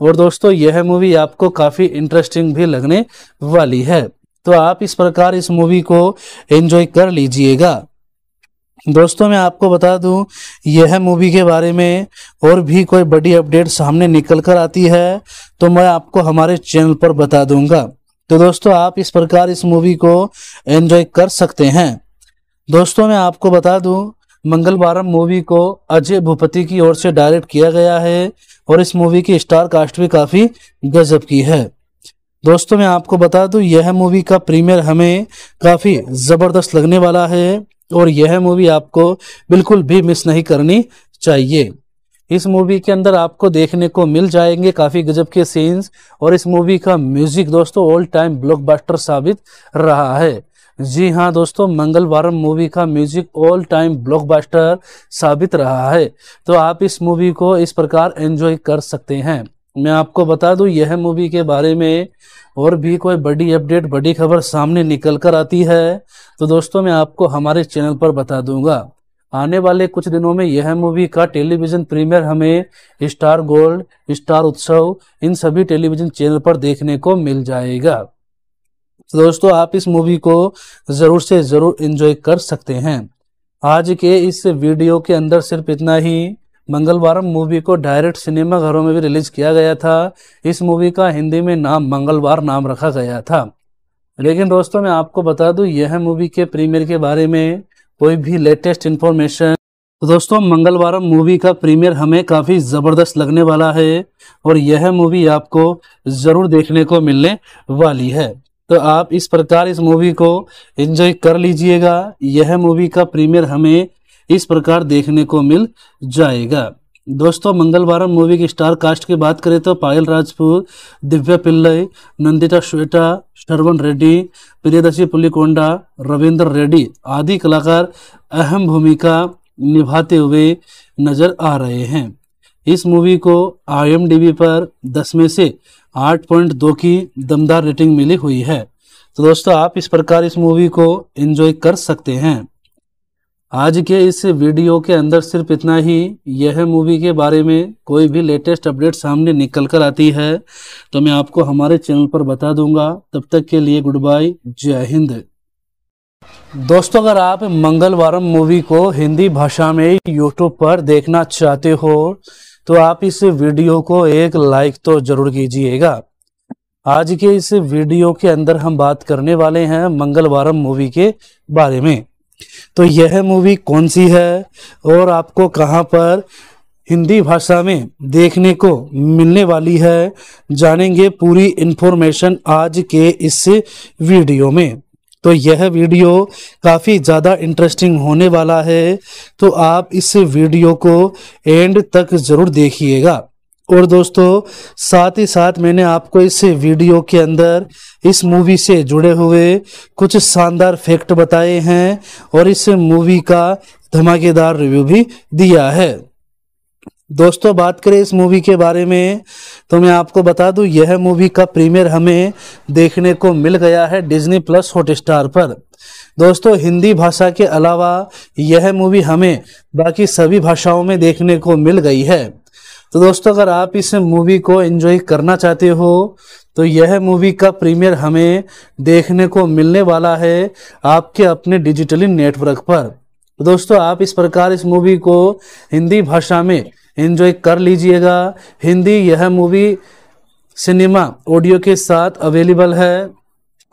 और दोस्तों यह मूवी आपको काफ़ी इंटरेस्टिंग भी लगने वाली है। तो आप इस प्रकार इस मूवी को एंजॉय कर लीजिएगा। दोस्तों मैं आपको बता दूं यह मूवी के बारे में और भी कोई बड़ी अपडेट सामने निकल कर आती है तो मैं आपको हमारे चैनल पर बता दूंगा। तो दोस्तों आप इस प्रकार इस मूवी को एंजॉय कर सकते हैं। दोस्तों मैं आपको बता दूं मंगलवारम मूवी को अजय भूपति की ओर से डायरेक्ट किया गया है और इस मूवी की स्टार कास्ट भी काफ़ी गजब की है। दोस्तों मैं आपको बता दूं यह मूवी का प्रीमियर हमें काफ़ी ज़बरदस्त लगने वाला है और यह मूवी आपको बिल्कुल भी मिस नहीं करनी चाहिए। इस मूवी के अंदर आपको देखने को मिल जाएंगे काफ़ी गजब के सीन्स और इस मूवी का म्यूज़िक दोस्तों ऑल टाइम ब्लॉकबस्टर साबित रहा है। जी हाँ दोस्तों मंगलवारम मूवी का म्यूज़िक ऑल टाइम ब्लॉकबस्टर साबित रहा है। तो आप इस मूवी को इस प्रकार एंजॉय कर सकते हैं। मैं आपको बता दूं यह मूवी के बारे में और भी कोई बड़ी अपडेट बड़ी खबर सामने निकल कर आती है तो दोस्तों मैं आपको हमारे चैनल पर बता दूंगा। आने वाले कुछ दिनों में यह मूवी का टेलीविज़न प्रीमियर हमें स्टार गोल्ड, स्टार उत्सव इन सभी टेलीविज़न चैनल पर देखने को मिल जाएगा। तो दोस्तों आप इस मूवी को ज़रूर से ज़रूर एंजॉय कर सकते हैं। आज के इस वीडियो के अंदर सिर्फ इतना ही। मंगलवारम मूवी को डायरेक्ट सिनेमा घरों में भी रिलीज किया गया था। इस मूवी का हिंदी में नाम मंगलवार नाम रखा गया था। लेकिन दोस्तों मैं आपको बता दूं यह मूवी के प्रीमियर के बारे में कोई भी लेटेस्ट इन्फॉर्मेशन। तो दोस्तों मंगलवारम मूवी का प्रीमियर हमें काफ़ी ज़बरदस्त लगने वाला है और यह मूवी आपको ज़रूर देखने को मिलने वाली है। तो आप इस प्रकार इस मूवी को एंजॉय कर लीजिएगा। यह मूवी का प्रीमियर हमें इस प्रकार देखने को मिल जाएगा। दोस्तों मंगलवारम मूवी की स्टार कास्ट की बात करें तो पायल राजपूत, दिव्या पिल्लई, नंदिता श्वेता, शरवन रेड्डी, प्रियदर्शी पुलिकोंडा, रविंदर रेड्डी आदि कलाकार अहम भूमिका निभाते हुए नजर आ रहे हैं। इस मूवी को आई एम डी बी पर दस में से आठ पॉइंट दो की दमदार रेटिंग मिली हुई है। तो दोस्तों आप इस प्रकार इस मूवी को एंजॉय कर सकते हैं। आज के इस वीडियो के अंदर सिर्फ इतना ही। यह मूवी के बारे में कोई भी लेटेस्ट अपडेट सामने निकल कर आती है तो मैं आपको हमारे चैनल पर बता दूंगा। तब तक के लिए गुड बाय, जय हिंद। दोस्तों अगर आप मंगलवारम मूवी को हिंदी भाषा में यूट्यूब पर देखना चाहते हो तो आप इस वीडियो को एक लाइक तो जरूर कीजिएगा। आज के इस वीडियो के अंदर हम बात करने वाले हैं मंगलवारम मूवी के बारे में। तो यह मूवी कौन सी है और आपको कहां पर हिंदी भाषा में देखने को मिलने वाली है। जानेंगे पूरी इन्फॉर्मेशन आज के इस वीडियो में। तो यह वीडियो काफ़ी ज़्यादा इंटरेस्टिंग होने वाला है, तो आप इस वीडियो को एंड तक ज़रूर देखिएगा। और दोस्तों, साथ ही साथ मैंने आपको इस वीडियो के अंदर इस मूवी से जुड़े हुए कुछ शानदार फैक्ट बताए हैं और इस मूवी का धमाकेदार रिव्यू भी दिया है। दोस्तों, बात करें इस मूवी के बारे में तो मैं आपको बता दूं, यह मूवी का प्रीमियर हमें देखने को मिल गया है डिज्नी प्लस हॉटस्टार पर। दोस्तों, हिंदी भाषा के अलावा यह मूवी हमें बाकी सभी भाषाओं में देखने को मिल गई है। तो दोस्तों, अगर आप इस मूवी को एंजॉय करना चाहते हो तो यह मूवी का प्रीमियर हमें देखने को मिलने वाला है आपके अपने डिजिटली नेटवर्क पर। तो दोस्तों, आप इस प्रकार इस मूवी को हिंदी भाषा में एंजॉय कर लीजिएगा। हिंदी यह मूवी सिनेमा ऑडियो के साथ अवेलेबल है।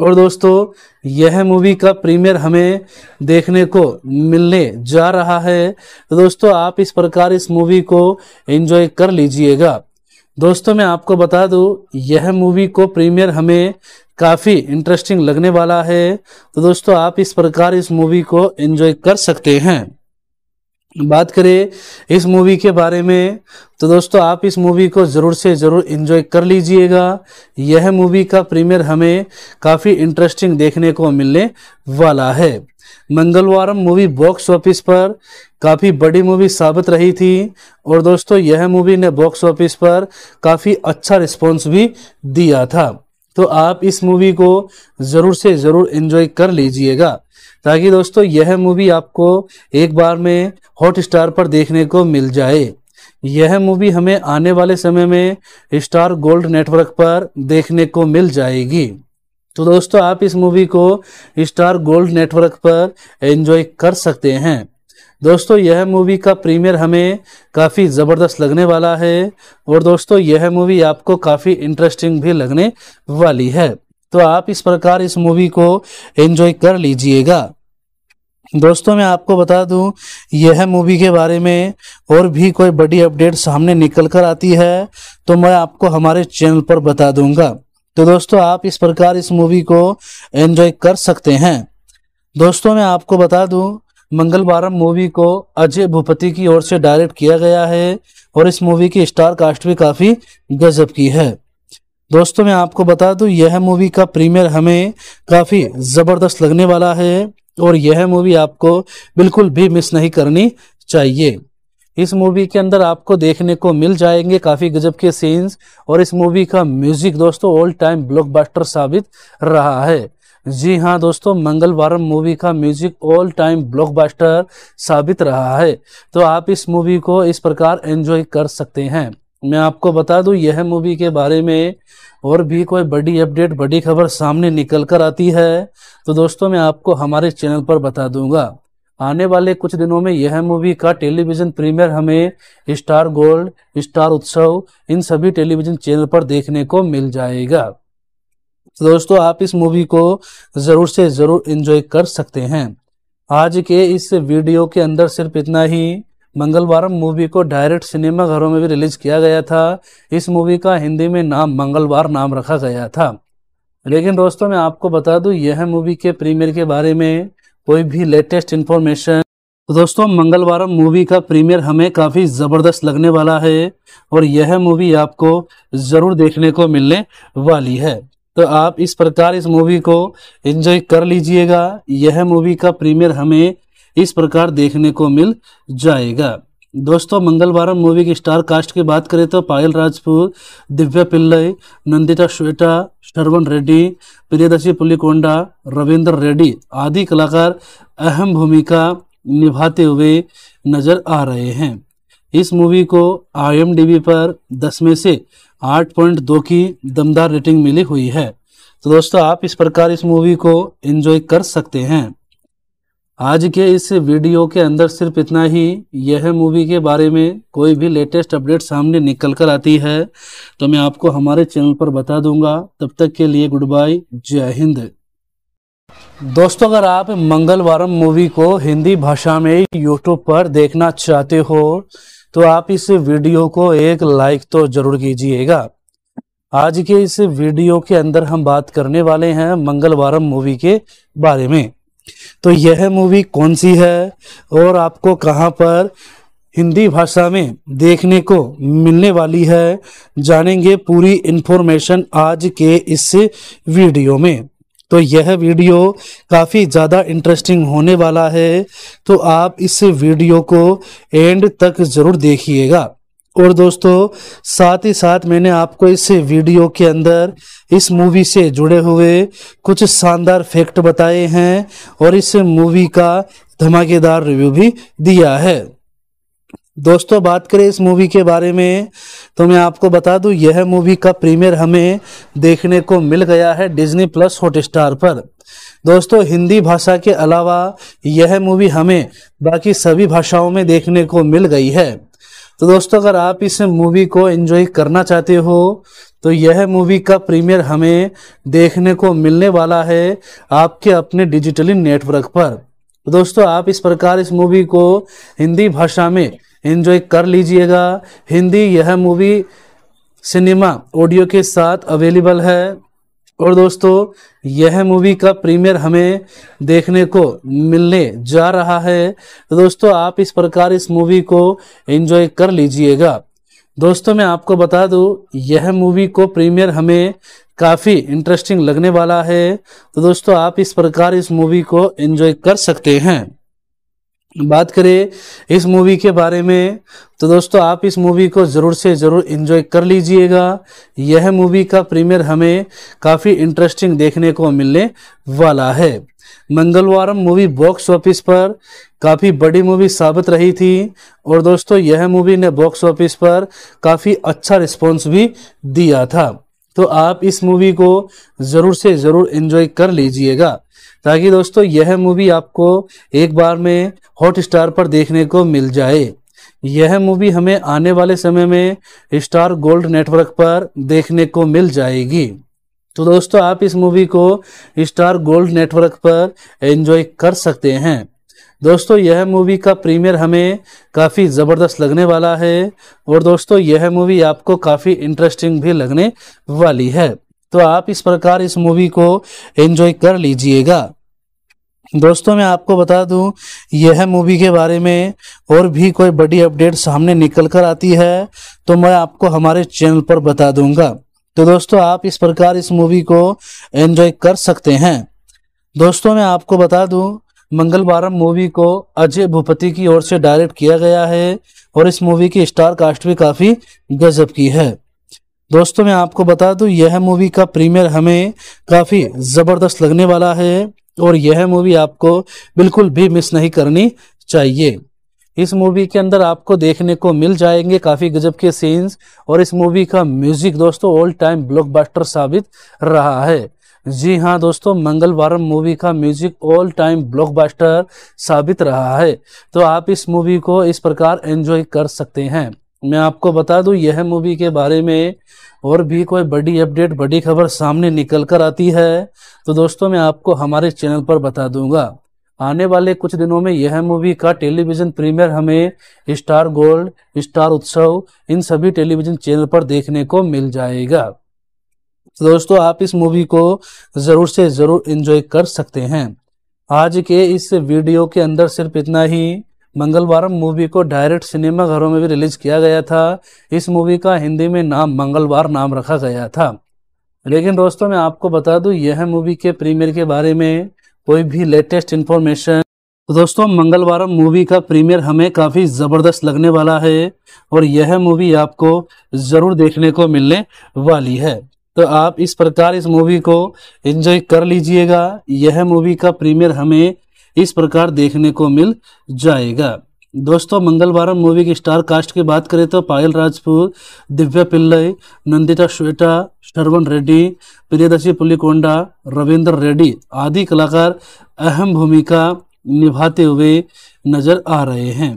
और दोस्तों, यह मूवी का प्रीमियर हमें देखने को मिलने जा रहा है। तो दोस्तों, आप इस प्रकार इस मूवी को एंजॉय कर लीजिएगा। दोस्तों, मैं आपको बता दूं, यह मूवी को प्रीमियर हमें काफ़ी इंटरेस्टिंग लगने वाला है। तो दोस्तों, आप इस प्रकार इस मूवी को एंजॉय कर सकते हैं। बात करें इस मूवी के बारे में तो दोस्तों, आप इस मूवी को ज़रूर से ज़रूर एंजॉय कर लीजिएगा। यह मूवी का प्रीमियर हमें काफ़ी इंटरेस्टिंग देखने को मिलने वाला है। मंगलवारम मूवी बॉक्स ऑफिस पर काफ़ी बड़ी मूवी साबित रही थी और दोस्तों, यह मूवी ने बॉक्स ऑफिस पर काफ़ी अच्छा रिस्पॉन्स भी दिया था। तो आप इस मूवी को ज़रूर से ज़रूर एंजॉय कर लीजिएगा, ताकि दोस्तों यह मूवी आपको एक बार में हॉटस्टार पर देखने को मिल जाए। यह मूवी हमें आने वाले समय में स्टार गोल्ड नेटवर्क पर देखने को मिल जाएगी। तो दोस्तों, आप इस मूवी को स्टार गोल्ड नेटवर्क पर एंजॉय कर सकते हैं। दोस्तों, यह मूवी का प्रीमियर हमें काफ़ी ज़बरदस्त लगने वाला है और दोस्तों, यह मूवी आपको काफ़ी इंटरेस्टिंग भी लगने वाली है। तो आप इस प्रकार इस मूवी को एंजॉय कर लीजिएगा। दोस्तों, मैं आपको बता दूं, यह मूवी के बारे में और भी कोई बड़ी अपडेट सामने निकल कर आती है तो मैं आपको हमारे चैनल पर बता दूंगा। तो दोस्तों, आप इस प्रकार इस मूवी को एंजॉय कर सकते हैं। दोस्तों, मैं आपको बता दूँ, मंगलवारम मूवी को अजय भूपति की ओर से डायरेक्ट किया गया है और इस मूवी की स्टार कास्ट भी काफ़ी गजब की है। दोस्तों, मैं आपको बता दूं, यह मूवी का प्रीमियर हमें काफ़ी ज़बरदस्त लगने वाला है और यह मूवी आपको बिल्कुल भी मिस नहीं करनी चाहिए। इस मूवी के अंदर आपको देखने को मिल जाएंगे काफ़ी गजब के सीन्स और इस मूवी का म्यूज़िक दोस्तों ऑल टाइम ब्लॉकबस्टर साबित रहा है। जी हाँ दोस्तों, मंगलवारम मूवी का म्यूजिक ऑल टाइम ब्लॉकबस्टर साबित रहा है। तो आप इस मूवी को इस प्रकार एंजॉय कर सकते हैं। मैं आपको बता दूं, यह मूवी के बारे में और भी कोई बड़ी अपडेट बड़ी खबर सामने निकल कर आती है तो दोस्तों, मैं आपको हमारे चैनल पर बता दूंगा। आने वाले कुछ दिनों में यह मूवी का टेलीविज़न प्रीमियर हमें स्टार गोल्ड, स्टार उत्सव, इन सभी टेलीविज़न चैनल पर देखने को मिल जाएगा। तो दोस्तों, आप इस मूवी को ज़रूर से ज़रूर एंजॉय कर सकते हैं। आज के इस वीडियो के अंदर सिर्फ इतना ही। मंगलवारम मूवी को डायरेक्ट सिनेमा घरों में भी रिलीज़ किया गया था। इस मूवी का हिंदी में नाम मंगलवार नाम रखा गया था। लेकिन दोस्तों, मैं आपको बता दूं, यह मूवी के प्रीमियर के बारे में कोई भी लेटेस्ट इन्फॉर्मेशन। तो दोस्तों, मंगलवारम मूवी का प्रीमियर हमें काफ़ी ज़बरदस्त लगने वाला है और यह मूवी आपको ज़रूर देखने को मिलने वाली है। तो आप इस प्रकार इस मूवी को एंजॉय कर लीजिएगा। यह मूवी का प्रीमियर हमें इस प्रकार देखने को मिल जाएगा। दोस्तों, मंगलवारम मूवी की स्टार कास्ट की बात करें तो पायल राजपूत, दिव्या पिल्लई, नंदिता, श्वेता शरवन रेड्डी, प्रियदर्शी पुलिकोंडा, रविंदर रेड्डी आदि कलाकार अहम भूमिका निभाते हुए नजर आ रहे हैं। इस मूवी को आई एम डी बी पर दस में से आठ पॉइंट दो की दमदार रेटिंग मिली हुई है। तो दोस्तों, आप इस प्रकार इस मूवी को एंजॉय कर सकते हैं। आज के इस वीडियो के अंदर सिर्फ इतना ही। यह मूवी के बारे में कोई भी लेटेस्ट अपडेट सामने निकल कर आती है तो मैं आपको हमारे चैनल पर बता दूंगा। तब तक के लिए गुड बाय, जय हिंद। दोस्तों, अगर आप मंगलवारम मूवी को हिंदी भाषा में यूट्यूब पर देखना चाहते हो तो आप इस वीडियो को एक लाइक तो जरूर कीजिएगा। आज के इस वीडियो के अंदर हम बात करने वाले हैं मंगलवारम मूवी के बारे में। तो यह मूवी कौन सी है और आपको कहां पर हिंदी भाषा में देखने को मिलने वाली है, जानेंगे पूरी इन्फॉर्मेशन आज के इस वीडियो में। तो यह वीडियो काफ़ी ज़्यादा इंटरेस्टिंग होने वाला है, तो आप इस वीडियो को एंड तक ज़रूर देखिएगा। और दोस्तों, साथ ही साथ मैंने आपको इस वीडियो के अंदर इस मूवी से जुड़े हुए कुछ शानदार फैक्ट बताए हैं और इस मूवी का धमाकेदार रिव्यू भी दिया है। दोस्तों, बात करें इस मूवी के बारे में तो मैं आपको बता दूं, यह मूवी का प्रीमियर हमें देखने को मिल गया है डिज्नी प्लस हॉटस्टार पर। दोस्तों, हिंदी भाषा के अलावा यह मूवी हमें बाकी सभी भाषाओं में देखने को मिल गई है। तो दोस्तों, अगर आप इस मूवी को एंजॉय करना चाहते हो तो यह मूवी का प्रीमियर हमें देखने को मिलने वाला है आपके अपने डिजिटली नेटवर्क पर। तो दोस्तों, आप इस प्रकार इस मूवी को हिंदी भाषा में एंजॉय कर लीजिएगा। हिंदी यह मूवी सिनेमा ऑडियो के साथ अवेलेबल है। और दोस्तों, यह मूवी का प्रीमियर हमें देखने को मिलने जा रहा है। तो दोस्तों, आप इस प्रकार इस मूवी को एंजॉय कर लीजिएगा। दोस्तों, मैं आपको बता दूं, यह मूवी को प्रीमियर हमें काफ़ी इंटरेस्टिंग लगने वाला है। तो दोस्तों, आप इस प्रकार इस मूवी को एंजॉय कर सकते हैं। बात करें इस मूवी के बारे में तो दोस्तों, आप इस मूवी को ज़रूर से ज़रूर एंजॉय कर लीजिएगा। यह मूवी का प्रीमियर हमें काफ़ी इंटरेस्टिंग देखने को मिलने वाला है। मंगलवारम मूवी बॉक्स ऑफिस पर काफ़ी बड़ी मूवी साबित रही थी और दोस्तों, यह मूवी ने बॉक्स ऑफिस पर काफ़ी अच्छा रिस्पॉन्स भी दिया था। तो आप इस मूवी को ज़रूर से ज़रूर एंजॉय कर लीजिएगा, ताकि दोस्तों यह मूवी आपको एक बार में हॉटस्टार पर देखने को मिल जाए। यह मूवी हमें आने वाले समय में स्टार गोल्ड नेटवर्क पर देखने को मिल जाएगी। तो दोस्तों, आप इस मूवी को स्टार गोल्ड नेटवर्क पर एंजॉय कर सकते हैं। दोस्तों, यह मूवी का प्रीमियर हमें काफ़ी ज़बरदस्त लगने वाला है और दोस्तों, यह मूवी आपको काफ़ी इंटरेस्टिंग भी लगने वाली है। तो आप इस प्रकार इस मूवी को एंजॉय कर लीजिएगा। दोस्तों, मैं आपको बता दूं, यह मूवी के बारे में और भी कोई बड़ी अपडेट सामने निकल कर आती है तो मैं आपको हमारे चैनल पर बता दूंगा। तो दोस्तों, आप इस प्रकार इस मूवी को एंजॉय कर सकते हैं। दोस्तों, मैं आपको बता दूं, मंगलवारम मूवी को अजय भूपति की ओर से डायरेक्ट किया गया है और इस मूवी की स्टार कास्ट भी काफ़ी गजब की है। दोस्तों, मैं आपको बता दूं, यह मूवी का प्रीमियर हमें काफ़ी ज़बरदस्त लगने वाला है और यह मूवी आपको बिल्कुल भी मिस नहीं करनी चाहिए। इस मूवी के अंदर आपको देखने को मिल जाएंगे काफ़ी गजब के सीन्स और इस मूवी का म्यूज़िक दोस्तों ऑल टाइम ब्लॉकबस्टर साबित रहा है। जी हाँ दोस्तों, मंगलवारम मूवी का म्यूजिक ऑल टाइम ब्लॉकबस्टर साबित रहा है। तो आप इस मूवी को इस प्रकार एंजॉय कर सकते हैं। मैं आपको बता दूं, यह मूवी के बारे में और भी कोई बड़ी अपडेट बड़ी खबर सामने निकल कर आती है तो दोस्तों, मैं आपको हमारे चैनल पर बता दूंगा। आने वाले कुछ दिनों में यह मूवी का टेलीविज़न प्रीमियर हमें स्टार गोल्ड, स्टार उत्सव, इन सभी टेलीविज़न चैनल पर देखने को मिल जाएगा। तो दोस्तों, आप इस मूवी को ज़रूर से ज़रूर एंजॉय कर सकते हैं। आज के इस वीडियो के अंदर सिर्फ इतना ही। मंगलवारम मूवी को डायरेक्ट सिनेमा घरों में भी रिलीज़ किया गया था। इस मूवी का हिंदी में नाम मंगलवार नाम रखा गया था। लेकिन दोस्तों, मैं आपको बता दूं, यह मूवी के प्रीमियर के बारे में कोई भी लेटेस्ट इन्फॉर्मेशन। तो दोस्तों, मंगलवारम मूवी का प्रीमियर हमें काफ़ी ज़बरदस्त लगने वाला है और यह मूवी आपको ज़रूर देखने को मिलने वाली है। तो आप इस प्रकार इस मूवी को एंजॉय कर लीजिएगा। यह मूवी का प्रीमियर हमें इस प्रकार देखने को मिल जाएगा। दोस्तों, मंगलवारम मूवी की स्टार कास्ट की बात करें तो पायल राजपूत, दिव्या पिल्लई, नंदिता, श्वेता शरवन रेड्डी, प्रियदर्शी पुलिकोंडा, रविंदर रेड्डी आदि कलाकार अहम भूमिका निभाते हुए नजर आ रहे हैं।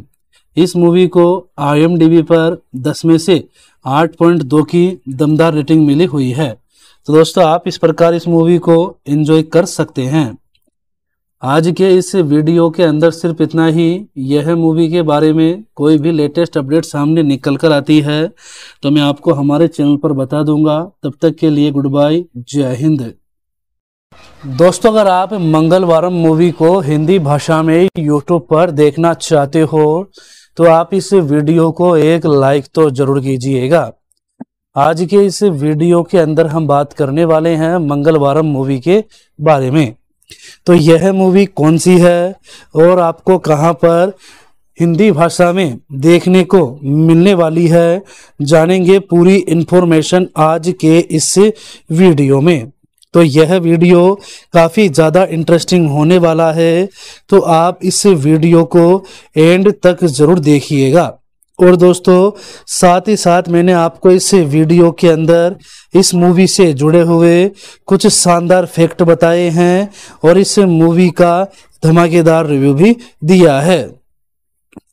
इस मूवी को आई एम डी बी पर दस में से आठ पॉइंट दो की दमदार रेटिंग मिली हुई है। तो दोस्तों, आप इस प्रकार इस मूवी को एंजॉय कर सकते हैं। आज के इस वीडियो के अंदर सिर्फ इतना ही। यह मूवी के बारे में कोई भी लेटेस्ट अपडेट सामने निकल कर आती है तो मैं आपको हमारे चैनल पर बता दूंगा। तब तक के लिए गुड बाय, जय हिंद। दोस्तों, अगर आप मंगलवारम मूवी को हिंदी भाषा में यूट्यूब पर देखना चाहते हो तो आप इस वीडियो को एक लाइक तो जरूर कीजिएगा। आज के इस वीडियो के अंदर हम बात करने वाले हैं मंगलवारम मूवी के बारे में। तो यह मूवी कौन सी है और आपको कहां पर हिंदी भाषा में देखने को मिलने वाली है, जानेंगे पूरी इंफॉर्मेशन आज के इस वीडियो में। तो यह वीडियो काफ़ी ज़्यादा इंटरेस्टिंग होने वाला है, तो आप इस वीडियो को एंड तक ज़रूर देखिएगा। और दोस्तों, साथ ही साथ मैंने आपको इस वीडियो के अंदर इस मूवी से जुड़े हुए कुछ शानदार फैक्ट बताए हैं और इस मूवी का धमाकेदार रिव्यू भी दिया है।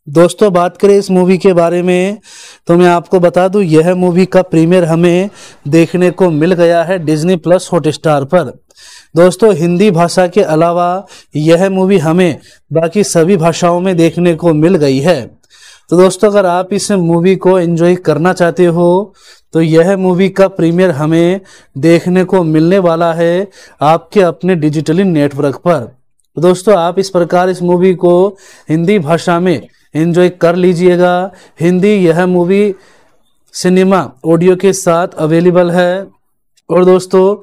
दोस्तों, बात करें इस मूवी के बारे में तो मैं आपको बता दूं, यह मूवी का प्रीमियर हमें देखने को मिल गया है डिज्नी प्लस हॉटस्टार पर। दोस्तों, हिंदी भाषा के अलावा यह मूवी हमें बाकी सभी भाषाओं में देखने को मिल गई है। तो दोस्तों, अगर आप इस मूवी को एंजॉय करना चाहते हो तो यह मूवी का प्रीमियर हमें देखने को मिलने वाला है आपके अपने डिजिटली नेटवर्क पर। तो दोस्तों, आप इस प्रकार इस मूवी को हिंदी भाषा में एंजॉय कर लीजिएगा। हिंदी यह मूवी सिनेमा ऑडियो के साथ अवेलेबल है। और दोस्तों,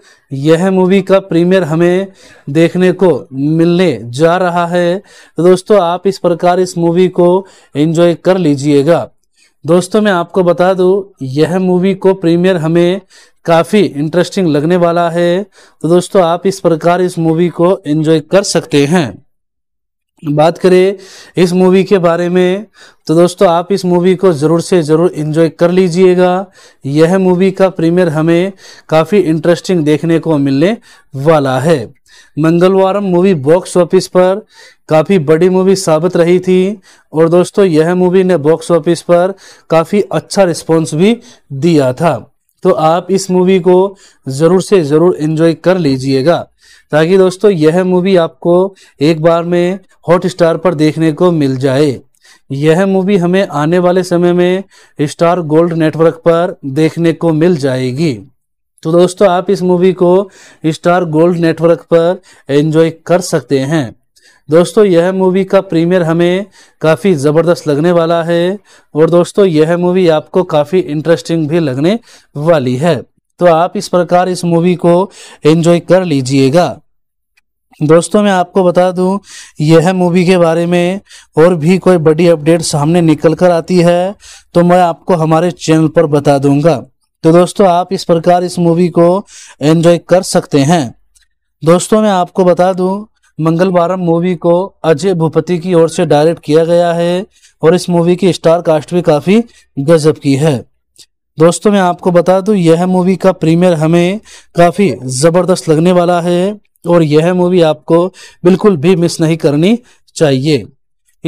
यह मूवी का प्रीमियर हमें देखने को मिलने जा रहा है। तो दोस्तों, आप इस प्रकार इस मूवी को एंजॉय कर लीजिएगा। दोस्तों, मैं आपको बता दूं, यह मूवी को प्रीमियर हमें काफ़ी इंटरेस्टिंग लगने वाला है। तो दोस्तों, आप इस प्रकार इस मूवी को एंजॉय कर सकते हैं। बात करें इस मूवी के बारे में तो दोस्तों, आप इस मूवी को ज़रूर से ज़रूर एंजॉय कर लीजिएगा। यह मूवी का प्रीमियर हमें काफ़ी इंटरेस्टिंग देखने को मिलने वाला है। मंगलवारम मूवी बॉक्स ऑफिस पर काफ़ी बड़ी मूवी साबित रही थी और दोस्तों, यह मूवी ने बॉक्स ऑफिस पर काफ़ी अच्छा रिस्पॉन्स भी दिया था। तो आप इस मूवी को ज़रूर से ज़रूर एंजॉय कर लीजिएगा, ताकि दोस्तों यह मूवी आपको एक बार में हॉटस्टार पर देखने को मिल जाए। यह मूवी हमें आने वाले समय में स्टार गोल्ड नेटवर्क पर देखने को मिल जाएगी। तो दोस्तों, आप इस मूवी को स्टार गोल्ड नेटवर्क पर एंजॉय कर सकते हैं। दोस्तों, यह मूवी का प्रीमियर हमें काफ़ी ज़बरदस्त लगने वाला है और दोस्तों, यह मूवी आपको काफ़ी इंटरेस्टिंग भी लगने वाली है। तो आप इस प्रकार इस मूवी को एंजॉय कर लीजिएगा। दोस्तों, मैं आपको बता दूं, यह मूवी के बारे में और भी कोई बड़ी अपडेट सामने निकल कर आती है तो मैं आपको हमारे चैनल पर बता दूंगा। तो दोस्तों, आप इस प्रकार इस मूवी को एंजॉय कर सकते हैं। दोस्तों, मैं आपको बता दूं, मंगलवारम मूवी को अजय भूपति की ओर से डायरेक्ट किया गया है और इस मूवी की स्टार कास्ट भी काफ़ी गजब की है। दोस्तों, मैं आपको बता दूं, यह मूवी का प्रीमियर हमें काफ़ी ज़बरदस्त लगने वाला है और यह मूवी आपको बिल्कुल भी मिस नहीं करनी चाहिए।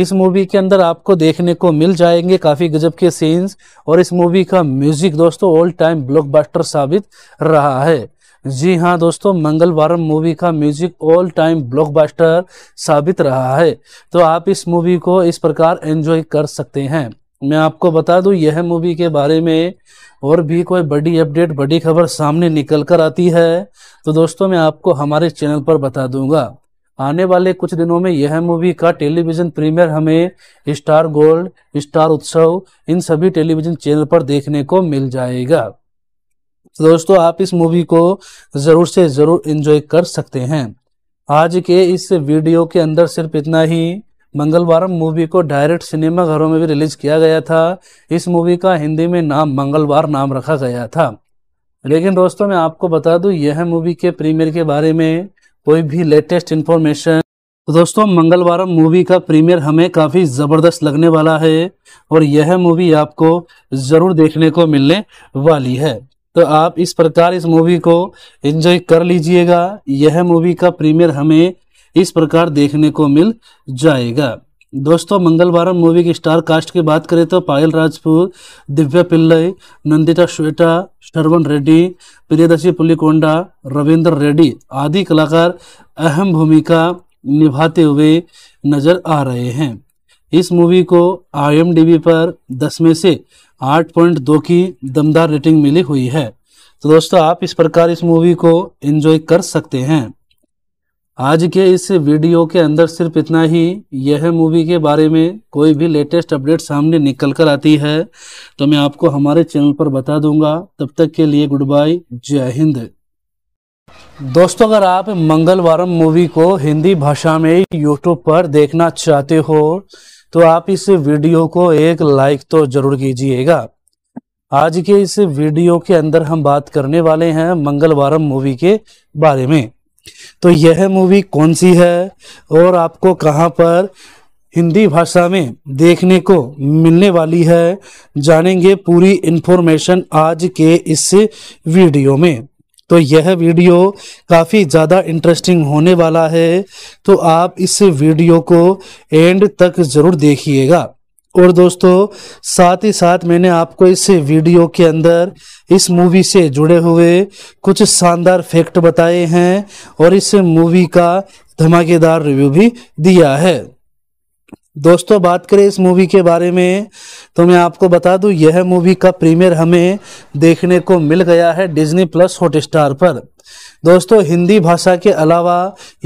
इस मूवी के अंदर आपको देखने को मिल जाएंगे काफ़ी गजब के सीन्स और इस मूवी का म्यूज़िक दोस्तों ऑल टाइम ब्लॉकबस्टर साबित रहा है। जी हाँ दोस्तों, मंगलवारम मूवी का म्यूजिक ऑल टाइम ब्लॉकबस्टर साबित रहा है। तो आप इस मूवी को इस प्रकार एंजॉय कर सकते हैं। मैं आपको बता दूं, यह मूवी के बारे में और भी कोई बड़ी अपडेट बड़ी खबर सामने निकल कर आती है तो दोस्तों, मैं आपको हमारे चैनल पर बता दूंगा। आने वाले कुछ दिनों में यह मूवी का टेलीविज़न प्रीमियर हमें स्टार गोल्ड, स्टार उत्सव, इन सभी टेलीविज़न चैनल पर देखने को मिल जाएगा। तो दोस्तों, आप इस मूवी को ज़रूर से ज़रूर एंजॉय कर सकते हैं। आज के इस वीडियो के अंदर सिर्फ इतना ही। मंगलवारम मूवी को डायरेक्ट सिनेमा घरों में भी रिलीज़ किया गया था। इस मूवी का हिंदी में नाम मंगलवार नाम रखा गया था। लेकिन दोस्तों, मैं आपको बता दूं, यह मूवी के प्रीमियर के बारे में कोई भी लेटेस्ट इन्फॉर्मेशन। तो दोस्तों, मंगलवारम मूवी का प्रीमियर हमें काफ़ी ज़बरदस्त लगने वाला है और यह मूवी आपको ज़रूर देखने को मिलने वाली है। तो आप इस प्रकार इस मूवी को एंजॉय कर लीजिएगा। यह मूवी का प्रीमियर हमें इस प्रकार देखने को मिल जाएगा। दोस्तों, मंगलवारम मूवी की स्टार कास्ट की बात करें तो पायल राजपूत, दिव्या पिल्लई, नंदिता, श्वेता शरवन रेड्डी, प्रियदर्शी पुलिकोंडा, रविंदर रेड्डी आदि कलाकार अहम भूमिका निभाते हुए नजर आ रहे हैं। इस मूवी को आई एम डी बी पर दस में से आठ पॉइंट दो की दमदार रेटिंग मिली हुई है। तो दोस्तों आप इस प्रकार इस मूवी को एंजॉय कर सकते हैं। आज के इस वीडियो के अंदर सिर्फ इतना ही। यह मूवी के बारे में कोई भी लेटेस्ट अपडेट सामने निकल कर आती है तो मैं आपको हमारे चैनल पर बता दूंगा। तब तक के लिए गुड बाय, जय हिंद। दोस्तों अगर आप मंगलवारम मूवी को हिंदी भाषा में यूट्यूब पर देखना चाहते हो तो आप इस वीडियो को एक लाइक तो जरूर कीजिएगा। आज के इस वीडियो के अंदर हम बात करने वाले हैं मंगलवारम मूवी के बारे में। तो यह मूवी कौन सी है और आपको कहां पर हिंदी भाषा में देखने को मिलने वाली है, जानेंगे पूरी इंफॉर्मेशन आज के इस वीडियो में। तो यह वीडियो काफ़ी ज़्यादा इंटरेस्टिंग होने वाला है, तो आप इस वीडियो को एंड तक ज़रूर देखिएगा। और दोस्तों साथ ही साथ मैंने आपको इस वीडियो के अंदर इस मूवी से जुड़े हुए कुछ शानदार फैक्ट बताए हैं और इस मूवी का धमाकेदार रिव्यू भी दिया है। दोस्तों बात करें इस मूवी के बारे में तो मैं आपको बता दूं, यह मूवी का प्रीमियर हमें देखने को मिल गया है डिज्नी प्लस हॉटस्टार पर। दोस्तों हिंदी भाषा के अलावा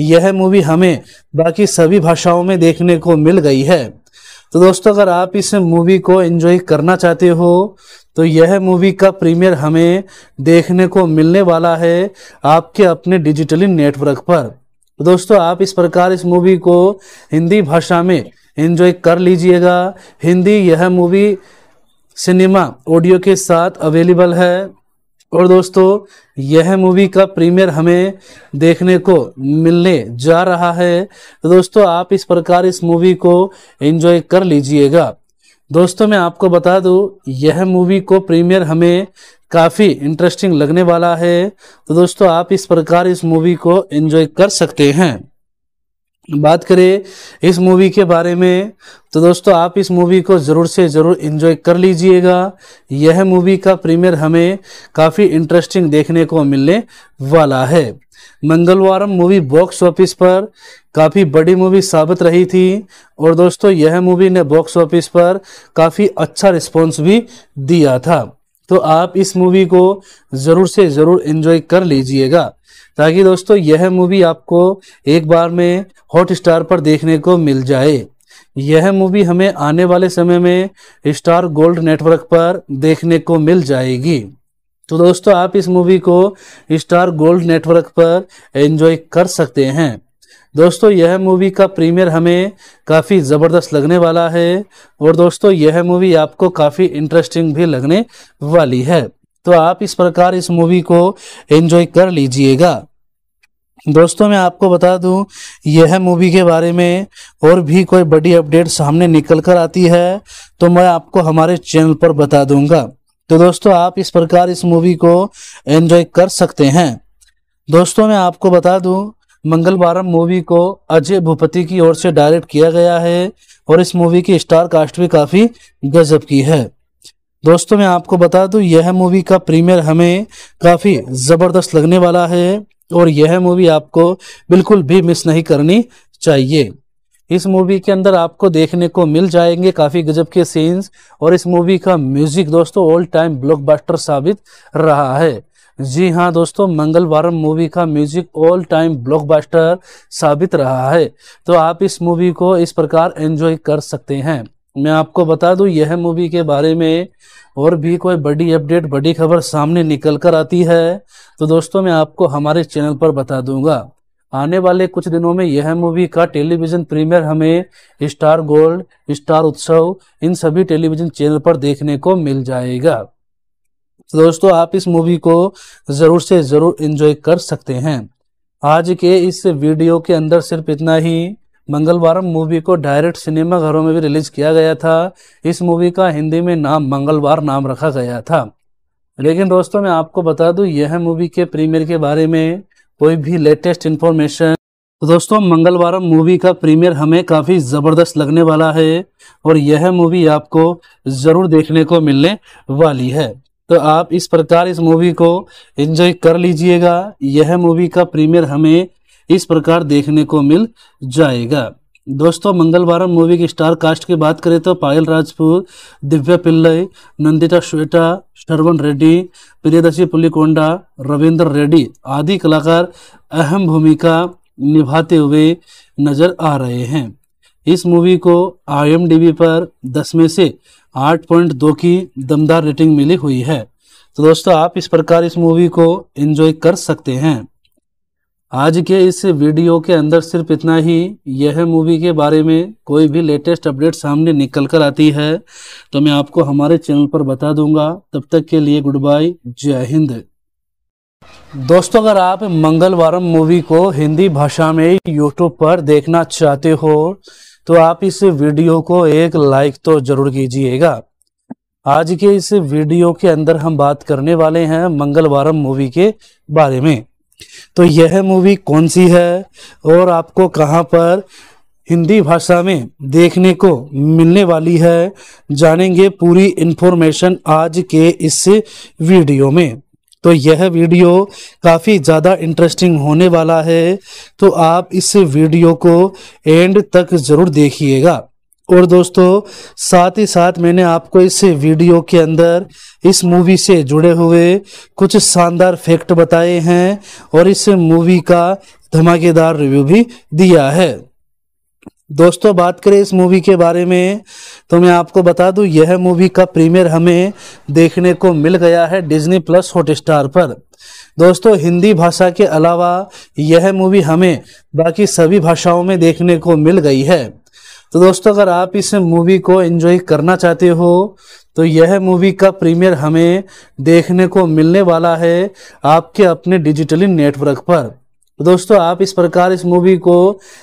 यह मूवी हमें बाकी सभी भाषाओं में देखने को मिल गई है। तो दोस्तों अगर आप इस मूवी को एंजॉय करना चाहते हो तो यह मूवी का प्रीमियर हमें देखने को मिलने वाला है आपके अपने डिजिटली नेटवर्क पर। तो दोस्तों आप इस प्रकार इस मूवी को हिंदी भाषा में एंजॉय कर लीजिएगा। हिंदी यह मूवी सिनेमा ऑडियो के साथ अवेलेबल है। और दोस्तों यह मूवी का प्रीमियर हमें देखने को मिलने जा रहा है। तो दोस्तों आप इस प्रकार इस मूवी को एंजॉय कर लीजिएगा। दोस्तों मैं आपको बता दूं, यह मूवी को प्रीमियर हमें काफ़ी इंटरेस्टिंग लगने वाला है। तो दोस्तों आप इस प्रकार इस मूवी को एंजॉय कर सकते हैं। बात करें इस मूवी के बारे में तो दोस्तों आप इस मूवी को ज़रूर से ज़रूर एंजॉय कर लीजिएगा। यह मूवी का प्रीमियर हमें काफ़ी इंटरेस्टिंग देखने को मिलने वाला है। मंगलवारम मूवी बॉक्स ऑफिस पर काफ़ी बड़ी मूवी साबित रही थी और दोस्तों यह मूवी ने बॉक्स ऑफिस पर काफ़ी अच्छा रिस्पॉन्स भी दिया था। तो आप इस मूवी को ज़रूर से ज़रूर एंजॉय कर लीजिएगा ताकि दोस्तों यह मूवी आपको एक बार में हॉटस्टार पर देखने को मिल जाए। यह मूवी हमें आने वाले समय में स्टार गोल्ड नेटवर्क पर देखने को मिल जाएगी। तो दोस्तों आप इस मूवी को स्टार गोल्ड नेटवर्क पर एंजॉय कर सकते हैं। दोस्तों यह मूवी का प्रीमियर हमें काफ़ी ज़बरदस्त लगने वाला है और दोस्तों यह मूवी आपको काफ़ी इंटरेस्टिंग भी लगने वाली है। तो आप इस प्रकार इस मूवी को एंजॉय कर लीजिएगा। दोस्तों मैं आपको बता दूं, यह मूवी के बारे में और भी कोई बड़ी अपडेट सामने निकल कर आती है तो मैं आपको हमारे चैनल पर बता दूंगा। तो दोस्तों आप इस प्रकार इस मूवी को एंजॉय कर सकते हैं। दोस्तों मैं आपको बता दूं, मंगलवारम मूवी को अजय भूपति की ओर से डायरेक्ट किया गया है और इस मूवी की स्टार कास्ट भी काफ़ी गजब की है। दोस्तों मैं आपको बता दूं, यह मूवी का प्रीमियर हमें काफ़ी ज़बरदस्त लगने वाला है और यह मूवी आपको बिल्कुल भी मिस नहीं करनी चाहिए। इस मूवी के अंदर आपको देखने को मिल जाएंगे काफ़ी गजब के सीन्स और इस मूवी का म्यूज़िक दोस्तों ऑल टाइम ब्लॉकबस्टर साबित रहा है। जी हाँ दोस्तों, मंगलवारम मूवी का म्यूजिक ऑल टाइम ब्लॉकबस्टर साबित रहा है। तो आप इस मूवी को इस प्रकार एंजॉय कर सकते हैं। मैं आपको बता दूं, यह मूवी के बारे में और भी कोई बड़ी अपडेट बड़ी खबर सामने निकल कर आती है तो दोस्तों मैं आपको हमारे चैनल पर बता दूंगा। आने वाले कुछ दिनों में यह मूवी का टेलीविज़न प्रीमियर हमें स्टार गोल्ड, स्टार उत्सव, इन सभी टेलीविज़न चैनल पर देखने को मिल जाएगा। तो दोस्तों आप इस मूवी को ज़रूर से ज़रूर एंजॉय कर सकते हैं। आज के इस वीडियो के अंदर सिर्फ इतना ही। मंगलवारम मूवी को डायरेक्ट सिनेमा घरों में भी रिलीज़ किया गया था। इस मूवी का हिंदी में नाम मंगलवार नाम रखा गया था। लेकिन दोस्तों मैं आपको बता दूं, यह मूवी के प्रीमियर के बारे में कोई भी लेटेस्ट इन्फॉर्मेशन। तो दोस्तों मंगलवारम मूवी का प्रीमियर हमें काफ़ी ज़बरदस्त लगने वाला है और यह मूवी आपको ज़रूर देखने को मिलने वाली है। तो आप इस प्रकार इस मूवी को एंजॉय कर लीजिएगा। यह मूवी का प्रीमियर हमें इस प्रकार देखने को मिल जाएगा। दोस्तों मंगलवारम मूवी की स्टार कास्ट की बात करें तो पायल राजपूत, दिव्या पिल्लई, नंदिता श्वेता, शरवन रेड्डी, प्रियदर्शी पुलिकोंडा, रविंदर रेड्डी आदि कलाकार अहम भूमिका निभाते हुए नजर आ रहे हैं। इस मूवी को आई एम डी बी पर दस में से आठ पॉइंट दो की दमदार रेटिंग मिली हुई है। तो दोस्तों आप इस प्रकार इस मूवी को एंजॉय कर सकते हैं। आज के इस वीडियो के अंदर सिर्फ इतना ही। यह मूवी के बारे में कोई भी लेटेस्ट अपडेट सामने निकल कर आती है तो मैं आपको हमारे चैनल पर बता दूंगा। तब तक के लिए गुड बाय, जय हिंद। दोस्तों अगर आप मंगलवारम मूवी को हिंदी भाषा में यूट्यूब पर देखना चाहते हो तो आप इस वीडियो को एक लाइक तो जरूर कीजिएगा। आज के इस वीडियो के अंदर हम बात करने वाले हैं मंगलवारम मूवी के बारे में। तो यह मूवी कौन सी है और आपको कहां पर हिंदी भाषा में देखने को मिलने वाली है, जानेंगे पूरी इंफॉर्मेशन आज के इस वीडियो में। तो यह वीडियो काफ़ी ज़्यादा इंटरेस्टिंग होने वाला है, तो आप इस वीडियो को एंड तक ज़रूर देखिएगा। और दोस्तों साथ ही साथ मैंने आपको इस वीडियो के अंदर इस मूवी से जुड़े हुए कुछ शानदार फैक्ट बताए हैं और इस मूवी का धमाकेदार रिव्यू भी दिया है। दोस्तों बात करें इस मूवी के बारे में तो मैं आपको बता दूं यह मूवी का प्रीमियर हमें देखने को मिल गया है डिज्नी प्लस हॉटस्टार पर। दोस्तों हिंदी भाषा के अलावा यह मूवी हमें बाकी सभी भाषाओं में देखने को मिल गई है। तो दोस्तों अगर आप इस मूवी को एंजॉय करना चाहते हो तो यह मूवी का प्रीमियर हमें देखने को मिलने वाला है आपके अपने डिजिटली नेटवर्क पर। तो दोस्तों आप इस प्रकार इस मूवी को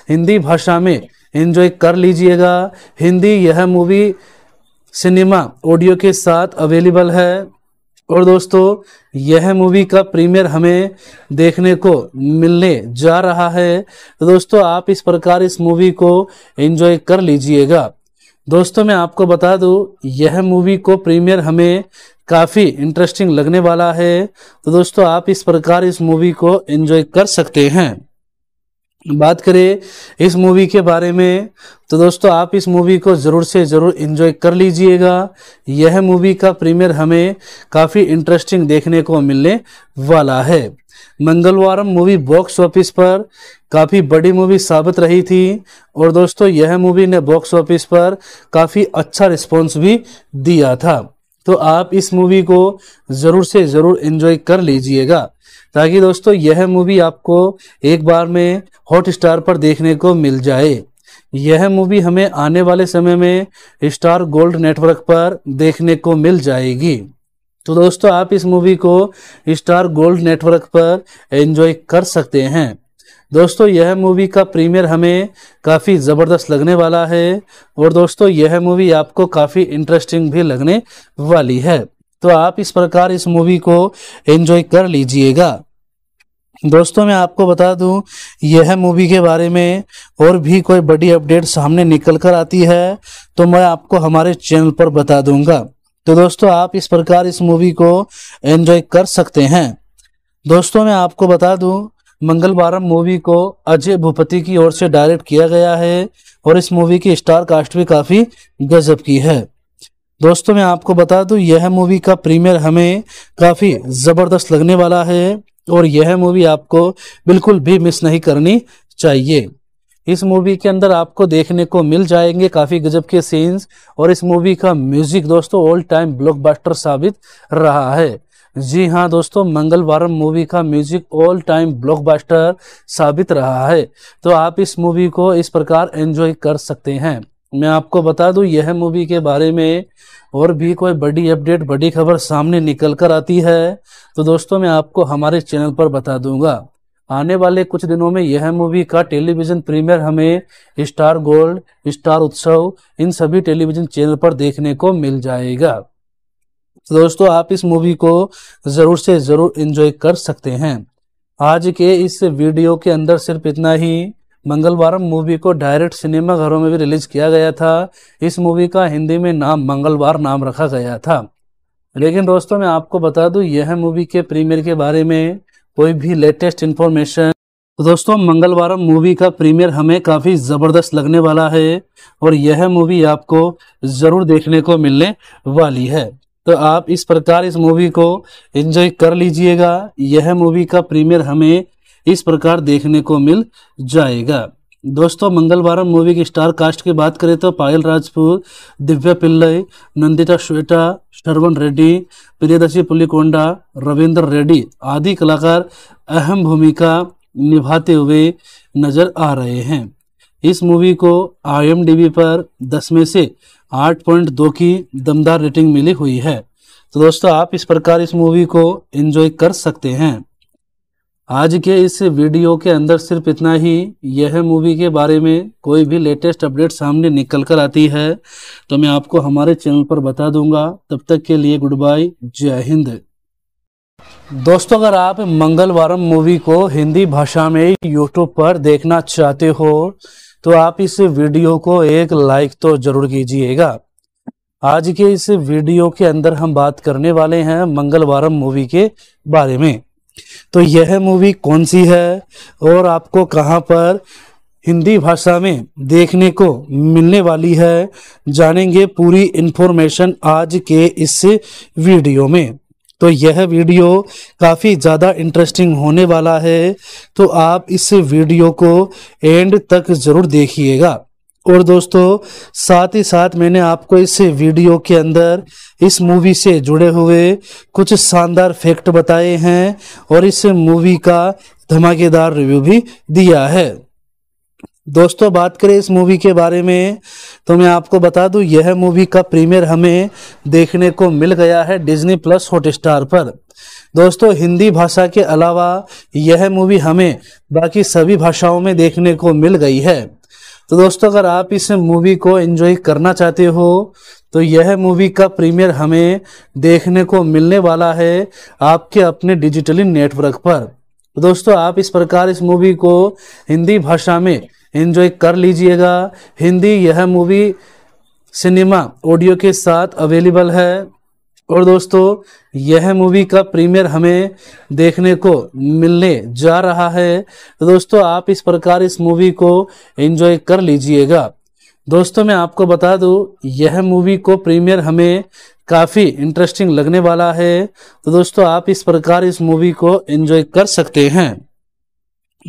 हिंदी भाषा में एंजॉय कर लीजिएगा। हिंदी यह मूवी सिनेमा ऑडियो के साथ अवेलेबल है। और दोस्तों यह मूवी का प्रीमियर हमें देखने को मिलने जा रहा है। तो दोस्तों आप इस प्रकार इस मूवी को एंजॉय कर लीजिएगा। दोस्तों मैं आपको बता दूं यह मूवी को प्रीमियर हमें काफ़ी इंटरेस्टिंग लगने वाला है। तो दोस्तों आप इस प्रकार इस मूवी को एंजॉय कर सकते हैं। बात करें इस मूवी के बारे में तो दोस्तों आप इस मूवी को ज़रूर से ज़रूर एंजॉय कर लीजिएगा। यह मूवी का प्रीमियर हमें काफ़ी इंटरेस्टिंग देखने को मिलने वाला है। मंगलवारम मूवी बॉक्स ऑफिस पर काफ़ी बड़ी मूवी साबित रही थी और दोस्तों यह मूवी ने बॉक्स ऑफिस पर काफ़ी अच्छा रिस्पॉन्स भी दिया था। तो आप इस मूवी को ज़रूर से ज़रूर एंजॉय कर लीजिएगा ताकि दोस्तों यह मूवी आपको एक बार में हॉटस्टार पर देखने को मिल जाए। यह मूवी हमें आने वाले समय में स्टार गोल्ड नेटवर्क पर देखने को मिल जाएगी। तो दोस्तों आप इस मूवी को स्टार गोल्ड नेटवर्क पर एंजॉय कर सकते हैं। दोस्तों यह मूवी का प्रीमियर हमें काफ़ी ज़बरदस्त लगने वाला है और दोस्तों यह मूवी आपको काफ़ी इंटरेस्टिंग भी लगने वाली है। तो आप इस प्रकार इस मूवी को एंजॉय कर लीजिएगा। दोस्तों मैं आपको बता दूं यह मूवी के बारे में और भी कोई बड़ी अपडेट सामने निकल कर आती है तो मैं आपको हमारे चैनल पर बता दूंगा। तो दोस्तों आप इस प्रकार इस मूवी को एंजॉय कर सकते हैं। दोस्तों मैं आपको बता दूं मंगलवारम मूवी को अजय भूपति की ओर से डायरेक्ट किया गया है और इस मूवी की स्टार कास्ट भी काफ़ी गजब की है। दोस्तों मैं आपको बता दूं यह मूवी का प्रीमियर हमें काफ़ी ज़बरदस्त लगने वाला है और यह मूवी आपको बिल्कुल भी मिस नहीं करनी चाहिए। इस मूवी के अंदर आपको देखने को मिल जाएंगे काफ़ी गजब के सीन्स और इस मूवी का म्यूज़िक दोस्तों ऑल टाइम ब्लॉकबस्टर साबित रहा है। जी हाँ दोस्तों मंगलवारम मूवी का म्यूजिक ऑल टाइम ब्लॉकबस्टर साबित रहा है। तो आप इस मूवी को इस प्रकार एंजॉय कर सकते हैं। मैं आपको बता दूं यह मूवी के बारे में और भी कोई बड़ी अपडेट बड़ी खबर सामने निकल कर आती है तो दोस्तों मैं आपको हमारे चैनल पर बता दूंगा। आने वाले कुछ दिनों में यह मूवी का टेलीविज़न प्रीमियर हमें स्टार गोल्ड, स्टार उत्सव इन सभी टेलीविज़न चैनल पर देखने को मिल जाएगा। तो दोस्तों आप इस मूवी को ज़रूर से ज़रूर एंजॉय कर सकते हैं। आज के इस वीडियो के अंदर सिर्फ इतना ही। मंगलवारम मूवी को डायरेक्ट सिनेमा घरों में भी रिलीज़ किया गया था। इस मूवी का हिंदी में नाम मंगलवार नाम रखा गया था। लेकिन दोस्तों मैं आपको बता दूं यह मूवी के प्रीमियर के बारे में कोई भी लेटेस्ट इन्फॉर्मेशन तो दोस्तों मंगलवारम मूवी का प्रीमियर हमें काफ़ी ज़बरदस्त लगने वाला है और यह मूवी आपको ज़रूर देखने को मिलने वाली है। तो आप इस प्रकार इस मूवी को एंजॉय कर लीजिएगा। यह मूवी का प्रीमियर हमें इस प्रकार देखने को मिल जाएगा। दोस्तों मंगलवारम मूवी की स्टार कास्ट की बात करें तो पायल राजपूत, दिव्या पिल्लई, नंदिता श्वेता, शरवन रेड्डी, प्रियदर्शी पुलिकोंडा, रविंदर रेड्डी आदि कलाकार अहम भूमिका निभाते हुए नजर आ रहे हैं। इस मूवी को आई एम डी बी पर दस में से आठ पॉइंट दो की दमदार रेटिंग मिली हुई है। तो दोस्तों आप इस प्रकार इस मूवी को एंजॉय कर सकते हैं। आज के इस वीडियो के अंदर सिर्फ इतना ही। यह मूवी के बारे में कोई भी लेटेस्ट अपडेट सामने निकल कर आती है तो मैं आपको हमारे चैनल पर बता दूंगा। तब तक के लिए गुड बाय, जय हिंद। दोस्तों अगर आप मंगलवारम मूवी को हिंदी भाषा में यूट्यूब पर देखना चाहते हो तो आप इस वीडियो को एक लाइक तो जरूर कीजिएगा। आज के इस वीडियो के अंदर हम बात करने वाले हैं मंगलवारम मूवी के बारे में। तो यह मूवी कौन सी है और आपको कहां पर हिंदी भाषा में देखने को मिलने वाली है, जानेंगे पूरी इंफॉर्मेशन आज के इस वीडियो में। तो यह वीडियो काफ़ी ज़्यादा इंटरेस्टिंग होने वाला है तो आप इस वीडियो को एंड तक ज़रूर देखिएगा। और दोस्तों साथ ही साथ मैंने आपको इस वीडियो के अंदर इस मूवी से जुड़े हुए कुछ शानदार फैक्ट बताए हैं और इस मूवी का धमाकेदार रिव्यू भी दिया है। दोस्तों बात करें इस मूवी के बारे में तो मैं आपको बता दूं यह मूवी का प्रीमियर हमें देखने को मिल गया है डिज्नी प्लस हॉटस्टार पर। दोस्तों हिंदी भाषा के अलावा यह मूवी हमें बाकी सभी भाषाओं में देखने को मिल गई है। तो दोस्तों अगर आप इस मूवी को एंजॉय करना चाहते हो तो यह मूवी का प्रीमियर हमें देखने को मिलने वाला है आपके अपने डिजिटली नेटवर्क पर। तो दोस्तों आप इस प्रकार इस मूवी को हिंदी भाषा में एंजॉय कर लीजिएगा। हिंदी यह मूवी सिनेमा ऑडियो के साथ अवेलेबल है। और दोस्तों यह मूवी का प्रीमियर हमें देखने को मिलने जा रहा है। तो दोस्तों आप इस प्रकार इस मूवी को एंजॉय कर लीजिएगा। दोस्तों मैं आपको बता दूं यह मूवी को प्रीमियर हमें काफ़ी इंटरेस्टिंग लगने वाला है। तो दोस्तों आप इस प्रकार इस मूवी को एंजॉय कर सकते हैं।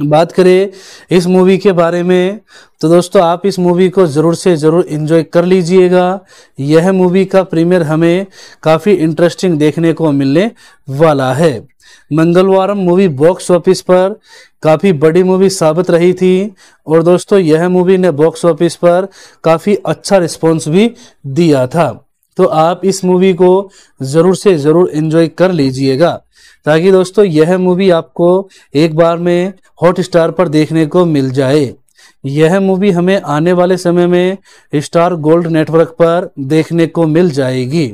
बात करें इस मूवी के बारे में तो दोस्तों आप इस मूवी को ज़रूर से ज़रूर एंजॉय कर लीजिएगा। यह मूवी का प्रीमियर हमें काफ़ी इंटरेस्टिंग देखने को मिलने वाला है। मंगलवारम मूवी बॉक्स ऑफिस पर काफ़ी बड़ी मूवी साबित रही थी और दोस्तों यह मूवी ने बॉक्स ऑफिस पर काफ़ी अच्छा रिस्पॉन्स भी दिया था। तो आप इस मूवी को ज़रूर से ज़रूर एंजॉय कर लीजिएगा ताकि दोस्तों यह मूवी आपको एक बार में हॉटस्टार पर देखने को मिल जाए। यह मूवी हमें आने वाले समय में स्टार गोल्ड नेटवर्क पर देखने को मिल जाएगी।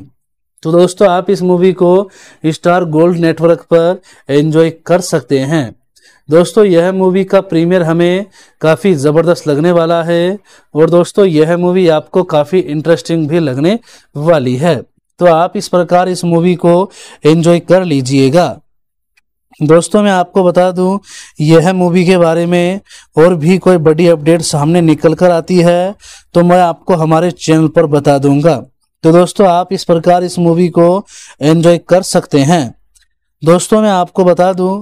तो दोस्तों आप इस मूवी को स्टार गोल्ड नेटवर्क पर एंजॉय कर सकते हैं। दोस्तों यह मूवी का प्रीमियर हमें काफ़ी ज़बरदस्त लगने वाला है और दोस्तों यह मूवी आपको काफ़ी इंटरेस्टिंग भी लगने वाली है। तो आप इस प्रकार इस मूवी को एंजॉय कर लीजिएगा। दोस्तों मैं आपको बता दूं यह मूवी के बारे में और भी कोई बड़ी अपडेट सामने निकल कर आती है तो मैं आपको हमारे चैनल पर बता दूंगा। तो दोस्तों आप इस प्रकार इस मूवी को एंजॉय कर सकते हैं। दोस्तों मैं आपको बता दूं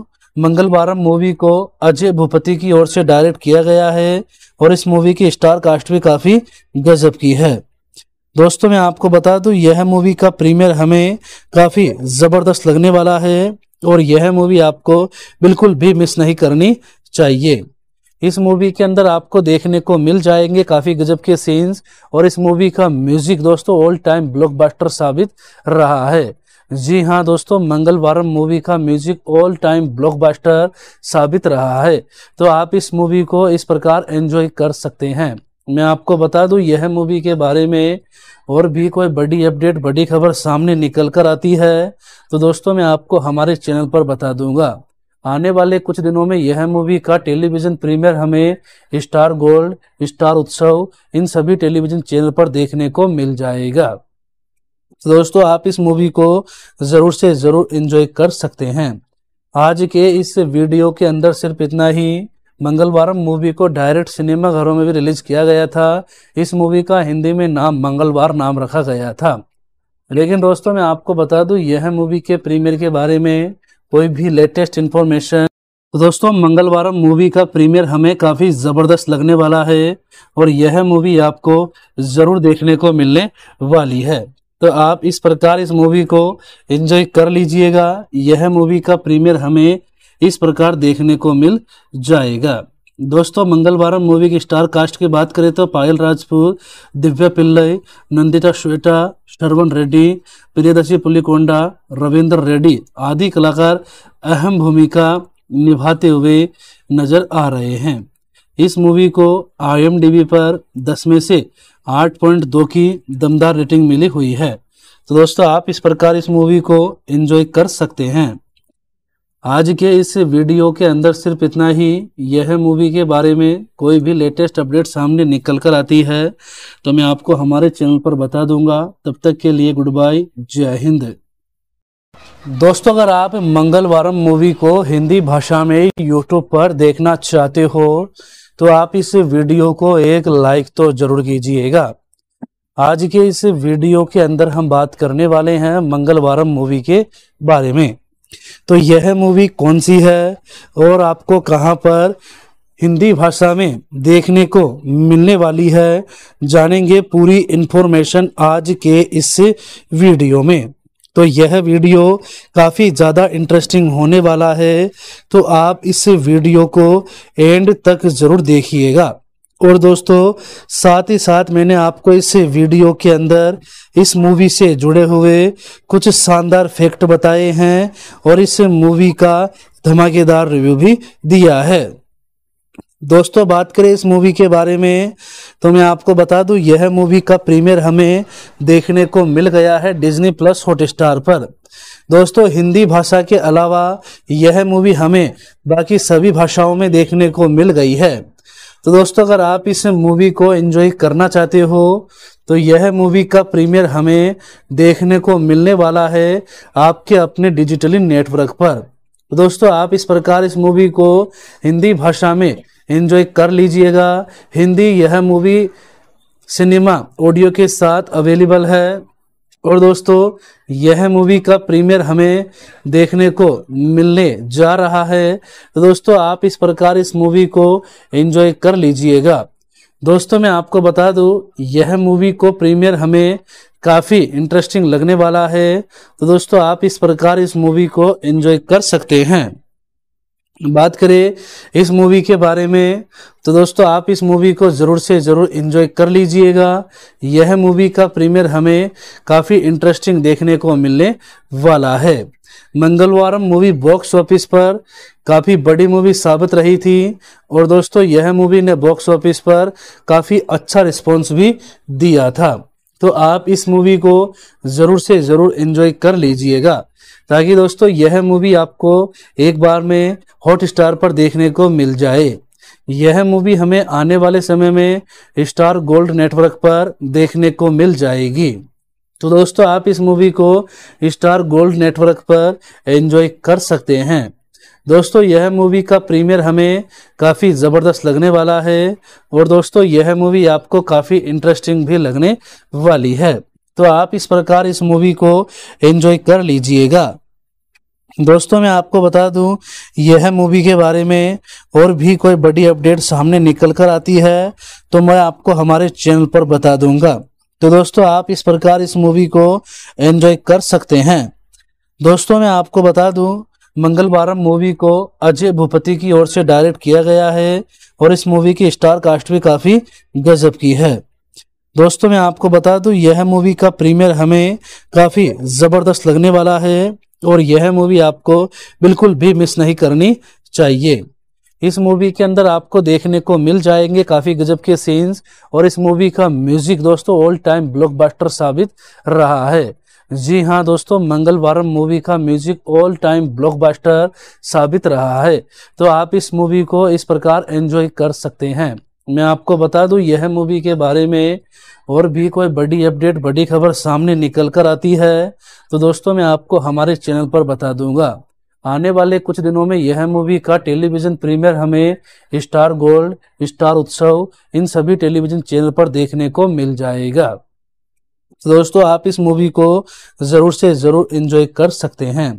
मंगलवारम मूवी को अजय भूपति की ओर से डायरेक्ट किया गया है और इस मूवी की स्टार कास्ट भी काफ़ी गजब की है। दोस्तों मैं आपको बता दूं यह मूवी का प्रीमियर हमें काफ़ी ज़बरदस्त लगने वाला है और यह मूवी आपको बिल्कुल भी मिस नहीं करनी चाहिए। इस मूवी के अंदर आपको देखने को मिल जाएंगे काफ़ी गजब के सीन्स और इस मूवी का म्यूज़िक दोस्तों ऑल टाइम ब्लॉकबस्टर साबित रहा है। जी हाँ दोस्तों मंगलवारम मूवी का म्यूजिक ऑल टाइम ब्लॉकबस्टर साबित रहा है। तो आप इस मूवी को इस प्रकार एंजॉय कर सकते हैं। मैं आपको बता दूं यह मूवी के बारे में और भी कोई बड़ी अपडेट बड़ी खबर सामने निकल कर आती है तो दोस्तों मैं आपको हमारे चैनल पर बता दूंगा। आने वाले कुछ दिनों में यह मूवी का टेलीविज़न प्रीमियर हमें स्टार गोल्ड, स्टार उत्सव इन सभी टेलीविज़न चैनल पर देखने को मिल जाएगा। तो दोस्तों आप इस मूवी को ज़रूर से ज़रूर एंजॉय कर सकते हैं। आज के इस वीडियो के अंदर सिर्फ इतना ही। मंगलवारम मूवी को डायरेक्ट सिनेमा घरों में भी रिलीज किया गया था। इस मूवी का हिंदी में नाम मंगलवार नाम रखा गया था। लेकिन दोस्तों मैं आपको बता दूं, यह मूवी के प्रीमियर के बारे में कोई भी लेटेस्ट इन्फॉर्मेशन। तो दोस्तों मंगलवारम मूवी का प्रीमियर हमें काफ़ी ज़बरदस्त लगने वाला है और यह मूवी आपको ज़रूर देखने को मिलने वाली है। तो आप इस प्रकार इस मूवी को एंजॉय कर लीजिएगा। यह मूवी का प्रीमियर हमें इस प्रकार देखने को मिल जाएगा। दोस्तों मंगलवारम मूवी की स्टार कास्ट की बात करें तो पायल राजपूत, दिव्या पिल्लई, नंदिता श्वेता, शरवन रेड्डी, प्रियदर्शी पुलिकोंडा, रविंदर रेड्डी आदि कलाकार अहम भूमिका निभाते हुए नजर आ रहे हैं। इस मूवी को आई एम डी बी पर दस में से आठ पॉइंट दो की दमदार रेटिंग मिली हुई है। तो दोस्तों आप इस प्रकार इस मूवी को एंजॉय कर सकते हैं। आज के इस वीडियो के अंदर सिर्फ इतना ही। यह मूवी के बारे में कोई भी लेटेस्ट अपडेट सामने निकल कर आती है तो मैं आपको हमारे चैनल पर बता दूंगा। तब तक के लिए गुड बाय, जय हिंद। दोस्तों अगर आप मंगलवारम मूवी को हिंदी भाषा में यूट्यूब पर देखना चाहते हो तो आप इस वीडियो को एक लाइक तो जरूर कीजिएगा। आज के इस वीडियो के अंदर हम बात करने वाले हैं मंगलवारम मूवी के बारे में। तो यह मूवी कौन सी है और आपको कहां पर हिंदी भाषा में देखने को मिलने वाली है, जानेंगे पूरी इन्फॉर्मेशन आज के इस वीडियो में। तो यह वीडियो काफ़ी ज़्यादा इंटरेस्टिंग होने वाला है, तो आप इस वीडियो को एंड तक ज़रूर देखिएगा। और दोस्तों साथ ही साथ मैंने आपको इस वीडियो के अंदर इस मूवी से जुड़े हुए कुछ शानदार फैक्ट बताए हैं और इस मूवी का धमाकेदार रिव्यू भी दिया है। दोस्तों बात करें इस मूवी के बारे में तो मैं आपको बता दूं, यह मूवी का प्रीमियर हमें देखने को मिल गया है डिज्नी प्लस हॉटस्टार पर। दोस्तों हिंदी भाषा के अलावा यह मूवी हमें बाकी सभी भाषाओं में देखने को मिल गई है। तो दोस्तों अगर आप इस मूवी को एंजॉय करना चाहते हो तो यह मूवी का प्रीमियर हमें देखने को मिलने वाला है आपके अपने डिजिटली नेटवर्क पर। तो दोस्तों आप इस प्रकार इस मूवी को हिंदी भाषा में एंजॉय कर लीजिएगा। हिंदी यह मूवी सिनेमा ऑडियो के साथ अवेलेबल है। और दोस्तों यह मूवी का प्रीमियर हमें देखने को मिलने जा रहा है। तो दोस्तों आप इस प्रकार इस मूवी को एंजॉय कर लीजिएगा। दोस्तों मैं आपको बता दूं, यह मूवी को प्रीमियर हमें काफ़ी इंटरेस्टिंग लगने वाला है। तो दोस्तों आप इस प्रकार इस मूवी को एंजॉय कर सकते हैं। बात करें इस मूवी के बारे में तो दोस्तों आप इस मूवी को ज़रूर से ज़रूर एंजॉय कर लीजिएगा। यह मूवी का प्रीमियर हमें काफ़ी इंटरेस्टिंग देखने को मिलने वाला है। मंगलवारम मूवी बॉक्स ऑफिस पर काफ़ी बड़ी मूवी साबित रही थी और दोस्तों यह मूवी ने बॉक्स ऑफिस पर काफ़ी अच्छा रिस्पॉन्स भी दिया था। तो आप इस मूवी को ज़रूर से ज़रूर एंजॉय कर लीजिएगा, ताकि दोस्तों यह मूवी आपको एक बार में हॉटस्टार पर देखने को मिल जाए। यह मूवी हमें आने वाले समय में स्टार गोल्ड नेटवर्क पर देखने को मिल जाएगी। तो दोस्तों आप इस मूवी को स्टार गोल्ड नेटवर्क पर एंजॉय कर सकते हैं। दोस्तों यह मूवी का प्रीमियर हमें काफ़ी ज़बरदस्त लगने वाला है और दोस्तों यह मूवी आपको काफ़ी इंटरेस्टिंग भी लगने वाली है। तो आप इस प्रकार इस मूवी को एंजॉय कर लीजिएगा। दोस्तों मैं आपको बता दूं, यह मूवी के बारे में और भी कोई बड़ी अपडेट सामने निकल कर आती है तो मैं आपको हमारे चैनल पर बता दूंगा। तो दोस्तों आप इस प्रकार इस मूवी को एंजॉय कर सकते हैं। दोस्तों मैं आपको बता दूं, मंगलवारम मूवी को अजय भूपति की ओर से डायरेक्ट किया गया है और इस मूवी की स्टार कास्ट भी काफ़ी गजब की है। दोस्तों मैं आपको बता दूं, यह मूवी का प्रीमियर हमें काफ़ी ज़बरदस्त लगने वाला है और यह मूवी आपको बिल्कुल भी मिस नहीं करनी चाहिए। इस मूवी के अंदर आपको देखने को मिल जाएंगे काफ़ी गजब के सीन्स और इस मूवी का म्यूज़िक दोस्तों ऑल टाइम ब्लॉकबस्टर साबित रहा है। जी हाँ दोस्तों, मंगलवारम मूवी का म्यूजिक ऑल टाइम ब्लॉकबस्टर साबित रहा है। तो आप इस मूवी को इस प्रकार एंजॉय कर सकते हैं। मैं आपको बता दूं, यह मूवी के बारे में और भी कोई बड़ी अपडेट बड़ी खबर सामने निकल कर आती है तो दोस्तों मैं आपको हमारे चैनल पर बता दूंगा। आने वाले कुछ दिनों में यह मूवी का टेलीविजन प्रीमियर हमें स्टार गोल्ड, स्टार उत्सव, इन सभी टेलीविजन चैनल पर देखने को मिल जाएगा। दोस्तों, आप इस मूवी को जरूर से जरूर एंजॉय कर सकते हैं।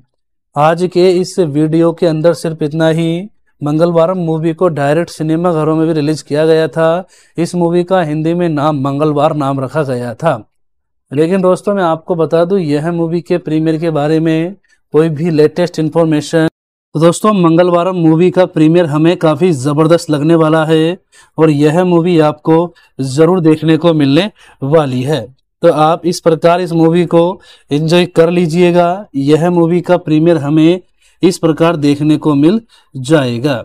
आज के इस वीडियो के अंदर सिर्फ इतना ही। मंगलवारम मूवी को डायरेक्ट सिनेमा घरों में भी रिलीज किया गया था। इस मूवी का हिंदी में नाम मंगलवार नाम रखा गया था। लेकिन दोस्तों, मैं आपको बता दूं, यह मूवी के प्रीमियर के बारे में कोई भी लेटेस्ट इन्फॉर्मेशन। दोस्तों, मंगलवारम मूवी का प्रीमियर हमें काफ़ी ज़बरदस्त लगने वाला है और यह मूवी आपको ज़रूर देखने को मिलने वाली है। तो आप इस प्रकार इस मूवी को एंजॉय कर लीजिएगा। यह मूवी का प्रीमियर हमें इस प्रकार देखने को मिल जाएगा।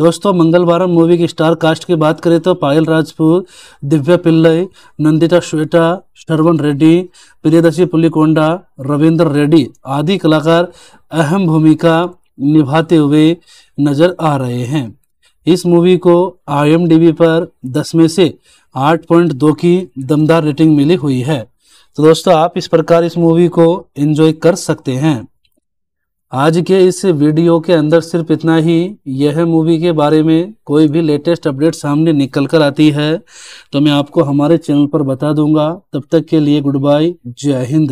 दोस्तों, मंगलवारम मूवी की स्टार कास्ट की बात करें तो पायल राजपूत, दिव्या पिल्लई, नंदिता श्वेता, शरवन रेड्डी, प्रियदर्शी पुलिकोंडा, रविंदर रेड्डी आदि कलाकार अहम भूमिका निभाते हुए नजर आ रहे हैं। इस मूवी को आई एम डी बी पर दस में से आठ पॉइंट दो की दमदार रेटिंग मिली हुई है। तो दोस्तों, आप इस प्रकार इस मूवी को एंजॉय कर सकते हैं। आज के इस वीडियो के अंदर सिर्फ इतना ही। यह मूवी के बारे में कोई भी लेटेस्ट अपडेट सामने निकल कर आती है तो मैं आपको हमारे चैनल पर बता दूंगा। तब तक के लिए गुड बाय, जय हिंद।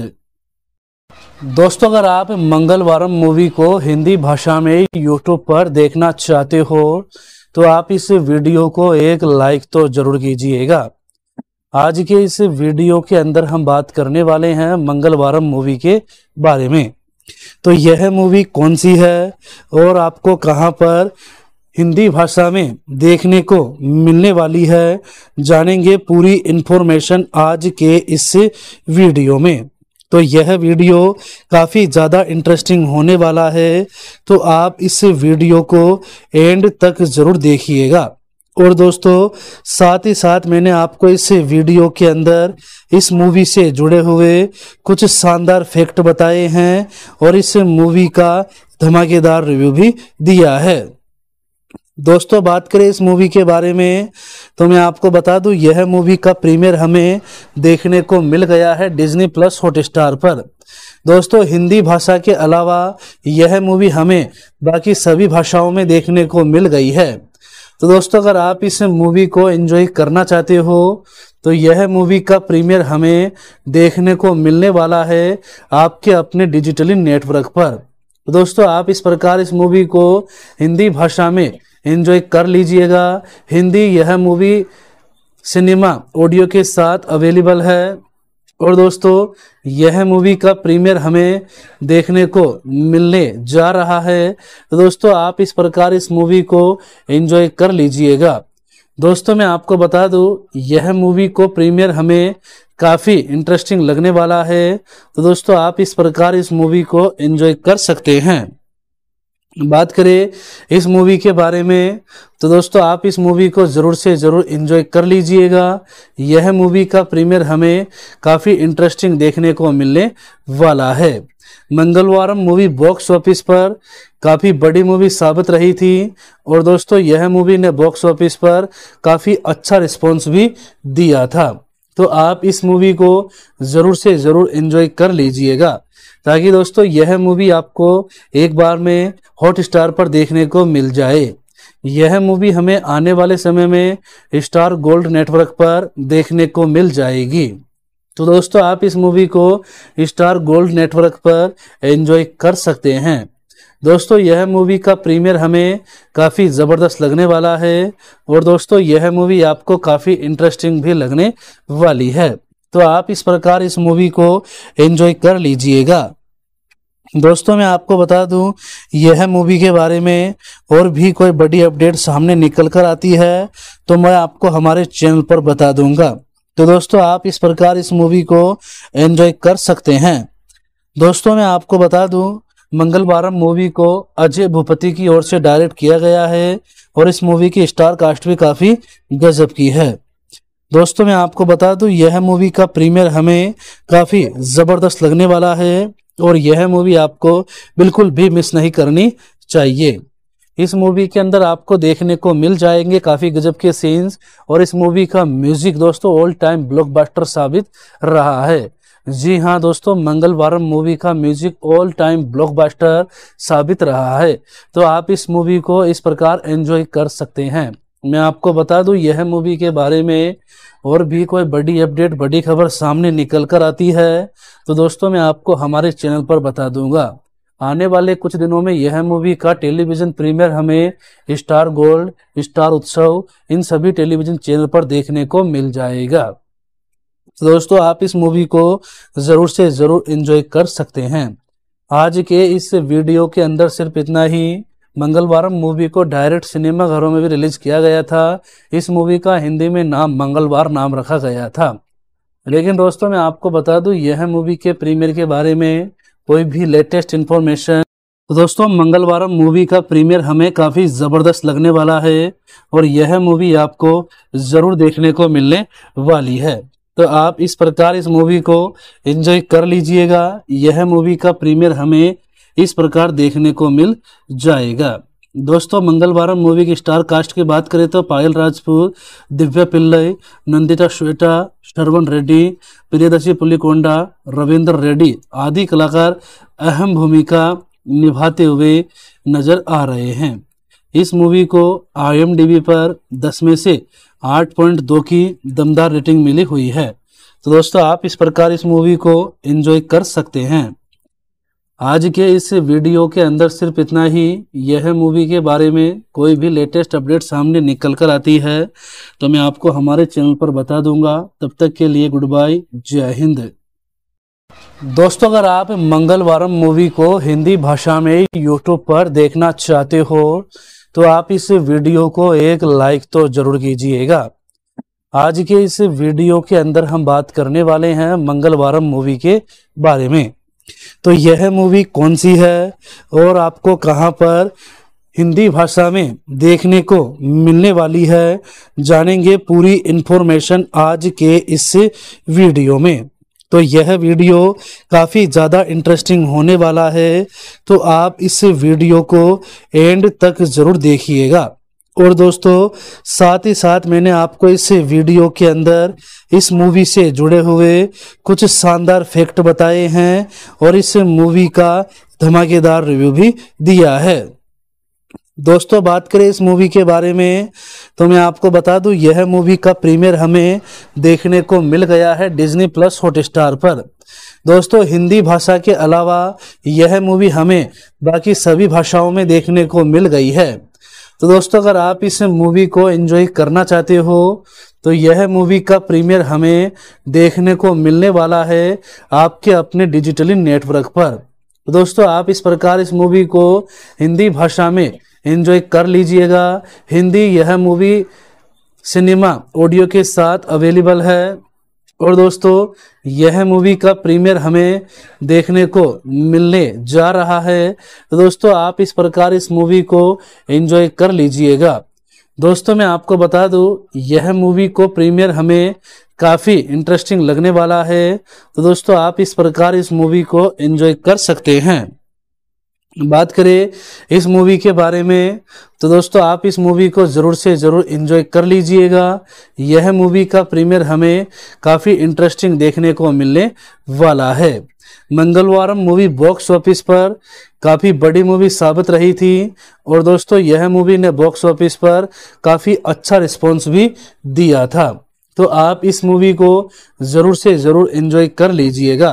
दोस्तों, अगर आप मंगलवारम मूवी को हिंदी भाषा में यूट्यूब पर देखना चाहते हो तो आप इस वीडियो को एक लाइक तो जरूर कीजिएगा। आज के इस वीडियो के अंदर हम बात करने वाले हैं मंगलवारम मूवी के बारे में। तो यह मूवी कौन सी है और आपको कहां पर हिंदी भाषा में देखने को मिलने वाली है, जानेंगे पूरी इन्फॉर्मेशन आज के इस वीडियो में। तो यह वीडियो काफ़ी ज़्यादा इंटरेस्टिंग होने वाला है, तो आप इस वीडियो को एंड तक ज़रूर देखिएगा। और दोस्तों, साथ ही साथ मैंने आपको इस वीडियो के अंदर इस मूवी से जुड़े हुए कुछ शानदार फैक्ट बताए हैं और इस मूवी का धमाकेदार रिव्यू भी दिया है। दोस्तों, बात करें इस मूवी के बारे में तो मैं आपको बता दूं, यह मूवी का प्रीमियर हमें देखने को मिल गया है डिज्नी प्लस हॉटस्टार पर। दोस्तों, हिंदी भाषा के अलावा यह मूवी हमें बाकी सभी भाषाओं में देखने को मिल गई है। तो दोस्तों, अगर आप इस मूवी को एंजॉय करना चाहते हो तो यह मूवी का प्रीमियर हमें देखने को मिलने वाला है आपके अपने डिजिटली नेटवर्क पर। तो दोस्तों, आप इस प्रकार इस मूवी को हिंदी भाषा में एंजॉय कर लीजिएगा। हिंदी यह मूवी सिनेमा ऑडियो के साथ अवेलेबल है। और दोस्तों, यह मूवी का प्रीमियर हमें देखने को मिलने जा रहा है। तो दोस्तों, आप इस प्रकार इस मूवी को एंजॉय कर लीजिएगा। दोस्तों, मैं आपको बता दूं, यह मूवी को प्रीमियर हमें काफ़ी इंटरेस्टिंग लगने वाला है। तो दोस्तों, आप इस प्रकार इस मूवी को एंजॉय कर सकते हैं। बात करें इस मूवी के बारे में तो दोस्तों, आप इस मूवी को ज़रूर से ज़रूर एंजॉय कर लीजिएगा। यह मूवी का प्रीमियर हमें काफ़ी इंटरेस्टिंग देखने को मिलने वाला है। मंगलवारम मूवी बॉक्स ऑफिस पर काफ़ी बड़ी मूवी साबित रही थी और दोस्तों, यह मूवी ने बॉक्स ऑफिस पर काफ़ी अच्छा रिस्पॉन्स भी दिया था। तो आप इस मूवी को ज़रूर से ज़रूर एंजॉय कर लीजिएगा, ताकि दोस्तों यह मूवी आपको एक बार में हॉटस्टार पर देखने को मिल जाए। यह मूवी हमें आने वाले समय में स्टार गोल्ड नेटवर्क पर देखने को मिल जाएगी। तो दोस्तों, आप इस मूवी को स्टार गोल्ड नेटवर्क पर एंजॉय कर सकते हैं। दोस्तों, यह मूवी का प्रीमियर हमें काफ़ी ज़बरदस्त लगने वाला है और दोस्तों, यह मूवी आपको काफ़ी इंटरेस्टिंग भी लगने वाली है। तो आप इस प्रकार इस मूवी को एंजॉय कर लीजिएगा। दोस्तों, मैं आपको बता दूं, यह मूवी के बारे में और भी कोई बड़ी अपडेट सामने निकल कर आती है तो मैं आपको हमारे चैनल पर बता दूंगा। तो दोस्तों, आप इस प्रकार इस मूवी को एंजॉय कर सकते हैं। दोस्तों, मैं आपको बता दूं, मंगलवारम मूवी को अजय भूपति की ओर से डायरेक्ट किया गया है और इस मूवी की स्टार कास्ट भी काफ़ी गजब की है। दोस्तों, मैं आपको बता दूं, यह मूवी का प्रीमियर हमें काफ़ी ज़बरदस्त लगने वाला है और यह मूवी आपको बिल्कुल भी मिस नहीं करनी चाहिए। इस मूवी के अंदर आपको देखने को मिल जाएंगे काफ़ी गजब के सीन्स और इस मूवी का म्यूज़िक दोस्तों ऑल टाइम ब्लॉकबस्टर साबित रहा है। जी हाँ दोस्तों, मंगलवारम मूवी का म्यूजिक ऑल टाइम ब्लॉकबस्टर साबित रहा है, तो आप इस मूवी को इस प्रकार एंजॉय कर सकते हैं। मैं आपको बता दूं, यह मूवी के बारे में और भी कोई बड़ी अपडेट, बड़ी खबर सामने निकल कर आती है तो दोस्तों मैं आपको हमारे चैनल पर बता दूंगा। आने वाले कुछ दिनों में यह मूवी का टेलीविजन प्रीमियर हमें स्टार गोल्ड, स्टार उत्सव, इन सभी टेलीविजन चैनल पर देखने को मिल जाएगा। तो दोस्तों आप इस मूवी को जरूर से जरूर एंजॉय कर सकते हैं। आज के इस वीडियो के अंदर सिर्फ इतना ही। मंगलवारम मूवी को डायरेक्ट सिनेमा घरों में भी रिलीज किया गया था। इस मूवी का हिंदी में नाम मंगलवार नाम रखा गया था, लेकिन दोस्तों मैं आपको बता दूं, यह मूवी के प्रीमियर के बारे में कोई भी लेटेस्ट इन्फॉर्मेशन। तो दोस्तों मंगलवारम मूवी का प्रीमियर हमें काफ़ी ज़बरदस्त लगने वाला है और यह मूवी आपको ज़रूर देखने को मिलने वाली है, तो आप इस प्रकार इस मूवी को एंजॉय कर लीजिएगा। यह मूवी का प्रीमियर हमें इस प्रकार देखने को मिल जाएगा। दोस्तों मंगलवारम मूवी की स्टार कास्ट की बात करें तो पायल राजपूत, दिव्या पिल्लई, नंदिता, श्वेता शरवन रेड्डी, प्रियदर्शी पुलिकोंडा, रविंदर रेड्डी आदि कलाकार अहम भूमिका निभाते हुए नजर आ रहे हैं। इस मूवी को आई एम डी बी पर दस में से आठ पॉइंट दो की दमदार रेटिंग मिली हुई है, तो दोस्तों आप इस प्रकार इस मूवी को एंजॉय कर सकते हैं। आज के इस वीडियो के अंदर सिर्फ इतना ही। यह मूवी के बारे में कोई भी लेटेस्ट अपडेट सामने निकल कर आती है तो मैं आपको हमारे चैनल पर बता दूंगा। तब तक के लिए गुड बाय, जय हिंद। दोस्तों अगर आप मंगलवारम मूवी को हिंदी भाषा में यूट्यूब पर देखना चाहते हो तो आप इस वीडियो को एक लाइक तो जरूर कीजिएगा। आज के इस वीडियो के अंदर हम बात करने वाले हैं मंगलवारम मूवी के बारे में, तो यह मूवी कौन सी है और आपको कहां पर हिंदी भाषा में देखने को मिलने वाली है, जानेंगे पूरी इन्फॉर्मेशन आज के इस वीडियो में। तो यह वीडियो काफ़ी ज़्यादा इंटरेस्टिंग होने वाला है, तो आप इस वीडियो को एंड तक ज़रूर देखिएगा। और दोस्तों साथ ही साथ मैंने आपको इस वीडियो के अंदर इस मूवी से जुड़े हुए कुछ शानदार फैक्ट बताए हैं और इस मूवी का धमाकेदार रिव्यू भी दिया है। दोस्तों बात करें इस मूवी के बारे में तो मैं आपको बता दूं, यह मूवी का प्रीमियर हमें देखने को मिल गया है डिज्नी प्लस हॉटस्टार पर। दोस्तों हिंदी भाषा के अलावा यह मूवी हमें बाकी सभी भाषाओं में देखने को मिल गई है, तो दोस्तों अगर आप इस मूवी को एंजॉय करना चाहते हो तो यह मूवी का प्रीमियर हमें देखने को मिलने वाला है आपके अपने डिजिटली नेटवर्क पर। तो दोस्तों आप इस प्रकार इस मूवी को हिंदी भाषा में एंजॉय कर लीजिएगा। हिंदी यह मूवी सिनेमा ऑडियो के साथ अवेलेबल है। और दोस्तों यह मूवी का प्रीमियर हमें देखने को मिलने जा रहा है, तो दोस्तों आप इस प्रकार इस मूवी को एंजॉय कर लीजिएगा। दोस्तों मैं आपको बता दूं, यह मूवी को प्रीमियर हमें काफ़ी इंटरेस्टिंग लगने वाला है, तो दोस्तों आप इस प्रकार इस मूवी को एंजॉय कर सकते हैं। बात करें इस मूवी के बारे में तो दोस्तों आप इस मूवी को ज़रूर से ज़रूर एंजॉय कर लीजिएगा। यह मूवी का प्रीमियर हमें काफ़ी इंटरेस्टिंग देखने को मिलने वाला है। मंगलवारम मूवी बॉक्स ऑफिस पर काफ़ी बड़ी मूवी साबित रही थी और दोस्तों यह मूवी ने बॉक्स ऑफिस पर काफ़ी अच्छा रिस्पॉन्स भी दिया था, तो आप इस मूवी को ज़रूर से ज़रूर एंजॉय कर लीजिएगा,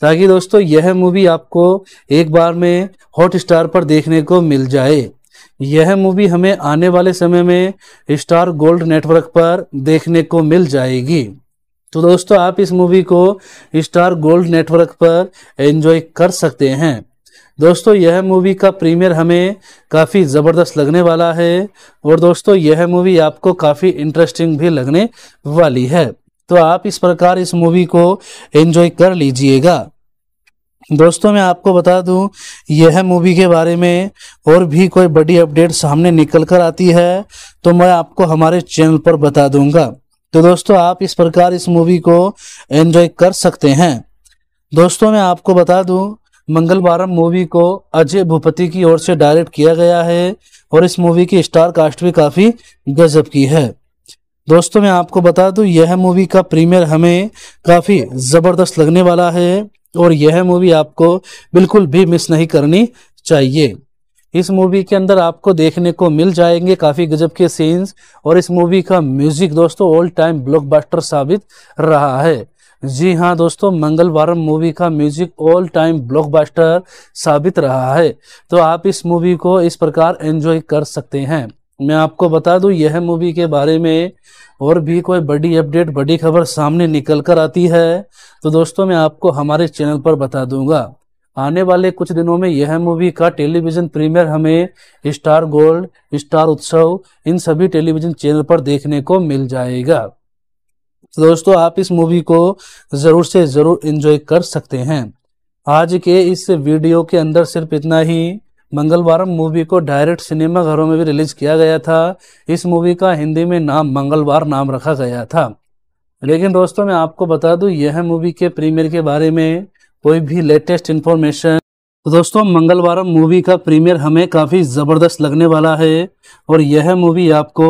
ताकि दोस्तों यह मूवी आपको एक बार में हॉटस्टार पर देखने को मिल जाए। यह मूवी हमें आने वाले समय में स्टार गोल्ड नेटवर्क पर देखने को मिल जाएगी, तो दोस्तों आप इस मूवी को स्टार गोल्ड नेटवर्क पर एंजॉय कर सकते हैं। दोस्तों यह मूवी का प्रीमियर हमें काफ़ी ज़बरदस्त लगने वाला है और दोस्तों यह मूवी आपको काफ़ी इंटरेस्टिंग भी लगने वाली है, तो आप इस प्रकार इस मूवी को एंजॉय कर लीजिएगा। दोस्तों मैं आपको बता दूं, यह मूवी के बारे में और भी कोई बड़ी अपडेट सामने निकल कर आती है तो मैं आपको हमारे चैनल पर बता दूंगा, तो दोस्तों आप इस प्रकार इस मूवी को एंजॉय कर सकते हैं। दोस्तों मैं आपको बता दूं, मंगलवारम मूवी को अजय भूपति की ओर से डायरेक्ट किया गया है और इस मूवी की स्टार कास्ट भी काफ़ी गजब की है। दोस्तों मैं आपको बता दूं यह मूवी का प्रीमियर हमें काफ़ी ज़बरदस्त लगने वाला है और यह मूवी आपको बिल्कुल भी मिस नहीं करनी चाहिए। इस मूवी के अंदर आपको देखने को मिल जाएंगे काफ़ी गजब के सीन्स और इस मूवी का म्यूज़िक दोस्तों ऑल टाइम ब्लॉकबस्टर साबित रहा है। जी हाँ दोस्तों, मंगलवारम मूवी का म्यूजिक ऑल टाइम ब्लॉकबस्टर साबित रहा है, तो आप इस मूवी को इस प्रकार एंजॉय कर सकते हैं। मैं आपको बता दूं यह मूवी के बारे में और भी कोई बड़ी अपडेट बड़ी खबर सामने निकल कर आती है तो दोस्तों मैं आपको हमारे चैनल पर बता दूंगा। आने वाले कुछ दिनों में यह मूवी का टेलीविज़न प्रीमियर हमें स्टार गोल्ड, स्टार उत्सव इन सभी टेलीविज़न चैनल पर देखने को मिल जाएगा, तो दोस्तों आप इस मूवी को ज़रूर से ज़रूर एंजॉय कर सकते हैं। आज के इस वीडियो के अंदर सिर्फ इतना ही। मंगलवारम मूवी को डायरेक्ट सिनेमा घरों में भी रिलीज किया गया था। इस मूवी का हिंदी में नाम मंगलवार नाम रखा गया था, लेकिन दोस्तों मैं आपको बता दूं यह मूवी के प्रीमियर के बारे में कोई भी लेटेस्ट इन्फॉर्मेशन। तो दोस्तों मंगलवारम मूवी का प्रीमियर हमें काफ़ी ज़बरदस्त लगने वाला है और यह मूवी आपको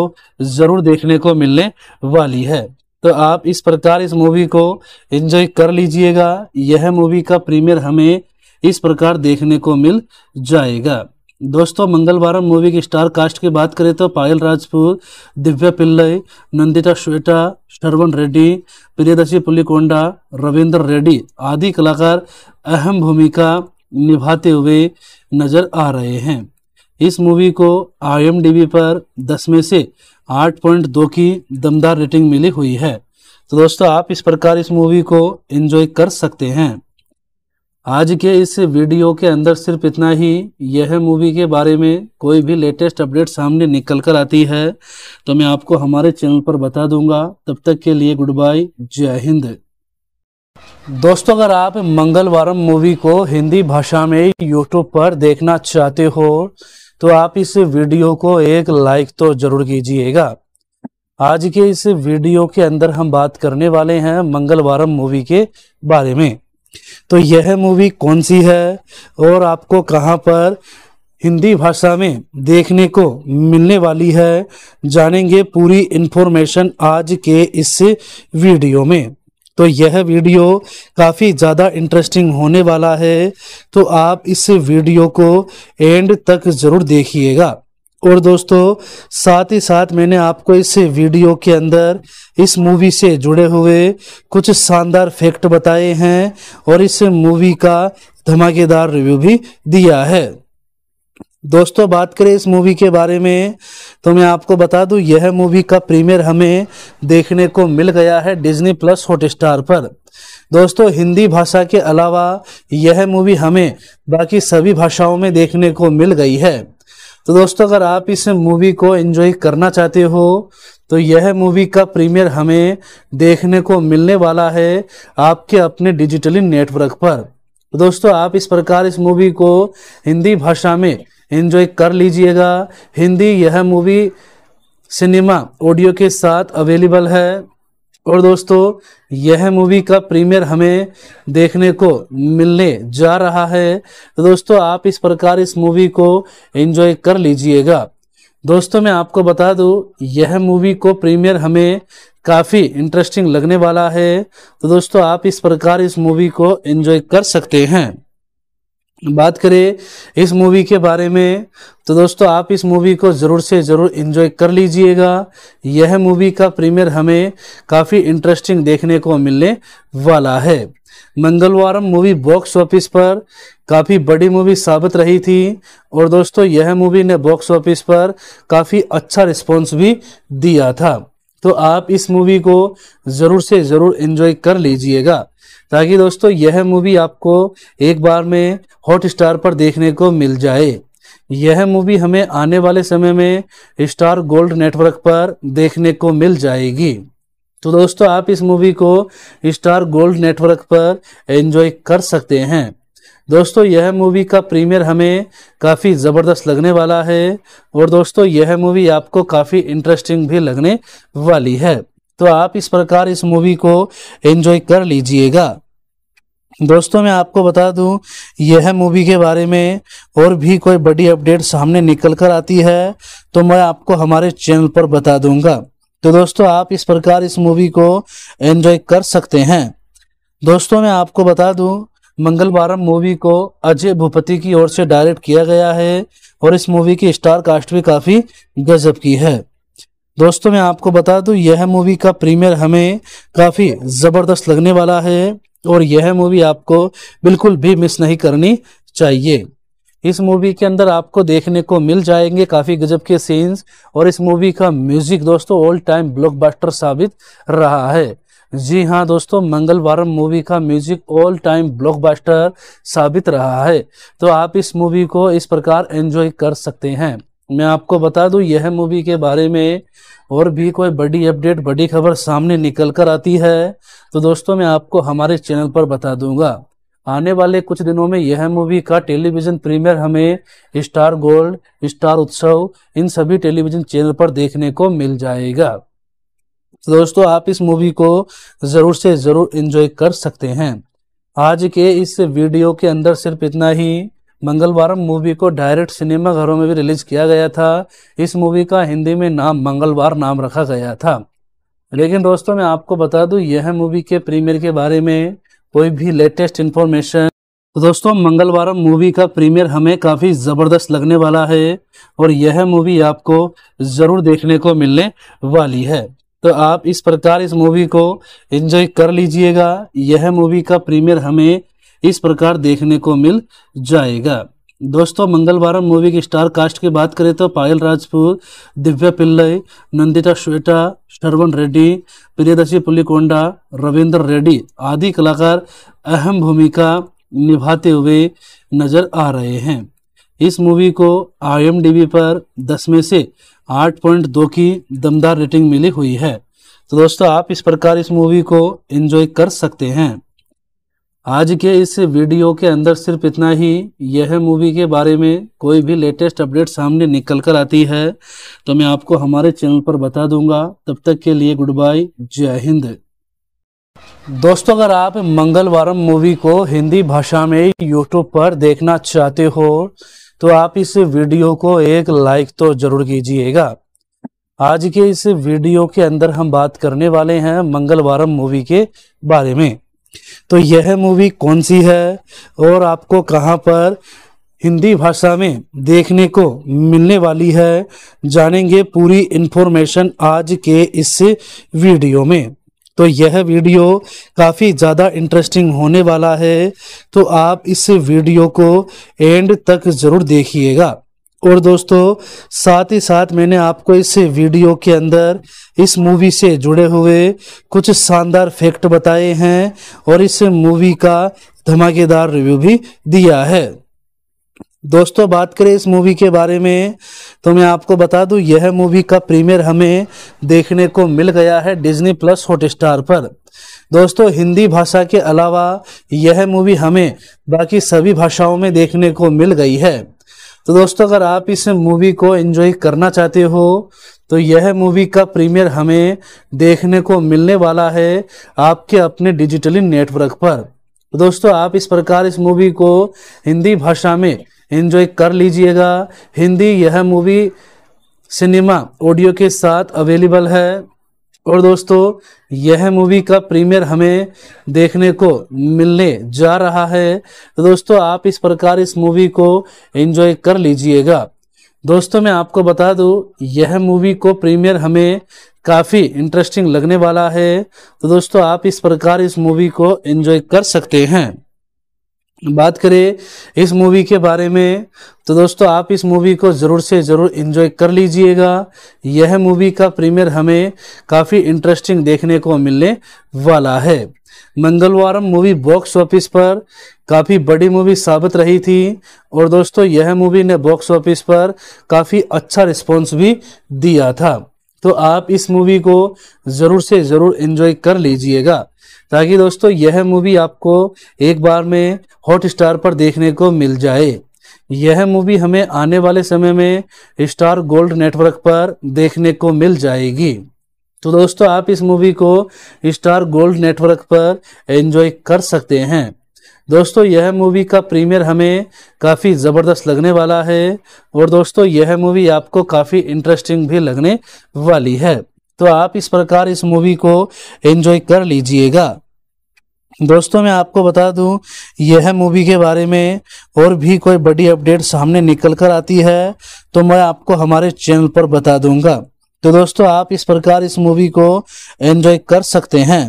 ज़रूर देखने को मिलने वाली है, तो आप इस प्रकार इस मूवी को एंजॉय कर लीजिएगा। यह मूवी का प्रीमियर हमें इस प्रकार देखने को मिल जाएगा। दोस्तों मंगलवारम मूवी के स्टार कास्ट की बात करें तो पायल राजपूत, दिव्या पिल्लई, नंदिता श्वेता, शरवन रेड्डी, प्रियदर्शी पुलिकोंडा, रविंदर रेड्डी आदि कलाकार अहम भूमिका निभाते हुए नजर आ रहे हैं। इस मूवी को आई एम डी बी पर दस में से आठ पॉइंट दो की दमदार रेटिंग मिली हुई है, तो दोस्तों आप इस प्रकार इस मूवी को एंजॉय कर सकते हैं। आज के इस वीडियो के अंदर सिर्फ इतना ही। यह मूवी के बारे में कोई भी लेटेस्ट अपडेट सामने निकल कर आती है तो मैं आपको हमारे चैनल पर बता दूंगा। तब तक के लिए गुड बाय, जय हिंद। दोस्तों अगर आप मंगलवारम मूवी को हिंदी भाषा में यूट्यूब पर देखना चाहते हो तो आप इस वीडियो को एक लाइक तो जरूर कीजिएगा। आज के इस वीडियो के अंदर हम बात करने वाले हैं मंगलवारम मूवी के बारे में, तो यह मूवी कौन सी है और आपको कहां पर हिंदी भाषा में देखने को मिलने वाली है, जानेंगे पूरी इन्फॉर्मेशन आज के इस वीडियो में। तो यह वीडियो काफ़ी ज़्यादा इंटरेस्टिंग होने वाला है, तो आप इस वीडियो को एंड तक ज़रूर देखिएगा। और दोस्तों साथ ही साथ मैंने आपको इस वीडियो के अंदर इस मूवी से जुड़े हुए कुछ शानदार फैक्ट बताए हैं और इस मूवी का धमाकेदार रिव्यू भी दिया है। दोस्तों बात करें इस मूवी के बारे में तो मैं आपको बता दूं यह मूवी का प्रीमियर हमें देखने को मिल गया है डिज्नी प्लस हॉटस्टार पर। दोस्तों हिंदी भाषा के अलावा यह मूवी हमें बाकी सभी भाषाओं में देखने को मिल गई है, तो दोस्तों अगर आप इस मूवी को एंजॉय करना चाहते हो तो यह मूवी का प्रीमियर हमें देखने को मिलने वाला है आपके अपने डिजिटली नेटवर्क पर। तो दोस्तों आप इस प्रकार इस मूवी को हिंदी भाषा में एंजॉय कर लीजिएगा। हिंदी यह मूवी सिनेमा ऑडियो के साथ अवेलेबल है और दोस्तों यह मूवी का प्रीमियर हमें देखने को मिलने जा रहा है, तो दोस्तों आप इस प्रकार इस मूवी को एंजॉय कर लीजिएगा। दोस्तों मैं आपको बता दूं यह मूवी को प्रीमियर हमें काफ़ी इंटरेस्टिंग लगने वाला है, तो दोस्तों आप इस प्रकार इस मूवी को एंजॉय कर सकते हैं। बात करें इस मूवी के बारे में तो दोस्तों आप इस मूवी को ज़रूर से ज़रूर एंजॉय कर लीजिएगा। यह मूवी का प्रीमियर हमें काफ़ी इंटरेस्टिंग देखने को मिलने वाला है। मंगलवारम मूवी बॉक्स ऑफिस पर काफ़ी बड़ी मूवी साबित रही थी और दोस्तों यह मूवी ने बॉक्स ऑफिस पर काफ़ी अच्छा रिस्पॉन्स भी दिया था, तो आप इस मूवी को ज़रूर से ज़रूर एंजॉय कर लीजिएगा ताकि दोस्तों यह मूवी आपको एक बार में हॉटस्टार पर देखने को मिल जाए। यह मूवी हमें आने वाले समय में स्टार गोल्ड नेटवर्क पर देखने को मिल जाएगी, तो दोस्तों आप इस मूवी को स्टार गोल्ड नेटवर्क पर एंजॉय कर सकते हैं। दोस्तों यह मूवी का प्रीमियर हमें काफ़ी ज़बरदस्त लगने वाला है और दोस्तों यह मूवी आपको काफ़ी इंटरेस्टिंग भी लगने वाली है, तो आप इस प्रकार इस मूवी को एंजॉय कर लीजिएगा। दोस्तों मैं आपको बता दूं यह मूवी के बारे में और भी कोई बड़ी अपडेट सामने निकल कर आती है तो मैं आपको हमारे चैनल पर बता दूंगा। तो दोस्तों आप इस प्रकार इस मूवी को एंजॉय कर सकते हैं। दोस्तों मैं आपको बता दूं, मंगलवारम मूवी को अजय भूपति की ओर से डायरेक्ट किया गया है और इस मूवी की स्टार कास्ट भी काफ़ी गजब की है। दोस्तों मैं आपको बता दूं, यह मूवी का प्रीमियर हमें काफ़ी ज़बरदस्त लगने वाला है और यह मूवी आपको बिल्कुल भी मिस नहीं करनी चाहिए। इस मूवी के अंदर आपको देखने को मिल जाएंगे काफ़ी गजब के सीन्स और इस मूवी का म्यूज़िक दोस्तों ऑल टाइम ब्लॉकबस्टर साबित रहा है। जी हाँ दोस्तों, मंगलवारम मूवी का म्यूजिक ऑल टाइम ब्लॉकबस्टर साबित रहा है, तो आप इस मूवी को इस प्रकार एंजॉय कर सकते हैं। मैं आपको बता दूं, यह मूवी के बारे में और भी कोई बड़ी अपडेट बड़ी खबर सामने निकल कर आती है तो दोस्तों मैं आपको हमारे चैनल पर बता दूंगा। आने वाले कुछ दिनों में यह मूवी का टेलीविज़न प्रीमियर हमें स्टार गोल्ड, स्टार उत्सव, इन सभी टेलीविज़न चैनल पर देखने को मिल जाएगा। तो दोस्तों आप इस मूवी को ज़रूर से ज़रूर एंजॉय कर सकते हैं। आज के इस वीडियो के अंदर सिर्फ इतना ही। मंगलवारम मूवी को डायरेक्ट सिनेमा घरों में भी रिलीज किया गया था। इस मूवी का हिंदी में नाम मंगलवार नाम रखा गया था, लेकिन दोस्तों मैं आपको बता दूं, यह मूवी के प्रीमियर के बारे में कोई भी लेटेस्ट इन्फॉर्मेशन। तो दोस्तों मंगलवारम मूवी का प्रीमियर हमें काफ़ी ज़बरदस्त लगने वाला है और यह मूवी आपको ज़रूर देखने को मिलने वाली है, तो आप इस प्रकार इस मूवी को एंजॉय कर लीजिएगा। यह मूवी का प्रीमियर हमें इस प्रकार देखने को मिल जाएगा। दोस्तों मंगलवारम मूवी की स्टार कास्ट की बात करें तो पायल राजपूत, दिव्या पिल्लई, नंदिता श्वेता, शरवन रेड्डी, प्रियदर्शी पुलिकोंडा, रविंदर रेड्डी आदि कलाकार अहम भूमिका निभाते हुए नजर आ रहे हैं। इस मूवी को आई एम डी बी पर दस में से आठ पॉइंट दो की दमदार रेटिंग मिली हुई है, तो दोस्तों आप इस प्रकार इस मूवी को एंजॉय कर सकते हैं। आज के इस वीडियो के अंदर सिर्फ इतना ही। यह मूवी के बारे में कोई भी लेटेस्ट अपडेट सामने निकल कर आती है तो मैं आपको हमारे चैनल पर बता दूंगा। तब तक के लिए गुड बाय, जय हिंद। दोस्तों अगर आप मंगलवारम मूवी को हिंदी भाषा में यूट्यूब पर देखना चाहते हो तो आप इस वीडियो को एक लाइक तो जरूर कीजिएगा। आज के इस वीडियो के अंदर हम बात करने वाले हैं मंगलवारम मूवी के बारे में, तो यह मूवी कौन सी है और आपको कहां पर हिंदी भाषा में देखने को मिलने वाली है, जानेंगे पूरी इन्फॉर्मेशन आज के इस वीडियो में। तो यह वीडियो काफ़ी ज़्यादा इंटरेस्टिंग होने वाला है, तो आप इस वीडियो को एंड तक ज़रूर देखिएगा। और दोस्तों साथ ही साथ मैंने आपको इस वीडियो के अंदर इस मूवी से जुड़े हुए कुछ शानदार फैक्ट बताए हैं और इस मूवी का धमाकेदार रिव्यू भी दिया है। दोस्तों बात करें इस मूवी के बारे में तो मैं आपको बता दूं, यह मूवी का प्रीमियर हमें देखने को मिल गया है डिज्नी प्लस हॉटस्टार पर। दोस्तों हिंदी भाषा के अलावा यह मूवी हमें बाकी सभी भाषाओं में देखने को मिल गई है, तो दोस्तों अगर आप इस मूवी को एंजॉय करना चाहते हो तो यह मूवी का प्रीमियर हमें देखने को मिलने वाला है आपके अपने डिजिटली नेटवर्क पर। तो दोस्तों आप इस प्रकार इस मूवी को हिंदी भाषा में एंजॉय कर लीजिएगा। हिंदी यह मूवी सिनेमा ऑडियो के साथ अवेलेबल है। और दोस्तों यह मूवी का प्रीमियर हमें देखने को मिलने जा रहा है, तो दोस्तों आप इस प्रकार इस मूवी को एंजॉय कर लीजिएगा। दोस्तों मैं आपको बता दूं, यह मूवी को प्रीमियर हमें काफ़ी इंटरेस्टिंग लगने वाला है, तो दोस्तों आप इस प्रकार इस मूवी को एंजॉय कर सकते हैं। बात करें इस मूवी के बारे में तो दोस्तों आप इस मूवी को ज़रूर से ज़रूर एंजॉय कर लीजिएगा। यह मूवी का प्रीमियर हमें काफ़ी इंटरेस्टिंग देखने को मिलने वाला है। मंगलवारम मूवी बॉक्स ऑफिस पर काफ़ी बड़ी मूवी साबित रही थी और दोस्तों यह मूवी ने बॉक्स ऑफिस पर काफ़ी अच्छा रिस्पॉन्स भी दिया था, तो आप इस मूवी को ज़रूर से ज़रूर एंजॉय कर लीजिएगा, ताकि दोस्तों यह मूवी आपको एक बार में हॉटस्टार पर देखने को मिल जाए। यह मूवी हमें आने वाले समय में स्टार गोल्ड नेटवर्क पर देखने को मिल जाएगी, तो दोस्तों आप इस मूवी को स्टार गोल्ड नेटवर्क पर एंजॉय कर सकते हैं। दोस्तों यह मूवी का प्रीमियर हमें काफ़ी ज़बरदस्त लगने वाला है और दोस्तों यह मूवी आपको काफ़ी इंटरेस्टिंग भी लगने वाली है, तो आप इस प्रकार इस मूवी को एंजॉय कर लीजिएगा। दोस्तों मैं आपको बता दूं, यह मूवी के बारे में और भी कोई बड़ी अपडेट सामने निकल कर आती है तो मैं आपको हमारे चैनल पर बता दूंगा। तो दोस्तों आप इस प्रकार इस मूवी को एंजॉय कर सकते हैं।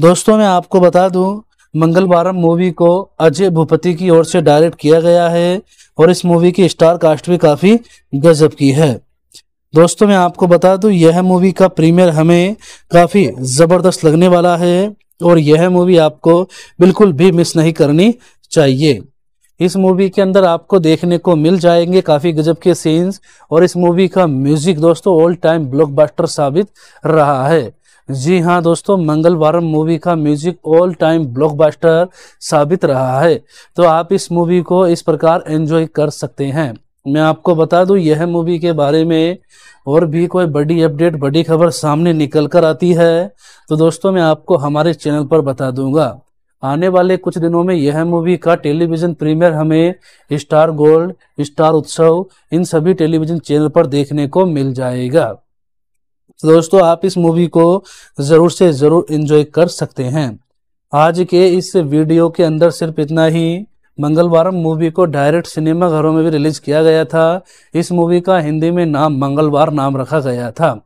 दोस्तों मैं आपको बता दूं, मंगलवारम मूवी को अजय भूपति की ओर से डायरेक्ट किया गया है और इस मूवी की स्टार कास्ट भी काफ़ी गजब की है। दोस्तों मैं आपको बता दूं, यह मूवी का प्रीमियर हमें काफ़ी ज़बरदस्त लगने वाला है और यह मूवी आपको बिल्कुल भी मिस नहीं करनी चाहिए। इस मूवी के अंदर आपको देखने को मिल जाएंगे काफ़ी गजब के सीन्स और इस मूवी का म्यूज़िक दोस्तों ऑल टाइम ब्लॉकबस्टर साबित रहा है। जी हाँ दोस्तों, मंगलवारम मूवी का म्यूजिक ऑल टाइम ब्लॉकबस्टर साबित रहा है। तो आप इस मूवी को इस प्रकार एंजॉय कर सकते हैं। मैं आपको बता दूं, यह मूवी के बारे में और भी कोई बड़ी अपडेट बड़ी खबर सामने निकल कर आती है तो दोस्तों मैं आपको हमारे चैनल पर बता दूंगा। आने वाले कुछ दिनों में यह मूवी का टेलीविज़न प्रीमियर हमें स्टार गोल्ड, स्टार उत्सव, इन सभी टेलीविज़न चैनल पर देखने को मिल जाएगा। तो दोस्तों आप इस मूवी को ज़रूर से ज़रूर एंजॉय कर सकते हैं। आज के इस वीडियो के अंदर सिर्फ इतना ही। मंगलवारम मूवी को डायरेक्ट सिनेमा घरों में भी रिलीज किया गया था। इस मूवी का हिंदी में नाम मंगलवार नाम रखा गया था।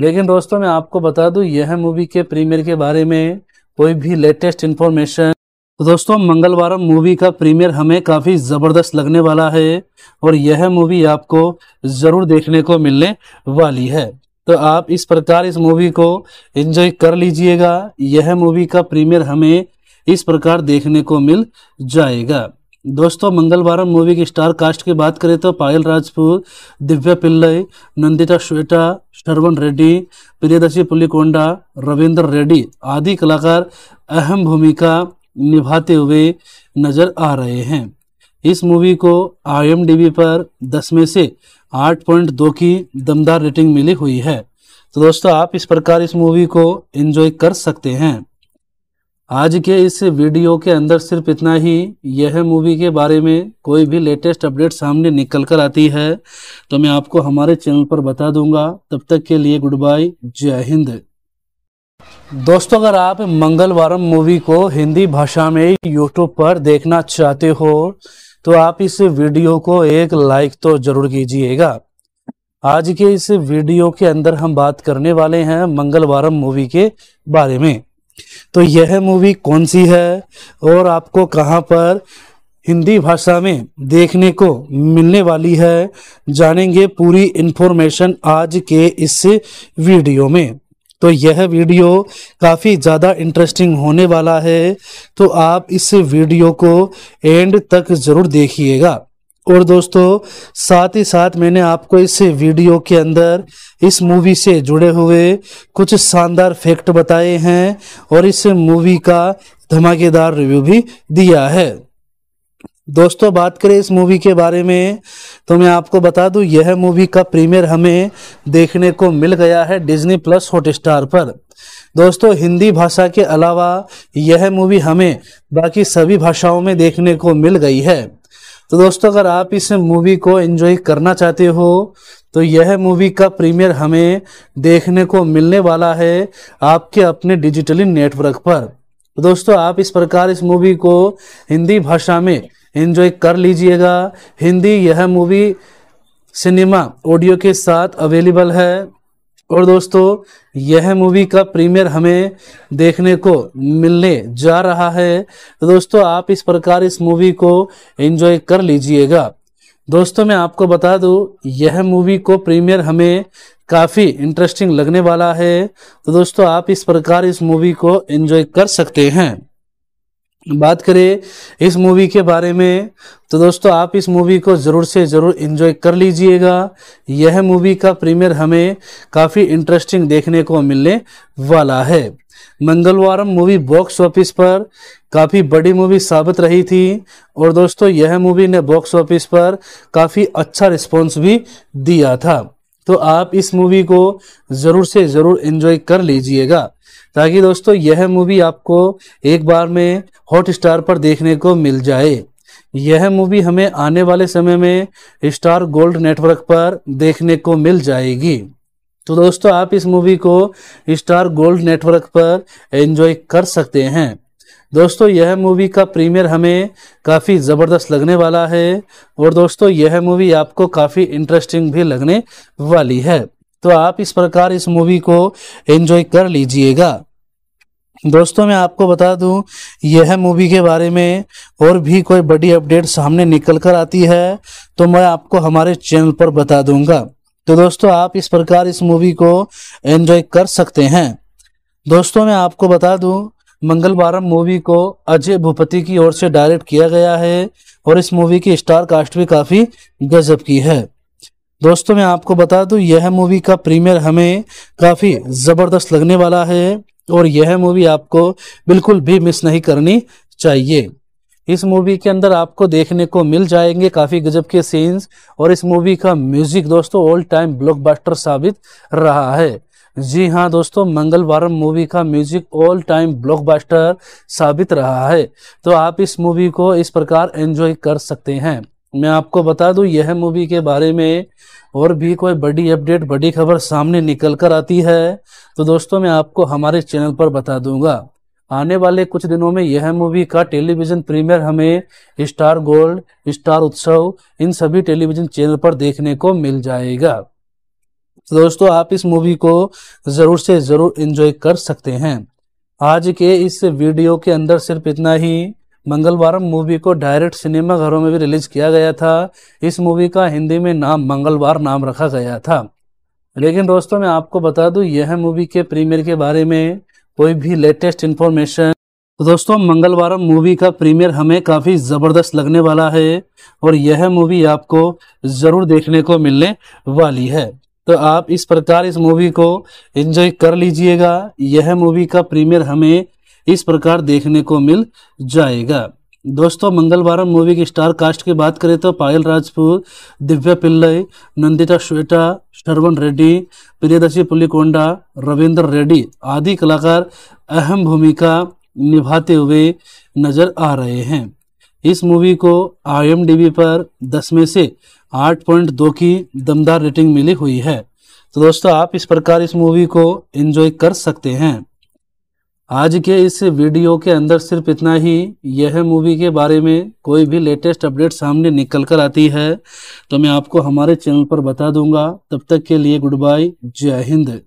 लेकिन दोस्तों मैं आपको बता दूं, यह मूवी के प्रीमियर के बारे में कोई भी लेटेस्ट इन्फॉर्मेशन। तो दोस्तों मंगलवारम मूवी का प्रीमियर हमें काफ़ी ज़बरदस्त लगने वाला है और यह मूवी आपको ज़रूर देखने को मिलने वाली है। तो आप इस प्रकार इस मूवी को एंजॉय कर लीजिएगा। यह मूवी का प्रीमियर हमें इस प्रकार देखने को मिल जाएगा। दोस्तों मंगलवारम मूवी की स्टार कास्ट की बात करें तो पायल राजपूत, दिव्या पिल्लई, नंदिता श्वेता, शरवन रेड्डी, प्रियदर्शी पुलिकोंडा, रविंदर रेड्डी आदि कलाकार अहम भूमिका निभाते हुए नजर आ रहे हैं। इस मूवी को आई एम डी बी पर दस में से आठ पॉइंट दो की दमदार रेटिंग मिली हुई है। तो दोस्तों आप इस प्रकार इस मूवी को एंजॉय कर सकते हैं। आज के इस वीडियो के अंदर सिर्फ इतना ही। यह मूवी के बारे में कोई भी लेटेस्ट अपडेट सामने निकल कर आती है तो मैं आपको हमारे चैनल पर बता दूंगा। तब तक के लिए गुड बाय, जय हिंद। दोस्तों अगर आप मंगलवारम मूवी को हिंदी भाषा में यूट्यूब पर देखना चाहते हो तो आप इस वीडियो को एक लाइक तो जरूर कीजिएगा। आज के इस वीडियो के अंदर हम बात करने वाले हैं मंगलवारम मूवी के बारे में। तो यह मूवी कौन सी है और आपको कहां पर हिंदी भाषा में देखने को मिलने वाली है, जानेंगे पूरी इन्फॉर्मेशन आज के इस वीडियो में। तो यह वीडियो काफ़ी ज़्यादा इंटरेस्टिंग होने वाला है तो आप इस वीडियो को एंड तक ज़रूर देखिएगा। और दोस्तों साथ ही साथ मैंने आपको इस वीडियो के अंदर इस मूवी से जुड़े हुए कुछ शानदार फैक्ट बताए हैं और इस मूवी का धमाकेदार रिव्यू भी दिया है। दोस्तों बात करें इस मूवी के बारे में तो मैं आपको बता दूं, यह मूवी का प्रीमियर हमें देखने को मिल गया है डिज्नी प्लस हॉटस्टार पर। दोस्तों हिंदी भाषा के अलावा यह मूवी हमें बाकी सभी भाषाओं में देखने को मिल गई है। तो दोस्तों अगर आप इस मूवी को एंजॉय करना चाहते हो तो यह मूवी का प्रीमियर हमें देखने को मिलने वाला है आपके अपने डिजिटली नेटवर्क पर। तो दोस्तों आप इस प्रकार इस मूवी को हिंदी भाषा में एंजॉय कर लीजिएगा। हिंदी यह मूवी सिनेमा ऑडियो के साथ अवेलेबल है। और दोस्तों यह मूवी का प्रीमियर हमें देखने को मिलने जा रहा है। तो दोस्तों आप इस प्रकार इस मूवी को एंजॉय कर लीजिएगा। दोस्तों मैं आपको बता दूं, यह मूवी को प्रीमियर हमें काफ़ी इंटरेस्टिंग लगने वाला है। तो दोस्तों आप इस प्रकार इस मूवी को एंजॉय कर सकते हैं। बात करें इस मूवी के बारे में तो दोस्तों आप इस मूवी को ज़रूर से ज़रूर एंजॉय कर लीजिएगा। यह मूवी का प्रीमियर हमें काफ़ी इंटरेस्टिंग देखने को मिलने वाला है। मंगलवारम मूवी बॉक्स ऑफिस पर काफ़ी बड़ी मूवी साबित रही थी और दोस्तों यह मूवी ने बॉक्स ऑफिस पर काफ़ी अच्छा रिस्पॉन्स भी दिया था। तो आप इस मूवी को ज़रूर से ज़रूर एंजॉय कर लीजिएगा ताकि दोस्तों यह मूवी आपको एक बार में हॉटस्टार पर देखने को मिल जाए। यह मूवी हमें आने वाले समय में स्टार गोल्ड नेटवर्क पर देखने को मिल जाएगी। तो दोस्तों आप इस मूवी को स्टार गोल्ड नेटवर्क पर एंजॉय कर सकते हैं। दोस्तों यह मूवी का प्रीमियर हमें काफ़ी ज़बरदस्त लगने वाला है और दोस्तों यह मूवी आपको काफ़ी इंटरेस्टिंग भी लगने वाली है, तो आप इस प्रकार इस मूवी को एंजॉय कर लीजिएगा। दोस्तों मैं आपको बता दूं, यह मूवी के बारे में और भी कोई बड़ी अपडेट सामने निकल कर आती है तो मैं आपको हमारे चैनल पर बता दूंगा। तो दोस्तों आप इस प्रकार इस मूवी को एंजॉय कर सकते हैं। दोस्तों मैं आपको बता दूं, मंगलवारम मूवी को अजय भूपति की ओर से डायरेक्ट किया गया है और इस मूवी की स्टार कास्ट भी काफ़ी गजब की है। दोस्तों मैं आपको बता दूं, यह मूवी का प्रीमियर हमें काफ़ी ज़बरदस्त लगने वाला है और यह मूवी आपको बिल्कुल भी मिस नहीं करनी चाहिए। इस मूवी के अंदर आपको देखने को मिल जाएंगे काफ़ी गजब के सीन्स और इस मूवी का म्यूजिक दोस्तों ऑल टाइम ब्लॉकबस्टर साबित रहा है। जी हाँ दोस्तों, मंगलवारम मूवी का म्यूजिक ऑल टाइम ब्लॉकबस्टर साबित रहा है, तो आप इस मूवी को इस प्रकार एंजॉय कर सकते हैं। मैं आपको बता दूं, यह मूवी के बारे में और भी कोई बड़ी अपडेट बड़ी खबर सामने निकल कर आती है तो दोस्तों मैं आपको हमारे चैनल पर बता दूंगा। आने वाले कुछ दिनों में यह मूवी का टेलीविज़न प्रीमियर हमें स्टार गोल्ड, स्टार उत्सव, इन सभी टेलीविज़न चैनल पर देखने को मिल जाएगा। तो दोस्तों आप इस मूवी को ज़रूर से ज़रूर एंजॉय कर सकते हैं। आज के इस वीडियो के अंदर सिर्फ इतना ही। मंगलवारम मूवी को डायरेक्ट सिनेमा घरों में भी रिलीज किया गया था। इस मूवी का हिंदी में नाम मंगलवार नाम रखा गया था, लेकिन दोस्तों मैं आपको बता दूं, यह मूवी के प्रीमियर के बारे में कोई भी लेटेस्ट इन्फॉर्मेशन। तो दोस्तों मंगलवारम मूवी का प्रीमियर हमें काफ़ी ज़बरदस्त लगने वाला है और यह मूवी आपको ज़रूर देखने को मिलने वाली है, तो आप इस प्रकार इस मूवी को एंजॉय कर लीजिएगा। यह मूवी का प्रीमियर हमें इस प्रकार देखने को मिल जाएगा। दोस्तों मंगलवारम मूवी की स्टार कास्ट की बात करें तो पायल राजपूत, दिव्या पिल्लई, नंदिता श्वेता, शरवन रेड्डी, प्रियदर्शी पुलिकोंडा, रविंदर रेड्डी आदि कलाकार अहम भूमिका निभाते हुए नजर आ रहे हैं। इस मूवी को आई एम डी बी पर दस में से आठ पॉइंट दो की दमदार रेटिंग मिली हुई है, तो दोस्तों आप इस प्रकार इस मूवी को एंजॉय कर सकते हैं। आज के इस वीडियो के अंदर सिर्फ इतना ही। यह मूवी के बारे में कोई भी लेटेस्ट अपडेट सामने निकल कर आती है तो मैं आपको हमारे चैनल पर बता दूंगा। तब तक के लिए गुड बाय, जय हिंद।